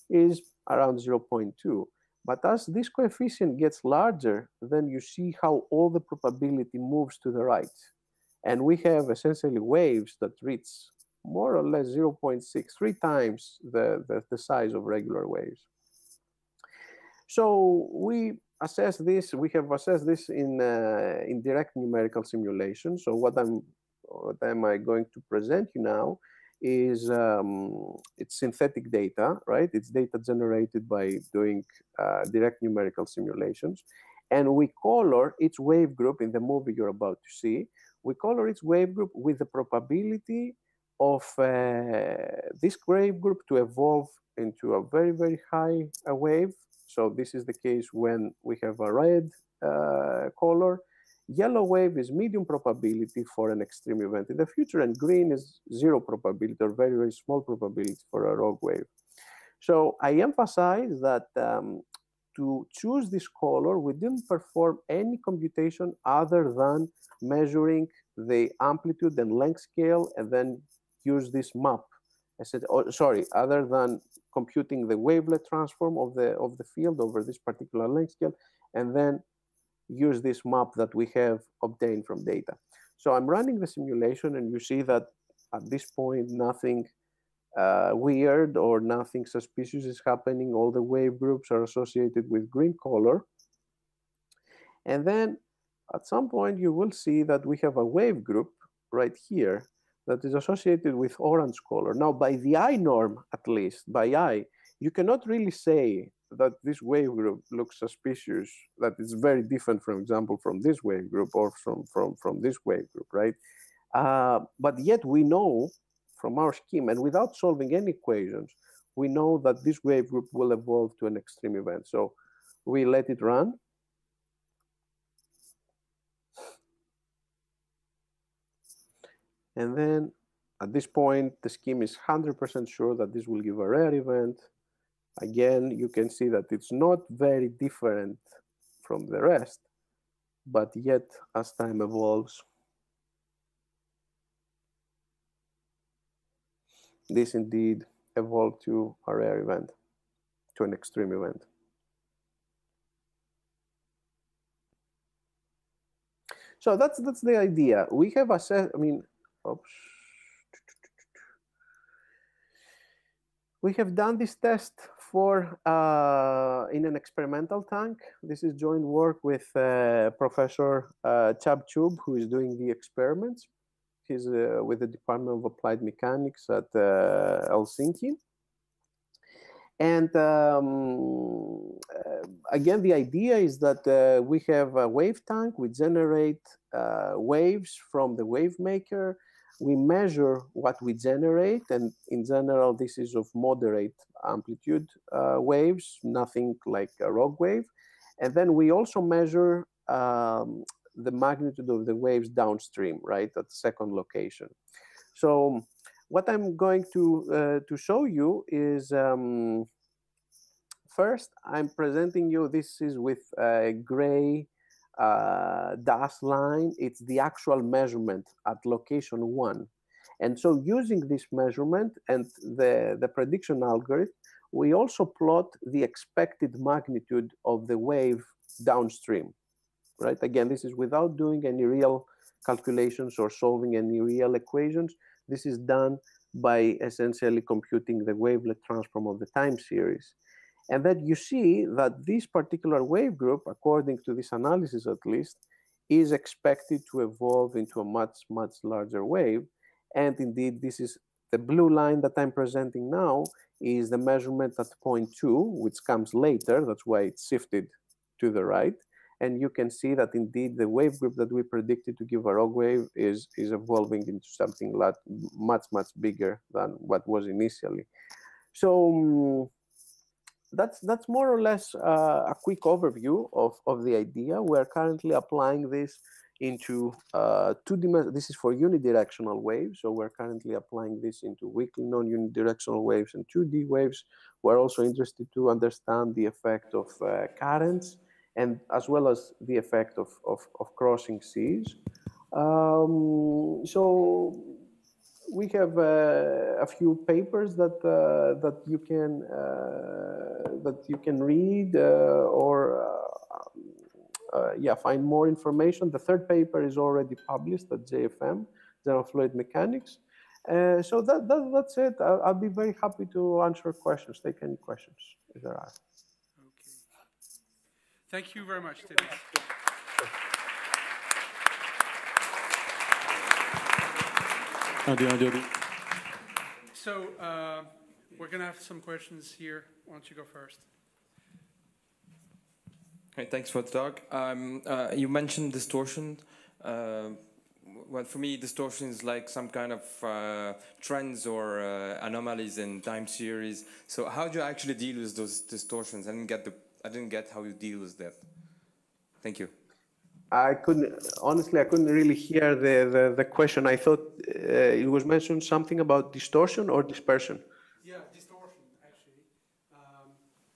is around zero point two. But as this coefficient gets larger, then you see how all the probability moves to the right. And we have essentially waves that reach more or less zero point six, three times the, the, the size of regular waves. So we assess this, we have assessed this in, uh, in direct numerical simulation. So what I'm What am I going to present you now is um, it's synthetic data, right? It's data generated by doing uh, direct numerical simulations. And we color each wave group in the movie you're about to see. We color each wave group with the probability of uh, this wave group to evolve into a very, very high uh, wave. So this is the case when we have a red uh, color. Yellow wave is medium probability for an extreme event in the future, and green is zero probability or very, very small probability for a rogue wave. So I emphasize that um, to choose this color, we didn't perform any computation other than measuring the amplitude and length scale and then use this map. I said, oh, sorry, other than computing the wavelet transform of the, of the field over this particular length scale and then use this map that we have obtained from data. So I'm running the simulation and you see that at this point, nothing uh, weird or nothing suspicious is happening. All the wave groups are associated with green color. And then at some point you will see that we have a wave group right here that is associated with orange color. Now by the I norm, at least by I, you cannot really say that this wave group looks suspicious, that it's very different, for example, from this wave group or from, from, from this wave group, right? Uh, but yet we know from our scheme, and without solving any equations, we know that this wave group will evolve to an extreme event. So we let it run. And then at this point, the scheme is one hundred percent sure that this will give a rare event. Again, you can see that it's not very different from the rest, but yet as time evolves, this indeed evolved to a rare event, to an extreme event. So that's, that's the idea. We have assessed, I mean, oops. We have done this test for uh, in an experimental tank. This is joint work with uh, Professor uh, Chab-Chub, who is doing the experiments. He's uh, with the Department of Applied Mechanics at uh, Helsinki. And um, again, the idea is that uh, we have a wave tank. We generate uh, waves from the wave maker. We measure what we generate, and in general, this is of moderate amplitude uh, waves, nothing like a rogue wave. And then we also measure um, the magnitude of the waves downstream, right, at the second location. So what I'm going to, uh, to show you is, um, first, I'm presenting you, this is with a gray Uh, dashed line, it's the actual measurement at location one. And so using this measurement and the, the prediction algorithm, we also plot the expected magnitude of the wave downstream, right? Again, this is without doing any real calculations or solving any real equations. This is done by essentially computing the wavelet transform of the time series. And then you see that this particular wave group, according to this analysis at least, is expected to evolve into a much, much larger wave. And indeed, this is the blue line that I'm presenting now is the measurement at point two, which comes later. That's why it's shifted to the right. And you can see that indeed the wave group that we predicted to give a rogue wave is, is evolving into something lot, much, much bigger than what was initially. So that's, that's more or less uh, a quick overview of, of the idea. We're currently applying this into uh, two-dimensional, this is for unidirectional waves. So we're currently applying this into weakly non-unidirectional waves and two D waves. We're also interested to understand the effect of uh, currents, and as well as the effect of, of, of crossing seas. Um, so we have uh, a few papers that, uh, that, you can, uh, that you can read uh, or uh, uh, yeah, find more information. The third paper is already published at J F M, General Fluid Mechanics. Uh, so that, that, that's it. I'll, I'll be very happy to answer questions, take any questions if there are. Thank you very much, Themis. So uh, we're going to have some questions here. Why don't you go first? Hey, thanks for the talk. Um, uh, you mentioned distortion. Uh, well, for me, distortion is like some kind of uh, trends or uh, anomalies in time series. So how do you actually deal with those distortions? I didn't get the I didn't get how you deal with that. Thank you. I couldn't, honestly, I couldn't really hear the, the, the question. I thought uh, it was mentioned something about distortion or dispersion. Yeah, distortion, actually. Um,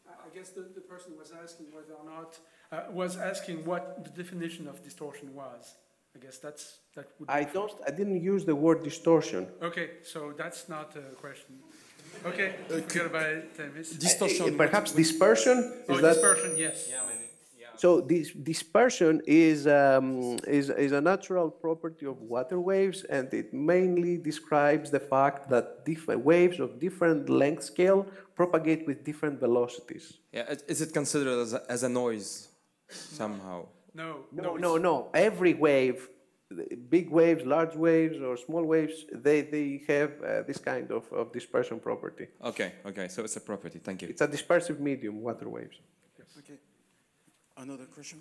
I, I guess the, the person was asking whether or not, uh, was asking what the definition of distortion was. I guess that's, that would be I don't, I didn't use the word distortion. Okay, so that's not a question. Okay, forget about it, Themis. Distortion. Perhaps dispersion? Is oh, that... dispersion, yes. Yeah, maybe. Yeah. So dis dispersion is, um, is, is a natural property of water waves, and it mainly describes the fact that waves of different length scale propagate with different velocities. Yeah, is it considered as a, as a noise somehow? No. No, no, no. Every wave, big waves, large waves, or small waves, they, they have uh, this kind of, of dispersion property. Okay, okay, so it's a property, thank you. It's a dispersive medium, water waves. Yes. Okay, another question?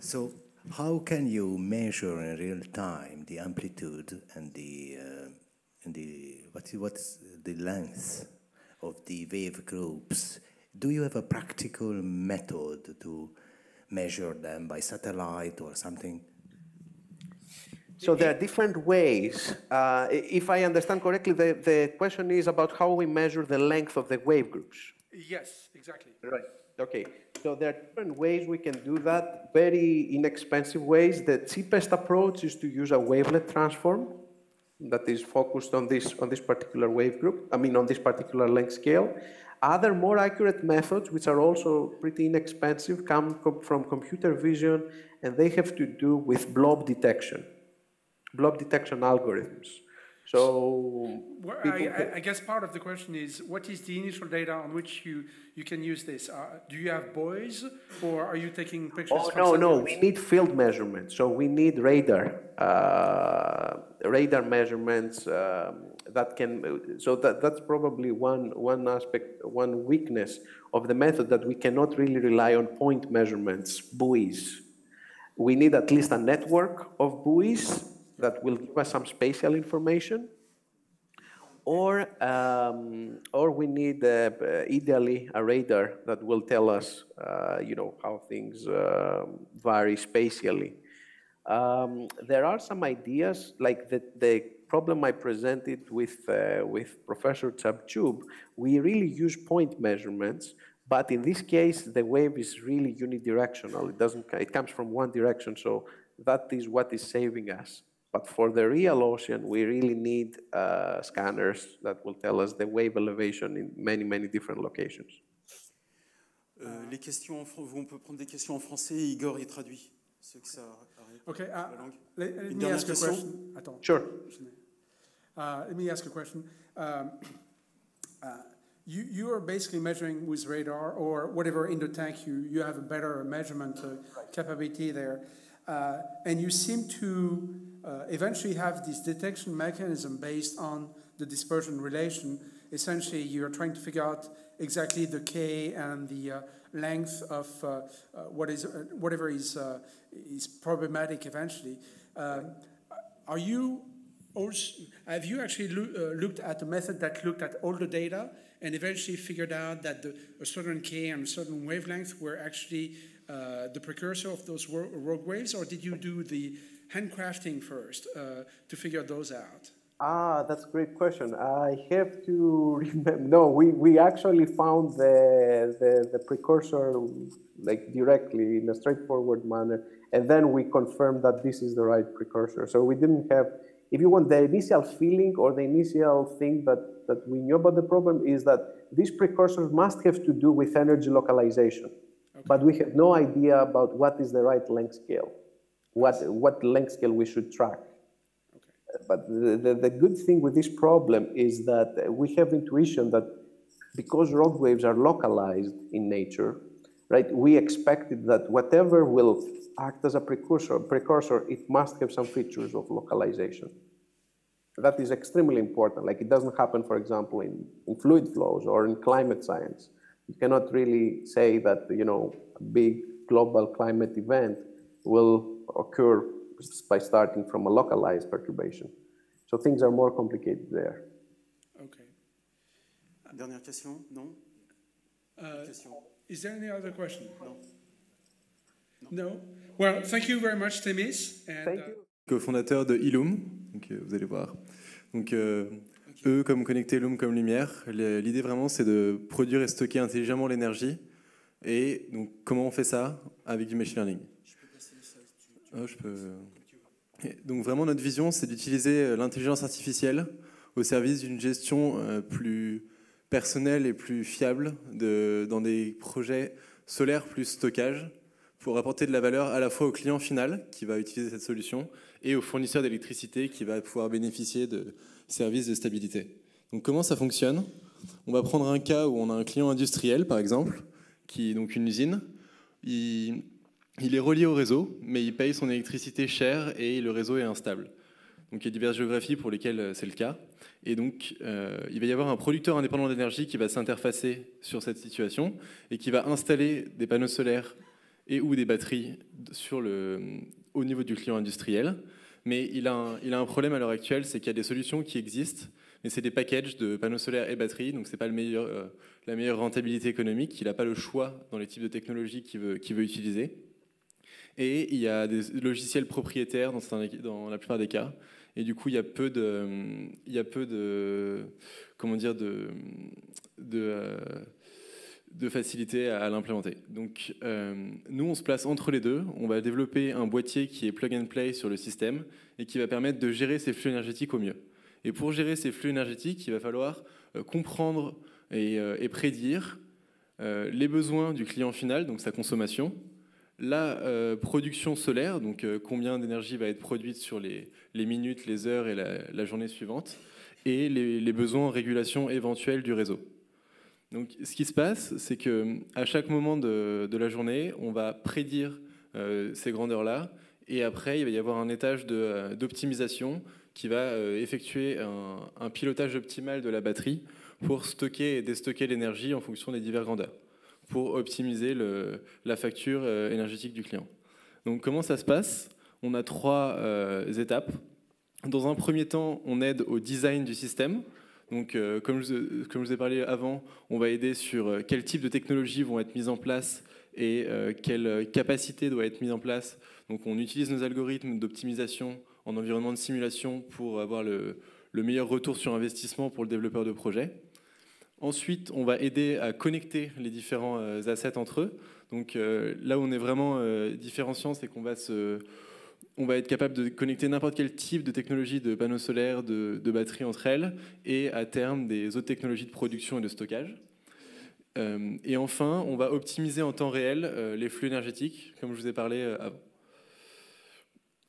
So, how can you measure in real time the amplitude and the, uh, and the what's, what's the length of the wave groups? Do you have a practical method to measure them by satellite or something? So there are different ways. Uh, if I understand correctly, the, the question is about how we measure the length of the wave groups. Yes, exactly. Right, okay. So there are different ways we can do that, very inexpensive ways. The cheapest approach is to use a wavelet transform that is focused on this, on this particular wave group, I mean on this particular length scale. Other more accurate methods, which are also pretty inexpensive, come com from computer vision, and they have to do with blob detection, blob detection algorithms. So well, I, I guess part of the question is, what is the initial data on which you, you can use this? Uh, do you have buoys, or are you taking pictures? Oh, no, no, we need field measurements. So we need radar, uh, radar measurements, um, that can, so that, that's probably one, one aspect, one weakness of the method, that we cannot really rely on point measurements, buoys. We need at least a network of buoys that will give us some spatial information, or, um, or we need uh, ideally a radar that will tell us uh, you know, how things uh, vary spatially. Um, there are some ideas, like the, the problem I presented with, uh, with Professor Tsabtchub. We really use point measurements, but in this case, the wave is really unidirectional. It doesn't, it comes from one direction, so that is what is saving us. But for the real ocean, we really need uh, scanners that will tell us the wave elevation in many, many different locations. Euh, les questions, on peut prendre des questions en français. Igor y traduit. Ceux que ça arrive. Okay. Uh, let, let me ask a question. Attends. Sure. Uh, let me ask a question. Um, uh, you you are basically measuring with radar or whatever in the tank. You you have a better measurement uh, right. capability there, uh, and you seem to. Uh, eventually have this detection mechanism based on the dispersion relation. Essentially, you're trying to figure out exactly the K and the uh, length of uh, uh, what is, uh, whatever is, uh, is problematic eventually. Uh, are you also, have you actually lo uh, looked at a method that looked at all the data and eventually figured out that the, a certain K and a certain wavelength were actually uh, the precursor of those rogue waves, or did you do the handcrafting first uh, to figure those out? Ah, that's a great question. I have to remember. No, we, we actually found the, the, the precursor like directly in a straightforward manner, and then we confirmed that this is the right precursor. So we didn't have, if you want, the initial feeling or the initial thing that, that we knew about the problem is that these precursors must have to do with energy localization. Okay. But we have no idea about what is the right length scale. What, what length scale we should track. Okay. But the, the, the good thing with this problem is that we have intuition that because rogue waves are localized in nature, right, we expected that whatever will act as a precursor, precursor, it must have some features of localization. That is extremely important. Like it doesn't happen, for example, in, in fluid flows or in climate science. You cannot really say that, you know, a big global climate event will occur by starting from a localized perturbation. So things are more complicated there. Okay. Dernière question? No? Uh, question. Is there any other question? No. No? No? Well, thank you very much, Themis. And, thank you. Co-fondateur de Illum, donc, vous allez voir. Donc, euh, okay. E comme connecter, Illum comme lumière. L'idée vraiment, c'est de produire et stocker intelligemment l'énergie. Et donc, comment on fait ça? Avec du machine learning. Oh, je peux... Donc vraiment notre vision c'est d'utiliser l'intelligence artificielle au service d'une gestion plus personnelle et plus fiable de, dans des projets solaires plus stockage pour apporter de la valeur à la fois au client final qui va utiliser cette solution et au fournisseur d'électricité qui va pouvoir bénéficier de services de stabilité. Donc comment ça fonctionne? On va prendre un cas où on a un client industriel par exemple qui est donc une usine. Il... Il est relié au réseau, mais il paye son électricité chère et le réseau est instable. Donc il y a diverses géographies pour lesquelles c'est le cas. Et donc euh, il va y avoir un producteur indépendant d'énergie qui va s'interfacer sur cette situation et qui va installer des panneaux solaires et ou des batteries sur le, au niveau du client industriel. Mais il a un, il a un problème à l'heure actuelle, c'est qu'il y a des solutions qui existent, mais c'est des packages de panneaux solaires et batteries, donc ce n'est pas le meilleur, euh, la meilleure rentabilité économique. Il n'a pas le choix dans les types de technologies qu'il veut, qu'il veut utiliser. Et il y a des logiciels propriétaires dans, dans la plupart des cas. Et du coup, il y a peu de, il y a peu de, comment dire, de, de, de facilité à, à l'implémenter. Donc, euh, nous, on se place entre les deux. On va développer un boîtier qui est plug and play sur le système et qui va permettre de gérer ces flux énergétiques au mieux. Et pour gérer ces flux énergétiques, il va falloir euh, comprendre et, euh, et prédire euh, les besoins du client final, donc sa consommation. La euh, production solaire, donc euh, combien d'énergie va être produite sur les, les minutes, les heures et la, la journée suivante, et les, les besoins en régulation éventuelle du réseau. Donc, ce qui se passe, c'est qu'à chaque moment de, de la journée, on va prédire euh, ces grandeurs-là, et après, il va y avoir un étage d'optimisation qui va euh, effectuer un, un pilotage optimal de la batterie pour stocker et déstocker l'énergie en fonction des diverses grandeurs, pour optimiser le, la facture euh, énergétique du client. Donc comment ça se passe? On a trois euh, étapes. Dans un premier temps, on aide au design du système. Donc euh, comme, je, comme je vous ai parlé avant, on va aider sur euh, quel type de technologies vont être mises en place et euh, quelle capacité doit être mise en place. Donc on utilise nos algorithmes d'optimisation en environnement de simulation pour avoir le, le meilleur retour sur investissement pour le développeur de projet. Ensuite, on va aider à connecter les différents assets entre eux. Donc euh, là où on est vraiment euh, différenciant, c'est qu'on va se, on va être capable de connecter n'importe quel type de technologie de panneaux solaires, de, de batteries entre elles, et à terme des autres technologies de production et de stockage. Euh, et enfin, on va optimiser en temps réel euh, les flux énergétiques, comme je vous ai parlé euh, avant.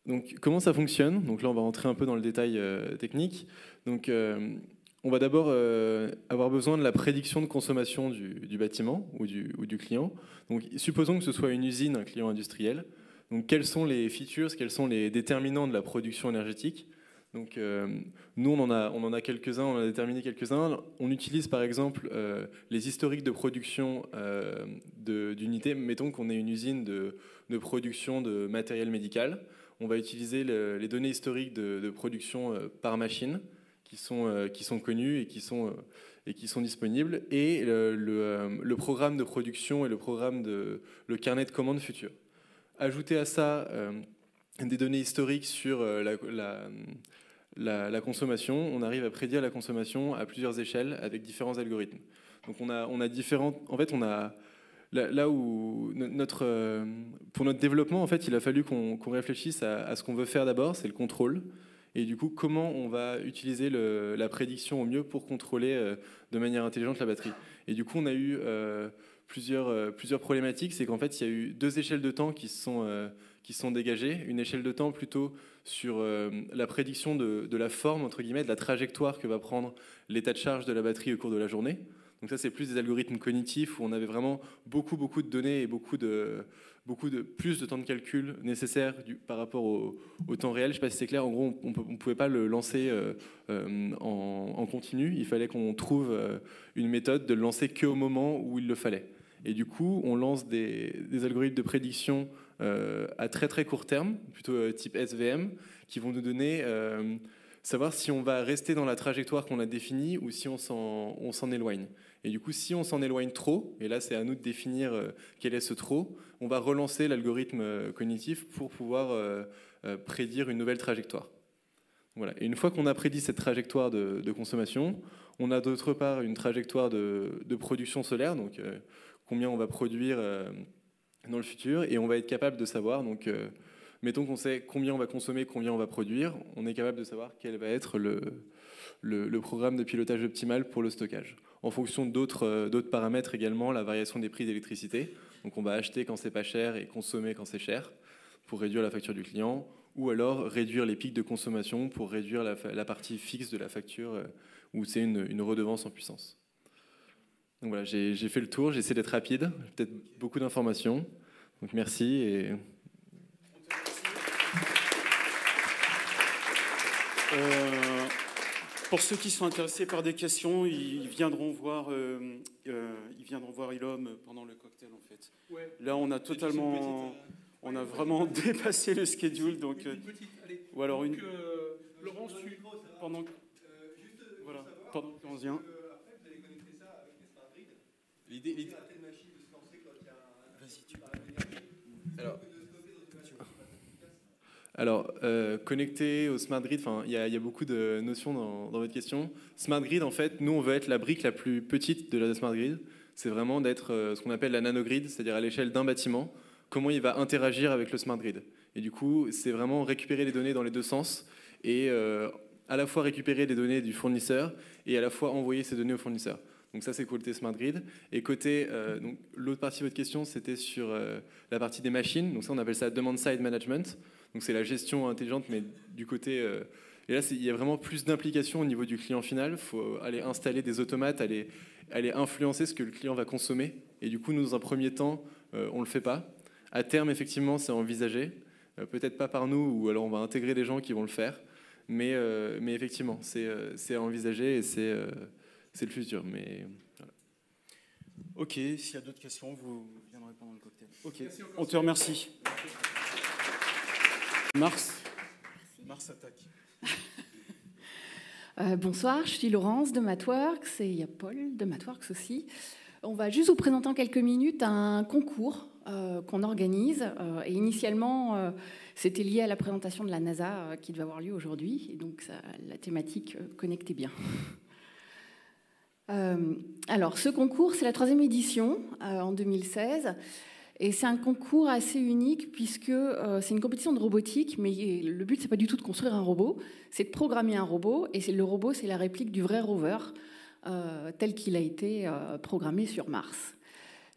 Donc, comment ça fonctionne? Donc là, on va rentrer un peu dans le détail euh, technique. Donc, euh, on va d'abord euh, avoir besoin de la prédiction de consommation du, du bâtiment ou du, ou du client. Donc, supposons que ce soit une usine, un client industriel. Donc, quelles sont les features, quels sont les déterminants de la production énergétique? Donc, euh, nous, on en a, on en a quelques-uns, on en a déterminé quelques-uns. On utilise, par exemple, euh, les historiques de production euh, d'unités. Mettons qu'on ait une usine de, de production de matériel médical. On va utiliser le, les données historiques de, de production euh, par machine, qui sont, euh, qui sont connues et qui sont, euh, et qui sont disponibles, et le, le, euh, le programme de production et le, programme de, le carnet de commandes futur. Ajouter à ça euh, des données historiques sur euh, la, la, la, la consommation, on arrive à prédire la consommation à plusieurs échelles avec différents algorithmes. Donc on a, on a différentes... En fait, on a... Là où notre, pour notre développement, en fait, il a fallu qu'on qu'on réfléchisse à, à ce qu'on veut faire d'abord, c'est le contrôle. Et du coup, comment on va utiliser le, la prédiction au mieux pour contrôler euh, de manière intelligente la batterie. Et du coup, on a eu euh, plusieurs, euh, plusieurs problématiques. C'est qu'en fait, il y a eu deux échelles de temps qui se sont, euh, qui se sont dégagées. Une échelle de temps plutôt sur euh, la prédiction de, de la forme, entre guillemets, de la trajectoire que va prendre l'état de charge de la batterie au cours de la journée. Donc ça, c'est plus des algorithmes cognitifs où on avait vraiment beaucoup, beaucoup de données et beaucoup de, beaucoup de plus de temps de calcul nécessaire du, par rapport au, au temps réel. Je ne sais pas si c'est clair. En gros, on ne pouvait pas le lancer euh, euh, en, en continu. Il fallait qu'on trouve euh, une méthode de le lancer qu'au moment où il le fallait. Et du coup, on lance des, des algorithmes de prédiction euh, à très, très court terme, plutôt euh, type S V M, qui vont nous donner... Euh, savoir si on va rester dans la trajectoire qu'on a définie ou si on s'en éloigne. Et du coup, si on s'en éloigne trop, et là c'est à nous de définir euh, quel est ce trop, on va relancer l'algorithme euh, cognitif pour pouvoir euh, euh, prédire une nouvelle trajectoire. Voilà. Et une fois qu'on a prédit cette trajectoire de, de consommation, on a d'autre part une trajectoire de, de production solaire, donc euh, combien on va produire euh, dans le futur, et on va être capable de savoir... Donc, euh, mettons qu'on sait combien on va consommer, combien on va produire, on est capable de savoir quel va être le, le, le programme de pilotage optimal pour le stockage. En fonction d'autres d'autres paramètres également, la variation des prix d'électricité. Donc on va acheter quand c'est pas cher et consommer quand c'est cher pour réduire la facture du client, ou alors réduire les pics de consommation pour réduire la, la partie fixe de la facture où c'est une, une redevance en puissance. Donc voilà, j'ai fait le tour, j'essaie d'être rapide, j'ai peut-être beaucoup d'informations. Donc merci et... Euh, pour ceux qui sont intéressés par des questions, ils viendront voir, euh, euh, ils viendront voir Illum pendant le cocktail en fait. Ouais. Là, on a totalement, petite, euh, on a vraiment dépassé le schedule, donc. Une petite, petite, allez. Ou alors donc, une. Euh, Laurence, tu, micro, pendant. Que, euh, juste voilà. Pour savoir, pendant qu'on vient. Euh, après, vous allez connecter ça avec les Spark Grid. L'idée, l'idée. Vas-y, tu. Alors. Alors, euh, connecté au smart grid, il y, y a beaucoup de notions dans, dans votre question. Smart grid, en fait, nous, on veut être la brique la plus petite de la smart grid. C'est vraiment d'être euh, ce qu'on appelle la nanogrid, c'est-à-dire à l'échelle d'un bâtiment, comment il va interagir avec le smart grid. Et du coup, c'est vraiment récupérer les données dans les deux sens et euh, à la fois récupérer les données du fournisseur et à la fois envoyer ces données au fournisseur. Donc ça, c'est côté smart grid. Et côté, euh, l'autre partie de votre question, c'était sur euh, la partie des machines. Donc ça, on appelle ça demand-side management. Donc c'est la gestion intelligente, mais du côté... Euh, et là, il y a vraiment plus d'implications au niveau du client final. Il faut aller installer des automates, aller, aller influencer ce que le client va consommer. Et du coup, nous, dans un premier temps, euh, on ne le fait pas. À terme, effectivement, c'est envisagé. Euh, peut-être pas par nous, ou alors on va intégrer des gens qui vont le faire. Mais, euh, mais effectivement, c'est euh, c'est envisagé et c'est... Euh, C'est le futur, mais voilà. Ok, s'il y a d'autres questions, vous viendrez pendant le cocktail. Ok, on te remercie. Merci. Mars. Merci. Mars attaque. euh, bonsoir, je suis Laurence de MathWorks et il y a Paul de MathWorks aussi. On va juste vous présenter en quelques minutes un concours euh, qu'on organise. Euh, et initialement, euh, c'était lié à la présentation de la NASA euh, qui devait avoir lieu aujourd'hui. Et donc, ça, la thématique euh, connectez bien. Euh, alors, ce concours, c'est la troisième édition euh, en deux mille seize. Et c'est un concours assez unique puisque euh, c'est une compétition de robotique, mais le but, c'est pas du tout de construire un robot, c'est de programmer un robot, et le robot, c'est la réplique du vrai rover, euh, tel qu'il a été euh, programmé sur Mars.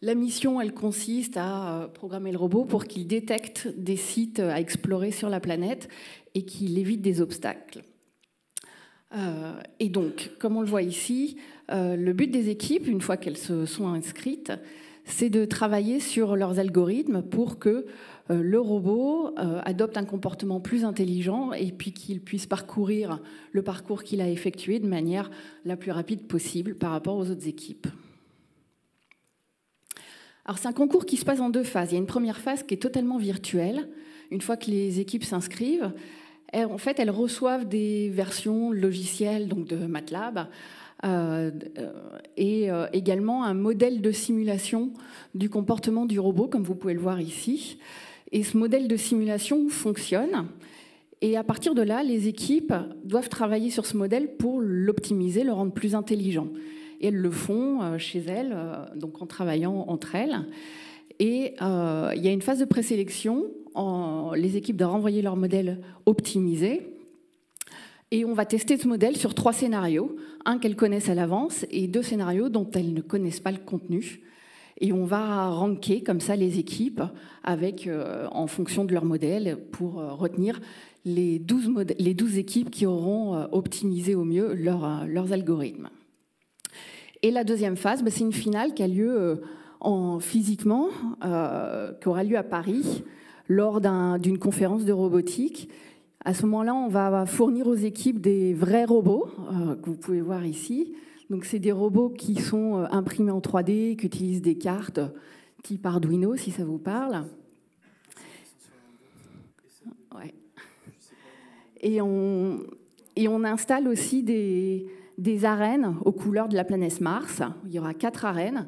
La mission, elle consiste à euh, programmer le robot pour qu'il détecte des sites à explorer sur la planète et qu'il évite des obstacles. Euh, et donc, comme on le voit ici, euh, le but des équipes, une fois qu'elles se sont inscrites, c'est de travailler sur leurs algorithmes pour que euh, le robot euh, adopte un comportement plus intelligent et puis qu'il puisse parcourir le parcours qu'il a effectué de manière la plus rapide possible par rapport aux autres équipes. Alors c'est un concours qui se passe en deux phases. Il y a une première phase qui est totalement virtuelle. Une fois que les équipes s'inscrivent, en fait, elles reçoivent des versions logicielles donc de MATLAB, Euh, et euh, également un modèle de simulation du comportement du robot, comme vous pouvez le voir ici. Et ce modèle de simulation fonctionne. Et à partir de là, les équipes doivent travailler sur ce modèle pour l'optimiser, le rendre plus intelligent. Et elles le font euh, chez elles, euh, donc en travaillant entre elles. Et euh, il y a une phase de présélection. En, les équipes doivent renvoyer leur modèle optimisé. Et on va tester ce modèle sur trois scénarios. Un qu'elles connaissent à l'avance et deux scénarios dont elles ne connaissent pas le contenu. Et on va ranker comme ça les équipes avec, euh, en fonction de leur modèle pour euh, retenir les douze, les douze équipes qui auront euh, optimisé au mieux leur, euh, leurs algorithmes. Et la deuxième phase, bah, c'est une finale qui a lieu euh, en, physiquement, euh, qui aura lieu à Paris lors d'un, d'une conférence de robotique. À ce moment-là, on va fournir aux équipes des vrais robots, euh, que vous pouvez voir ici. Donc, c'est des robots qui sont euh, imprimés en trois D, qui utilisent des cartes type Arduino, si ça vous parle. Ouais. Et, on, et on installe aussi des, des arènes aux couleurs de la planète Mars. Il y aura quatre arènes.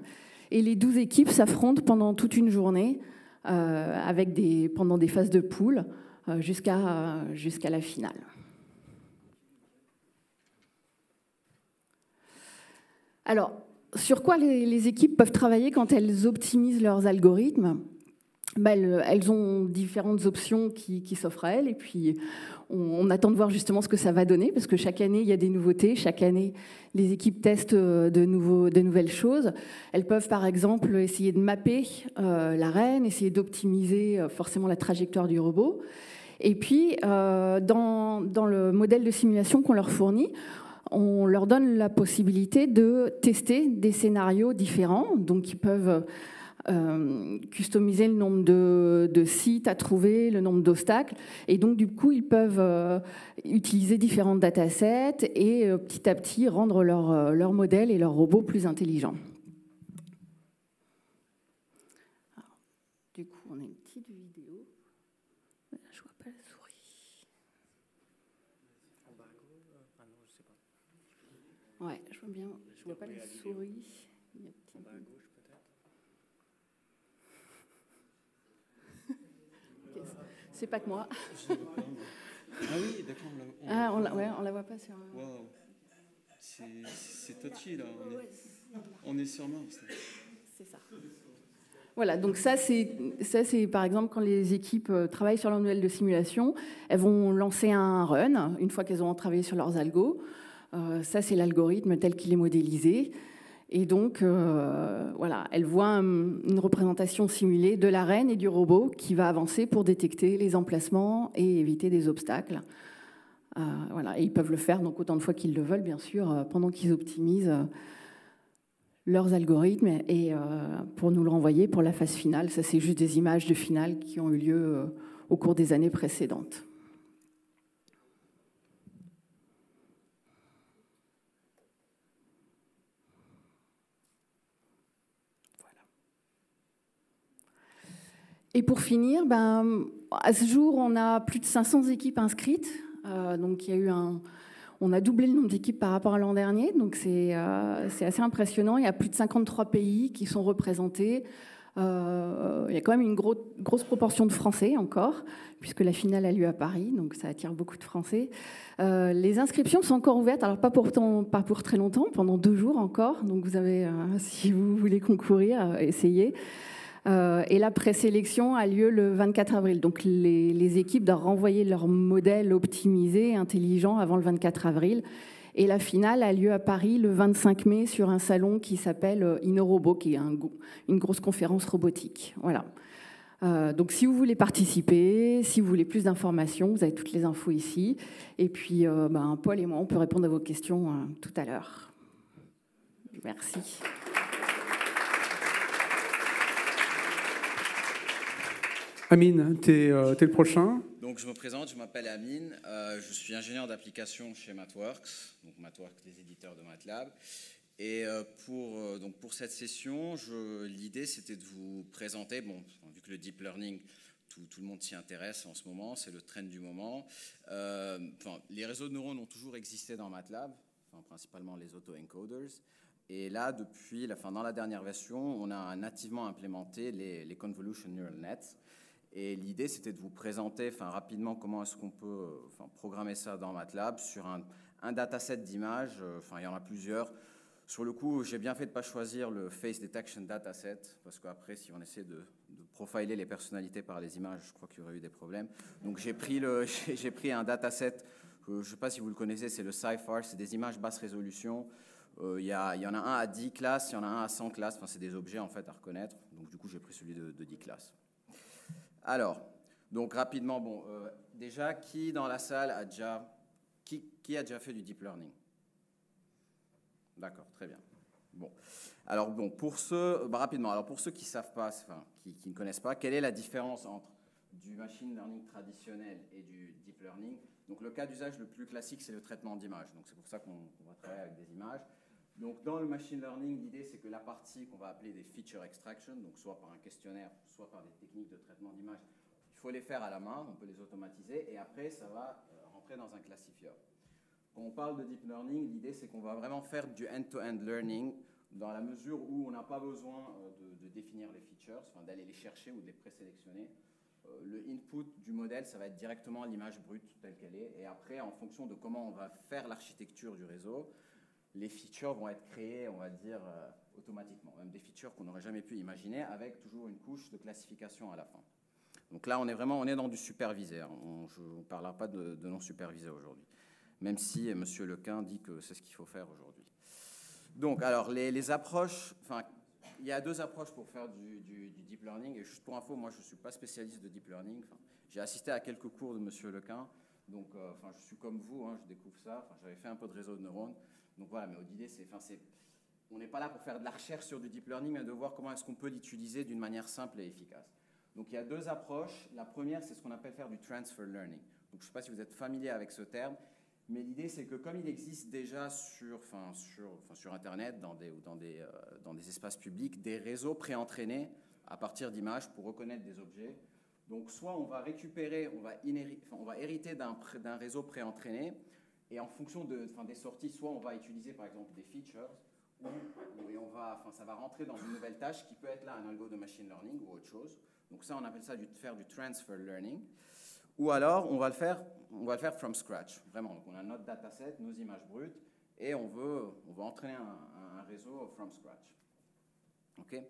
Et les douze équipes s'affrontent pendant toute une journée, euh, avec des, pendant des phases de poules, jusqu'à jusqu'à la finale. Alors, sur quoi les, les équipes peuvent travailler quand elles optimisent leurs algorithmes? Ben, elles, elles ont différentes options qui, qui s'offrent à elles, et puis on, on attend de voir justement ce que ça va donner, parce que chaque année, il y a des nouveautés, chaque année, les équipes testent de, nouveaux, de nouvelles choses. Elles peuvent, par exemple, essayer de mapper euh, l'arène, essayer d'optimiser euh, forcément la trajectoire du robot. Et puis, euh, dans, dans le modèle de simulation qu'on leur fournit, on leur donne la possibilité de tester des scénarios différents, donc ils peuvent euh, customiser le nombre de, de sites à trouver, le nombre d'obstacles, et donc du coup, ils peuvent euh, utiliser différents datasets et euh, petit à petit rendre leur, leur modèle et leur robot plus intelligents. Alors, du coup, on a une petite vidéo. Je vois pas la souris. Ouais, je vois bien, je vois pas la souris. Il y a petit... okay, c'est pas que moi. Ah oui, d'accord. On, ah, on, ouais, on la voit pas sur. Wow. C'est touchy là. On est, on est sur Mars. C'est ça. Voilà, donc ça c'est par exemple quand les équipes travaillent sur leur modèle de simulation, elles vont lancer un run une fois qu'elles auront travaillé sur leurs algos. Euh, ça c'est l'algorithme tel qu'il est modélisé. Et donc euh, voilà, elles voient un, une représentation simulée de l'arène et du robot qui va avancer pour détecter les emplacements et éviter des obstacles. Euh, voilà, et ils peuvent le faire donc autant de fois qu'ils le veulent bien sûr pendant qu'ils optimisent euh, leurs algorithmes et euh, pour nous le renvoyer pour la phase finale. Ça, c'est juste des images de finale qui ont eu lieu euh, au cours des années précédentes. Voilà. Et pour finir, ben, à ce jour, on a plus de cinq cents équipes inscrites. Euh, donc, il y a eu un... On a doublé le nombre d'équipes par rapport à l'an dernier, donc c'est euh, assez impressionnant. Il y a plus de cinquante-trois pays qui sont représentés. Euh, il y a quand même une gros, grosse proportion de Français encore, puisque la finale a lieu à Paris, donc ça attire beaucoup de Français. Euh, les inscriptions sont encore ouvertes, alors pas pour, temps, pas pour très longtemps, pendant deux jours encore. Donc vous avez, euh, si vous voulez concourir, euh, essayez. Euh, et la présélection a lieu le vingt-quatre avril. Donc les, les équipes doivent renvoyer leurs modèles optimisés, intelligents, avant le vingt-quatre avril. Et la finale a lieu à Paris le vingt-cinq mai sur un salon qui s'appelle InnoRobo, qui est un, une grosse conférence robotique. Voilà. Euh, donc si vous voulez participer, si vous voulez plus d'informations, vous avez toutes les infos ici. Et puis euh, ben, Paul et moi, on peut répondre à vos questions euh, tout à l'heure. Merci. Amine, tu es, euh, tu es le prochain. Donc je me présente, je m'appelle Amine, euh, je suis ingénieur d'application chez MathWorks, donc MathWorks, les éditeurs de MATLAB. Et euh, pour, euh, donc pour cette session, l'idée c'était de vous présenter, bon, vu que le deep learning, tout, tout le monde s'y intéresse en ce moment, c'est le trend du moment. Euh, enfin, les réseaux de neurones ont toujours existé dans MATLAB, enfin, principalement les auto-encoders. Et là, depuis, la, enfin, dans la dernière version, on a nativement implémenté les, les convolution neural nets. Et l'idée, c'était de vous présenter enfin, rapidement comment est-ce qu'on peut enfin, programmer ça dans MATLAB sur un, un dataset d'images. Enfin, il y en a plusieurs. Sur le coup, j'ai bien fait de ne pas choisir le Face Detection Dataset, parce qu'après, si on essaie de, de profiler les personnalités par les images, je crois qu'il y aurait eu des problèmes. Donc, j'ai pris, le, j'ai pris un dataset, je ne sais pas si vous le connaissez, c'est le Cypher, c'est des images basse résolution. Euh, y a, y en a un à dix classes, il y en a un à cent classes. Enfin, c'est des objets, en fait, à reconnaître. Donc, du coup, j'ai pris celui de, de dix classes. Alors, donc rapidement, bon, euh, déjà, qui dans la salle a déjà, qui, qui a déjà fait du deep learning? D'accord, très bien. Bon, alors bon, pour ceux, bah, rapidement, alors pour ceux qui savent pas, enfin, qui, qui ne connaissent pas, quelle est la différence entre du machine learning traditionnel et du deep learning? Donc le cas d'usage le plus classique, c'est le traitement d'images. Donc c'est pour ça qu'on va travailler avec des images. Donc dans le machine learning, l'idée c'est que la partie qu'on va appeler des feature extraction, donc soit par un questionnaire, soit par des techniques de traitement d'image, il faut les faire à la main, on peut les automatiser, et après ça va rentrer dans un classifieur. Quand on parle de deep learning, l'idée c'est qu'on va vraiment faire du end-to-end learning, dans la mesure où on n'a pas besoin de, de définir les features, enfin d'aller les chercher ou de les présélectionner. Le input du modèle, ça va être directement l'image brute telle qu'elle est, et après en fonction de comment on va faire l'architecture du réseau, les features vont être créées, on va dire, euh, automatiquement. Même des features qu'on n'aurait jamais pu imaginer, avec toujours une couche de classification à la fin. Donc là, on est vraiment on est dans du supervisé. Hein. On ne parlera pas de, de non supervisé aujourd'hui. Même si M. Lequin dit que c'est ce qu'il faut faire aujourd'hui. Donc, alors, les, les approches... Enfin, il y a deux approches pour faire du, du, du deep learning. Et juste pour info, moi, je ne suis pas spécialiste de deep learning. Enfin, j'ai assisté à quelques cours de M. Lequin. Donc, euh, enfin, je suis comme vous, hein, je découvre ça. Enfin, j'avais fait un peu de réseau de neurones. Donc voilà, mais l'idée, c'est, enfin, c'est, on n'est pas là pour faire de la recherche sur du deep learning, mais de voir comment est-ce qu'on peut l'utiliser d'une manière simple et efficace. Donc il y a deux approches. La première, c'est ce qu'on appelle faire du transfer learning. Donc je ne sais pas si vous êtes familier avec ce terme, mais l'idée, c'est que comme il existe déjà sur, enfin, sur, enfin, sur Internet, dans des, ou dans des, euh, dans des espaces publics, des réseaux pré-entraînés à partir d'images pour reconnaître des objets. Donc soit on va récupérer, on va, inéri- enfin, on va hériter d'un, d'un réseau pré-entraîné. Et en fonction de, enfin, des sorties, soit on va utiliser par exemple des features, ou et on va, enfin, ça va rentrer dans une nouvelle tâche qui peut être là un algo de machine learning ou autre chose. Donc ça, on appelle ça du, faire du transfer learning. Ou alors, on va le faire, on va le faire from scratch, vraiment. Donc on a notre dataset, nos images brutes, et on veut, on va entraîner un, un réseau from scratch. Ok ?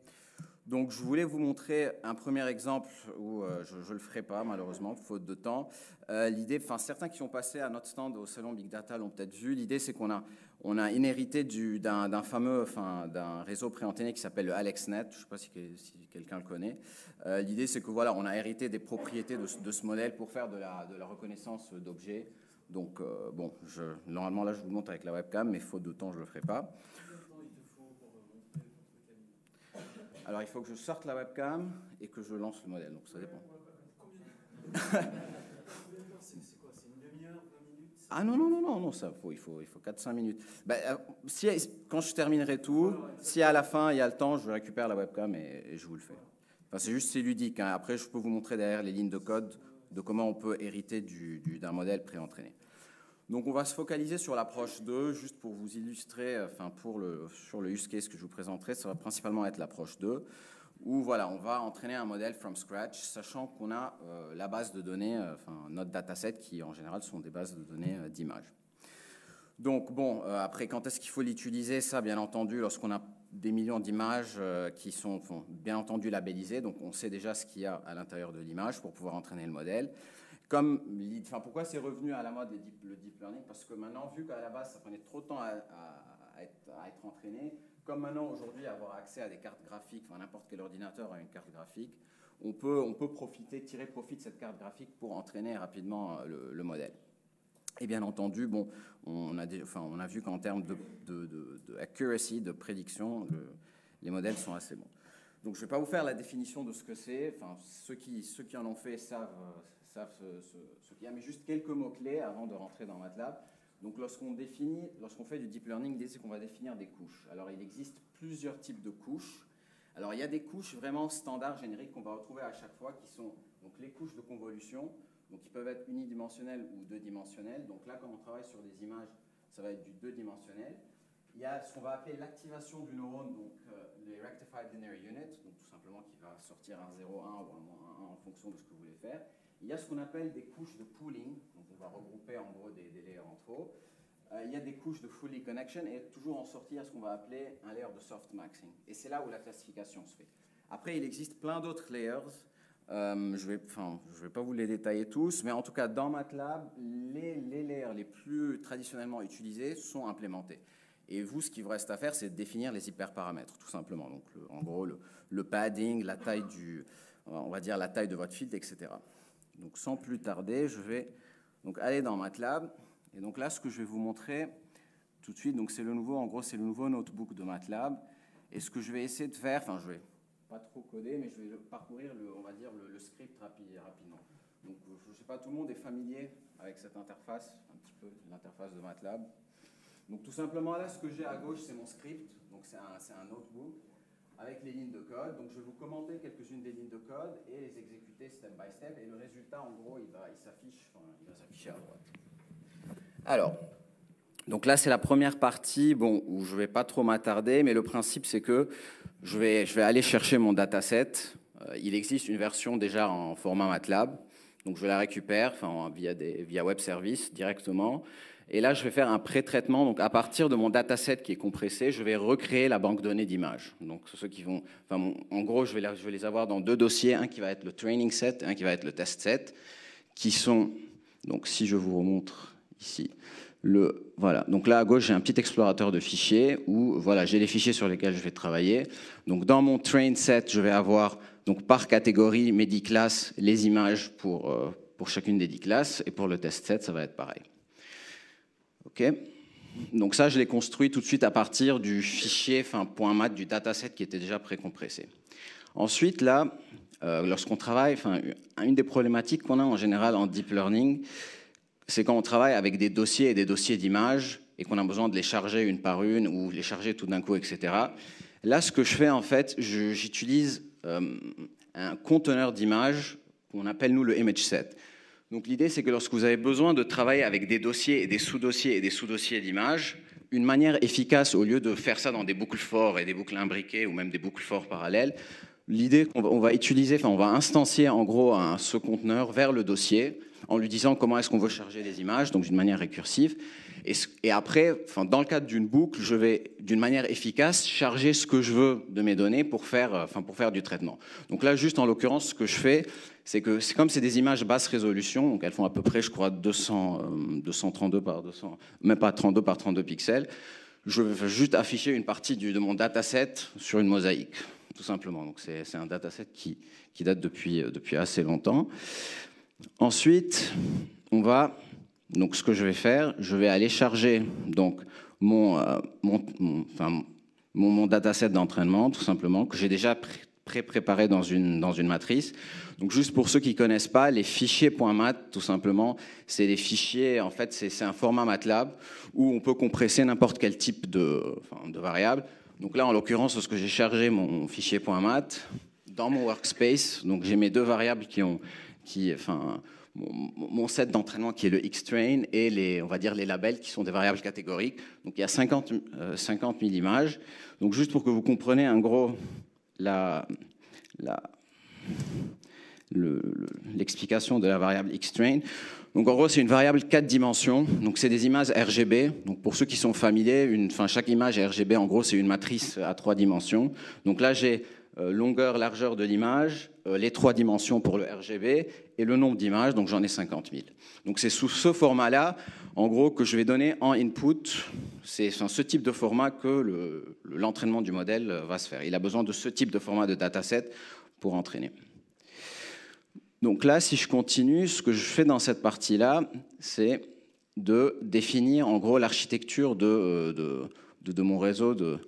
Donc je voulais vous montrer un premier exemple où euh, je ne le ferai pas malheureusement, faute de temps. Euh, l'idée, enfin certains qui sont passés à notre stand au salon Big Data l'ont peut-être vu, l'idée c'est qu'on a, on a inhérité du, d'un, d'un fameux, enfin d'un réseau pré-entraîné qui s'appelle le AlexNet, je ne sais pas si, si quelqu'un le connaît. Euh, l'idée c'est que voilà, on a hérité des propriétés de, de ce modèle pour faire de la, de la reconnaissance d'objets. Donc euh, bon, je, normalement là je vous le montre avec la webcam, mais faute de temps je ne le ferai pas. Alors, il faut que je sorte la webcam et que je lance le modèle, donc ça dépend. C'est quoi? C'est une demi-heure, vingt minutes? Ah non, non, non, non, non ça, faut, il faut, il faut quatre à cinq minutes. Ben, euh, si, quand je terminerai tout, si à la fin, il y a le temps, je récupère la webcam et, et je vous le fais. Enfin, c'est juste, c'est ludique. Hein. Après, je peux vous montrer derrière les lignes de code de comment on peut hériter du, du, d'un modèle pré-entraîné. Donc, on va se focaliser sur l'approche deux, juste pour vous illustrer, enfin, pour le, sur le use case que je vous présenterai, ça va principalement être l'approche deux, où, voilà, on va entraîner un modèle from scratch, sachant qu'on a euh, la base de données, euh, enfin, notre dataset, qui, en général, sont des bases de données euh, d'images. Donc bon, euh, après, quand est-ce qu'il faut l'utiliser? Ça, bien entendu, lorsqu'on a des millions d'images euh, qui sont, bon, bien entendu labellisées, donc on sait déjà ce qu'il y a à l'intérieur de l'image pour pouvoir entraîner le modèle. Comme, enfin, pourquoi c'est revenu à la mode le deep, le deep learning? Parce que maintenant, vu qu'à la base, ça prenait trop de temps à, à, à, être, à être entraîné, comme maintenant, aujourd'hui, avoir accès à des cartes graphiques, enfin, n'importe quel ordinateur a une carte graphique, on peut, on peut profiter, tirer profit de cette carte graphique pour entraîner rapidement le, le modèle. Et bien entendu, bon, on, a des, enfin, on a vu qu'en termes de, de, de, de accuracy, de prédiction, le, les modèles sont assez bons. Donc, je ne vais pas vous faire la définition de ce que c'est. Enfin, ceux qui, ceux qui en ont fait savent, savent ce, ce, ce qu'il y a, mais juste quelques mots-clés avant de rentrer dans MATLAB. Donc, lorsqu'on définit, lorsqu'on fait du deep learning, c'est qu'on va définir des couches. Alors, il existe plusieurs types de couches. Alors, il y a des couches vraiment standards, génériques, qu'on va retrouver à chaque fois, qui sont donc les couches de convolution. Donc, ils peuvent être unidimensionnels ou deux-dimensionnels. Donc là, quand on travaille sur des images, ça va être du deux-dimensionnel. Il y a ce qu'on va appeler l'activation du neurone, donc euh, les Rectified Linear Units, donc tout simplement qui va sortir un zéro, un ou un moins un en fonction de ce que vous voulez faire. Il y a ce qu'on appelle des couches de pooling, donc on va regrouper en gros des, des layers entre eux. Euh, il y a des couches de Fully Connection et toujours en sortie à ce qu'on va appeler un layer de Soft Maxing. Et c'est là où la classification se fait. Après, il existe plein d'autres layers. Euh, je ne vais, enfin, je vais pas vous les détailler tous, mais en tout cas, dans MATLAB, les, les layers les plus traditionnellement utilisés sont implémentés. Et vous, ce qu'il vous reste à faire, c'est de définir les hyperparamètres, tout simplement. Donc, le, en gros, le, le padding, la taille du, on va dire la taille de votre field, et cetera. Donc, sans plus tarder, je vais donc aller dans MATLAB. Et donc là, ce que je vais vous montrer tout de suite, donc c'est le nouveau, en gros, c'est le nouveau notebook de MATLAB. Et ce que je vais essayer de faire, enfin, je vais pas trop coder, mais je vais parcourir, le, on va dire, le, le script rapi, rapidement. Donc, je ne sais pas, tout le monde est familier avec cette interface, un petit peu, l'interface de MATLAB. Donc, tout simplement, là, ce que j'ai à gauche, c'est mon script. Donc, c'est un, c'est un notebook avec les lignes de code. Donc, je vais vous commenter quelques-unes des lignes de code et les exécuter step by step. Et le résultat, en gros, il va, il s'affiche, enfin, il va s'afficher à droite. Alors, donc là, c'est la première partie, bon, où je ne vais pas trop m'attarder, mais le principe, c'est que je vais, je vais aller chercher mon dataset. Euh, il existe une version déjà en format MATLAB, donc je la récupère enfin, via, des, via web service directement. Et là, je vais faire un pré-traitement. Donc, à partir de mon dataset qui est compressé, je vais recréer la banque données d'images. Donc, ceux qui vont, enfin, mon, en gros, je vais, les, je vais les avoir dans deux dossiers, un qui va être le training set, un qui va être le test set, qui sont, donc, si je vous remontre ici. Le, voilà. Donc là, à gauche, j'ai un petit explorateur de fichiers où voilà, j'ai les fichiers sur lesquels je vais travailler. Donc dans mon train set, je vais avoir donc, par catégorie mes dix classes, les images pour, euh, pour chacune des dix classes. Et pour le test set, ça va être pareil. OK. Donc ça, je l'ai construit tout de suite à partir du fichier point mat du dataset qui était déjà précompressé. Ensuite, là, euh, lorsqu'on travaille, une des problématiques qu'on a en général en deep learning, c'est quand on travaille avec des dossiers et des dossiers d'images et qu'on a besoin de les charger une par une ou les charger tout d'un coup, et cetera. Là, ce que je fais, en fait, j'utilise euh, un conteneur d'images qu'on appelle, nous, le image set. Donc, l'idée, c'est que lorsque vous avez besoin de travailler avec des dossiers et des sous-dossiers et des sous-dossiers d'images, une manière efficace, au lieu de faire ça dans des boucles forts et des boucles imbriquées ou même des boucles forts parallèles, l'idée qu'on va, on va utiliser, enfin, on va instancier, en gros, un, ce conteneur vers le dossier en lui disant comment est-ce qu'on veut charger les images, donc d'une manière récursive. Et, et après, enfin, dans le cadre d'une boucle, je vais, d'une manière efficace, charger ce que je veux de mes données pour faire, enfin, pour faire du traitement. Donc là, juste en l'occurrence, ce que je fais, c'est que c'est comme c'est des images basse résolution, donc elles font à peu près, je crois, deux cents, euh, deux cent trente-deux par deux cents, même pas trente-deux par trente-deux pixels, je vais juste afficher une partie du, de mon dataset sur une mosaïque, tout simplement. Donc c'est un dataset qui, qui date depuis, depuis assez longtemps. Ensuite, on va, donc ce que je vais faire, je vais aller charger donc, mon, euh, mon, mon, enfin, mon, mon dataset d'entraînement, tout simplement, que j'ai déjà pré-préparé dans une, dans une matrice. Donc juste pour ceux qui ne connaissent pas, les fichiers .mat, tout simplement, c'est des fichiers, en fait, c'est un format MATLAB où on peut compresser n'importe quel type de, enfin, de variable. Donc là, en l'occurrence, lorsque j'ai chargé mon fichier .mat, dans mon workspace, donc j'ai mes deux variables qui ont... Qui, enfin, mon, mon set d'entraînement qui est le X-train et les, on va dire les labels qui sont des variables catégoriques. Donc il y a cinquante, euh, cinquante mille images. Donc juste pour que vous compreniez en gros la, la, le, l'explication de la variable X-train. Donc en gros, c'est une variable quatre dimensions. Donc c'est des images R G B. Donc pour ceux qui sont familiers, une, enfin, chaque image R G B, en gros, c'est une matrice à trois dimensions. Donc là, j'ai euh, longueur, largeur de l'image, euh, les trois dimensions pour le R G B et le nombre d'images. Donc j'en ai cinquante mille. Donc c'est sous ce format-là, en gros, que je vais donner en input. C'est dans ce type de format que l'entraînement le, du modèle va se faire. Il a besoin de ce type de format de dataset pour entraîner. Donc là, si je continue, ce que je fais dans cette partie-là, c'est de définir en gros l'architecture de, de, de, de mon réseau, de,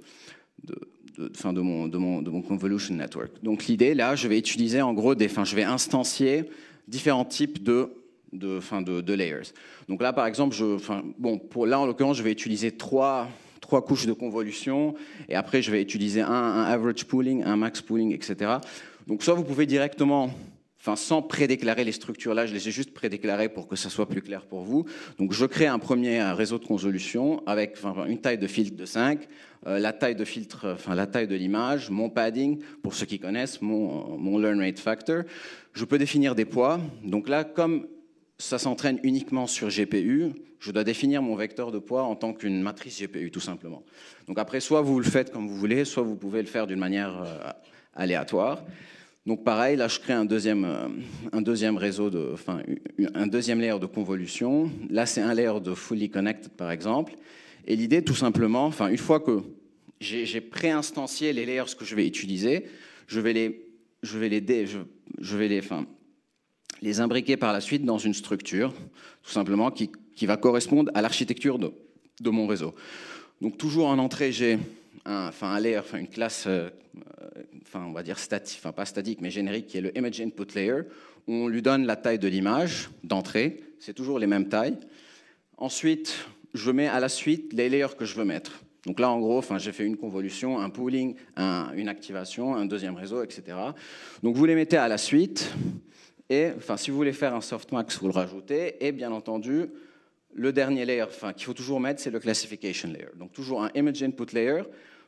de, de, enfin, de, mon, de, mon, de mon convolution network. Donc l'idée, là, je vais utiliser en gros, des, enfin, je vais instancier différents types de, de, enfin, de, de layers. Donc là, par exemple, je, enfin, bon, pour, là, en l'occurrence, je vais utiliser trois, trois couches de convolution, et après, je vais utiliser un, un average pooling, un max pooling, et cetera. Donc soit vous pouvez directement... Enfin, sans prédéclarer les structures, là, je les ai juste prédéclarées pour que ça soit plus clair pour vous. Donc, je crée un premier réseau de convolution avec enfin, une taille de filtre de cinq, euh, la taille de filtre, enfin, la taille de l'image, mon padding, pour ceux qui connaissent, mon, mon learn rate factor. Je peux définir des poids. Donc là, comme ça s'entraîne uniquement sur G P U, je dois définir mon vecteur de poids en tant qu'une matrice G P U, tout simplement. Donc après, soit vous le faites comme vous voulez, soit vous pouvez le faire d'une manière euh, aléatoire. Donc pareil, là je crée un deuxième, un deuxième réseau, de, enfin un deuxième layer de convolution. Là c'est un layer de fully connected par exemple. Et l'idée tout simplement, enfin une fois que j'ai pré-instancié les layers que je vais utiliser, je vais les, je vais les, dé, je, je vais les, enfin, les imbriquer par la suite dans une structure, tout simplement qui, qui va correspondre à l'architecture de, de mon réseau. Donc toujours en entrée j'ai un, enfin un layer, enfin une classe. Euh, Enfin, on va dire statique, enfin pas statique, mais générique, qui est le Image Input Layer. On lui donne la taille de l'image d'entrée, c'est toujours les mêmes tailles. Ensuite, je mets à la suite les layers que je veux mettre. Donc là, en gros, enfin, j'ai fait une convolution, un pooling, un, une activation, un deuxième réseau, et cetera. Donc vous les mettez à la suite. Et enfin, si vous voulez faire un softmax, vous le rajoutez. Et bien entendu, le dernier layer enfin, qu'il faut toujours mettre, c'est le Classification Layer. Donc toujours un Image Input Layer.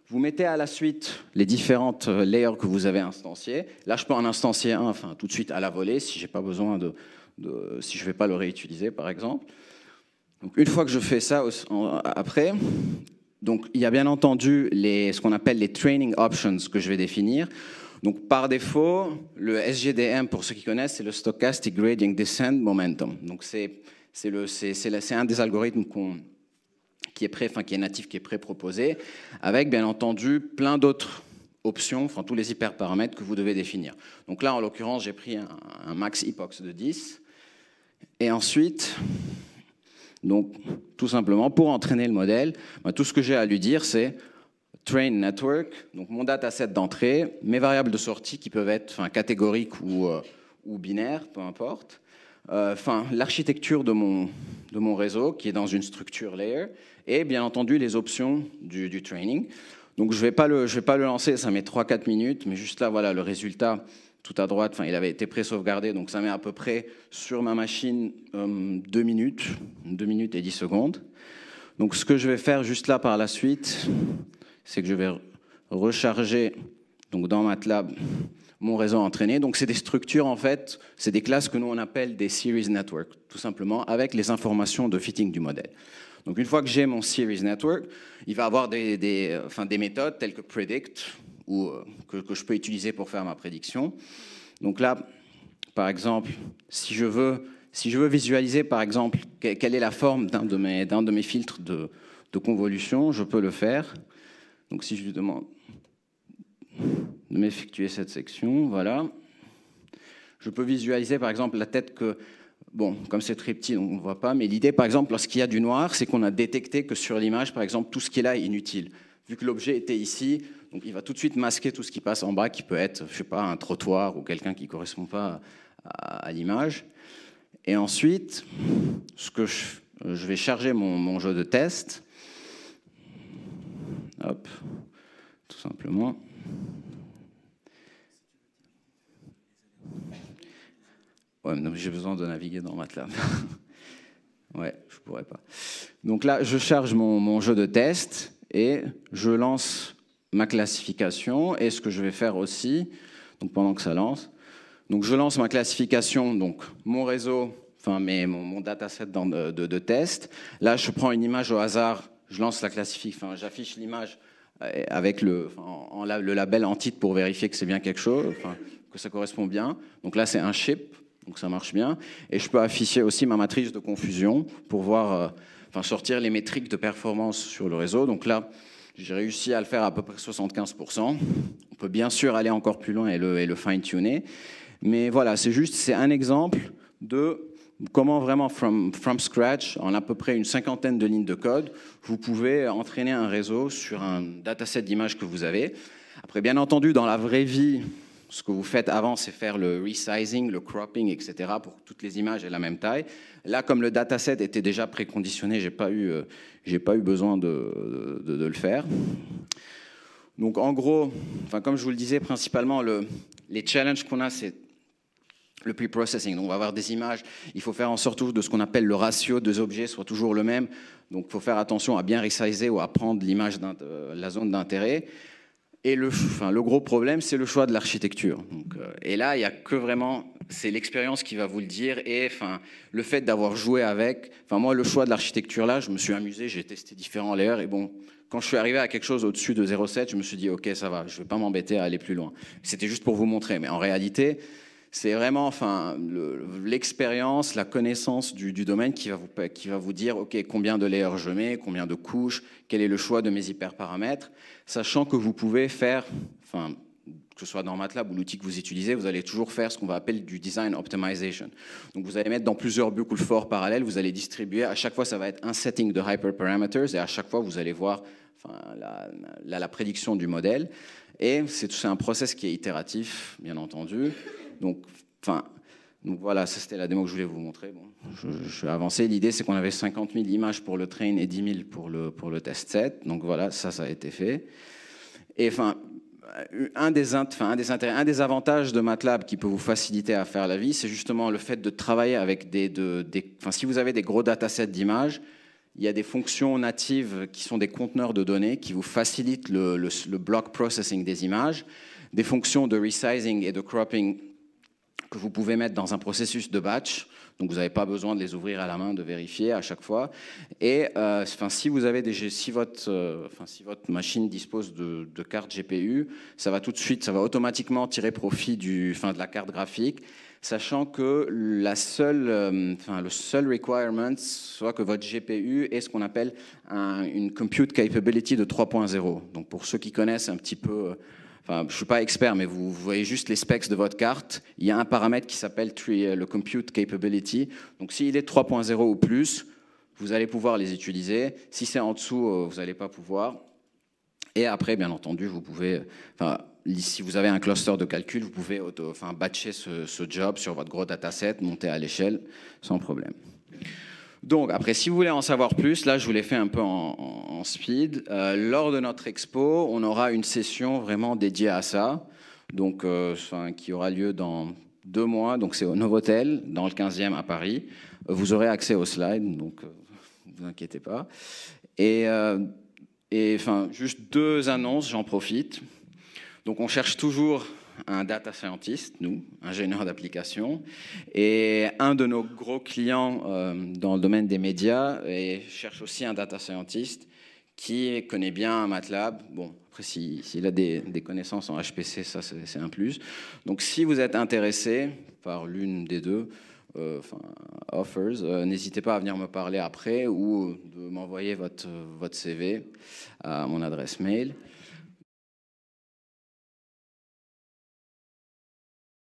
Vous mettez à la suite les différentes layers que vous avez instanciées. Là, je peux en instancier un, enfin, tout de suite à la volée, si j'ai pas besoin de, de, si je vais pas le réutiliser, par exemple. Donc, une fois que je fais ça, après, donc il y a bien entendu les, ce qu'on appelle les training options que je vais définir. Donc, par défaut, le S G D M, pour ceux qui connaissent, c'est le Stochastic Gradient Descent Momentum. Donc, c'est, c'est le, c'est, c'est un des algorithmes qu'on qui est pré, enfin, qui est natif, qui est pré-proposé, avec bien entendu plein d'autres options, enfin tous les hyperparamètres que vous devez définir. Donc là, en l'occurrence, j'ai pris un, un max epochs de dix. Et ensuite, donc, tout simplement, pour entraîner le modèle, bah, tout ce que j'ai à lui dire, c'est train network, donc mon dataset d'entrée, mes variables de sortie qui peuvent être enfin, catégoriques ou, euh, ou binaires, peu importe. Enfin, euh, l'architecture de mon, de mon réseau qui est dans une structure layer et bien entendu les options du, du training. Donc je ne vais pas le, je vais pas le lancer, ça met trois quatre minutes, mais juste là, voilà, le résultat tout à droite, enfin, il avait été pré-sauvegardé, donc ça met à peu près sur ma machine euh, deux minutes, deux minutes et dix secondes. Donc ce que je vais faire juste là par la suite, c'est que je vais recharger donc, dans MATLAB mon réseau entraîné. Donc c'est des structures en fait, c'est des classes que nous on appelle des series network, tout simplement avec les informations de fitting du modèle. Donc une fois que j'ai mon series network, il va avoir des, des, enfin, des méthodes telles que predict ou euh, que, que je peux utiliser pour faire ma prédiction. Donc là, par exemple, si je veux, si je veux visualiser par exemple quelle est la forme d'un de mes, d'un de mes filtres de, de convolution, je peux le faire. Donc si je lui demande de m'effectuer cette section, voilà. Je peux visualiser, par exemple, la tête que... Bon, comme c'est très petit, donc on ne voit pas, mais l'idée, par exemple, lorsqu'il y a du noir, c'est qu'on a détecté que sur l'image, par exemple, tout ce qui est là est inutile. Vu que l'objet était ici, donc il va tout de suite masquer tout ce qui passe en bas, qui peut être, je ne sais pas, un trottoir ou quelqu'un qui ne correspond pas à, à l'image. Et ensuite, ce que je, je vais charger mon, mon jeu de test. Hop, tout simplement... Ouais, j'ai besoin de naviguer dans MATLAB. Ouais, je pourrais pas. Donc là, je charge mon, mon jeu de test et je lance ma classification. Et ce que je vais faire aussi, donc pendant que ça lance, Donc je lance ma classification, donc mon réseau, enfin mes, mon, mon dataset dans de, de, de test. Là, je prends une image au hasard, je lance la classification, enfin, j'affiche l'image avec le, en, en, le label en titre pour vérifier que c'est bien quelque chose, enfin, que ça correspond bien. Donc là, c'est un chip, donc ça marche bien. Et je peux afficher aussi ma matrice de confusion pour voir, euh, enfin, sortir les métriques de performance sur le réseau. Donc là, j'ai réussi à le faire à peu près soixante-quinze pour cent. On peut bien sûr aller encore plus loin et le, et le fine-tuner. Mais voilà, c'est juste, c'est un exemple de comment vraiment, from, from scratch, en à peu près une cinquantaine de lignes de code, vous pouvez entraîner un réseau sur un dataset d'images que vous avez. Après, bien entendu, dans la vraie vie, ce que vous faites avant, c'est faire le resizing, le cropping, et cetera, pour que toutes les images aient la même taille. Là, comme le dataset était déjà préconditionné, je n'ai pas eu, j'ai pas eu besoin de, de, de le faire. Donc, en gros, enfin, comme je vous le disais, principalement, le, les challenges qu'on a, c'est le pre-processing. Donc, on va avoir des images. Il faut faire en sorte que de ce qu'on appelle le ratio des objets soit toujours le même. Donc, il faut faire attention à bien resizer ou à prendre l'image euh, la zone d'intérêt. Et le, enfin, le gros problème, c'est le choix de l'architecture. Euh, et là, il n'y a que vraiment, c'est l'expérience qui va vous le dire. Et enfin, le fait d'avoir joué avec. Enfin, moi, le choix de l'architecture, là, je me suis amusé. J'ai testé différents layers. Et bon, quand je suis arrivé à quelque chose au-dessus de zéro virgule sept, je me suis dit, OK, ça va, je ne vais pas m'embêter à aller plus loin. C'était juste pour vous montrer. Mais en réalité, c'est vraiment enfin, l'expérience, le, la connaissance du, du domaine qui va, vous, qui va vous dire ok, combien de layers je mets, combien de couches, quel est le choix de mes hyperparamètres, sachant que vous pouvez faire, enfin, que ce soit dans MATLAB ou l'outil que vous utilisez, vous allez toujours faire ce qu'on va appeler du design optimization. Donc vous allez mettre dans plusieurs boucles for parallèles, vous allez distribuer, à chaque fois ça va être un setting de hyperparameters et à chaque fois vous allez voir enfin, la, la, la prédiction du modèle. Et c'est un process qui est itératif, bien entendu. Donc, enfin, donc voilà, ça c'était la démo que je voulais vous montrer. Bon, je, je vais avancer. L'idée, c'est qu'on avait cinquante mille images pour le train et dix mille pour le, pour le test set. Donc voilà, ça, ça a été fait. Et enfin, un des, enfin, un des intérêts, un des avantages de MATLAB qui peut vous faciliter à faire la vie, c'est justement le fait de travailler avec des... De, des enfin, si vous avez des gros datasets d'images, il y a des fonctions natives qui sont des conteneurs de données qui vous facilitent le, le, le block processing des images, des fonctions de resizing et de cropping que vous pouvez mettre dans un processus de batch, donc vous n'avez pas besoin de les ouvrir à la main, de vérifier à chaque fois. Et euh, enfin, si vous avez des, si votre, euh, enfin, si votre machine dispose de, de cartes G P U, ça va tout de suite, ça va automatiquement tirer profit du, enfin, de la carte graphique, sachant que la seule, euh, enfin, le seul requirement soit que votre G P U ait ce qu'on appelle un, une compute capability de trois point zéro. Donc pour ceux qui connaissent un petit peu. Euh, Enfin, je ne suis pas expert, mais vous voyez juste les specs de votre carte. Il y a un paramètre qui s'appelle le compute capability. Donc, s'il est trois point zéro ou plus, vous allez pouvoir les utiliser. Si c'est en dessous, vous n'allez pas pouvoir. Et après, bien entendu, vous pouvez, enfin, si vous avez un cluster de calcul, vous pouvez auto, enfin, batcher ce, ce job sur votre gros dataset, monter à l'échelle sans problème. Donc, après, si vous voulez en savoir plus, là, je vous l'ai fait un peu en, en speed. Euh, lors de notre expo, on aura une session vraiment dédiée à ça, donc, euh, qui aura lieu dans deux mois. Donc, c'est au Novotel, dans le quinzième à Paris. Vous aurez accès aux slides, donc euh, ne vous inquiétez pas. Et, euh, et juste deux annonces, j'en profite. Donc, on cherche toujours un data scientist, nous, ingénieur d'application, et un de nos gros clients euh, dans le domaine des médias et cherche aussi un data scientist qui connaît bien MATLAB. Bon, après, s'il si, si a des, des connaissances en H P C, ça, c'est un plus. Donc, si vous êtes intéressé par l'une des deux euh, enfin, offers, euh, n'hésitez pas à venir me parler après ou de m'envoyer votre, votre C V à mon adresse mail.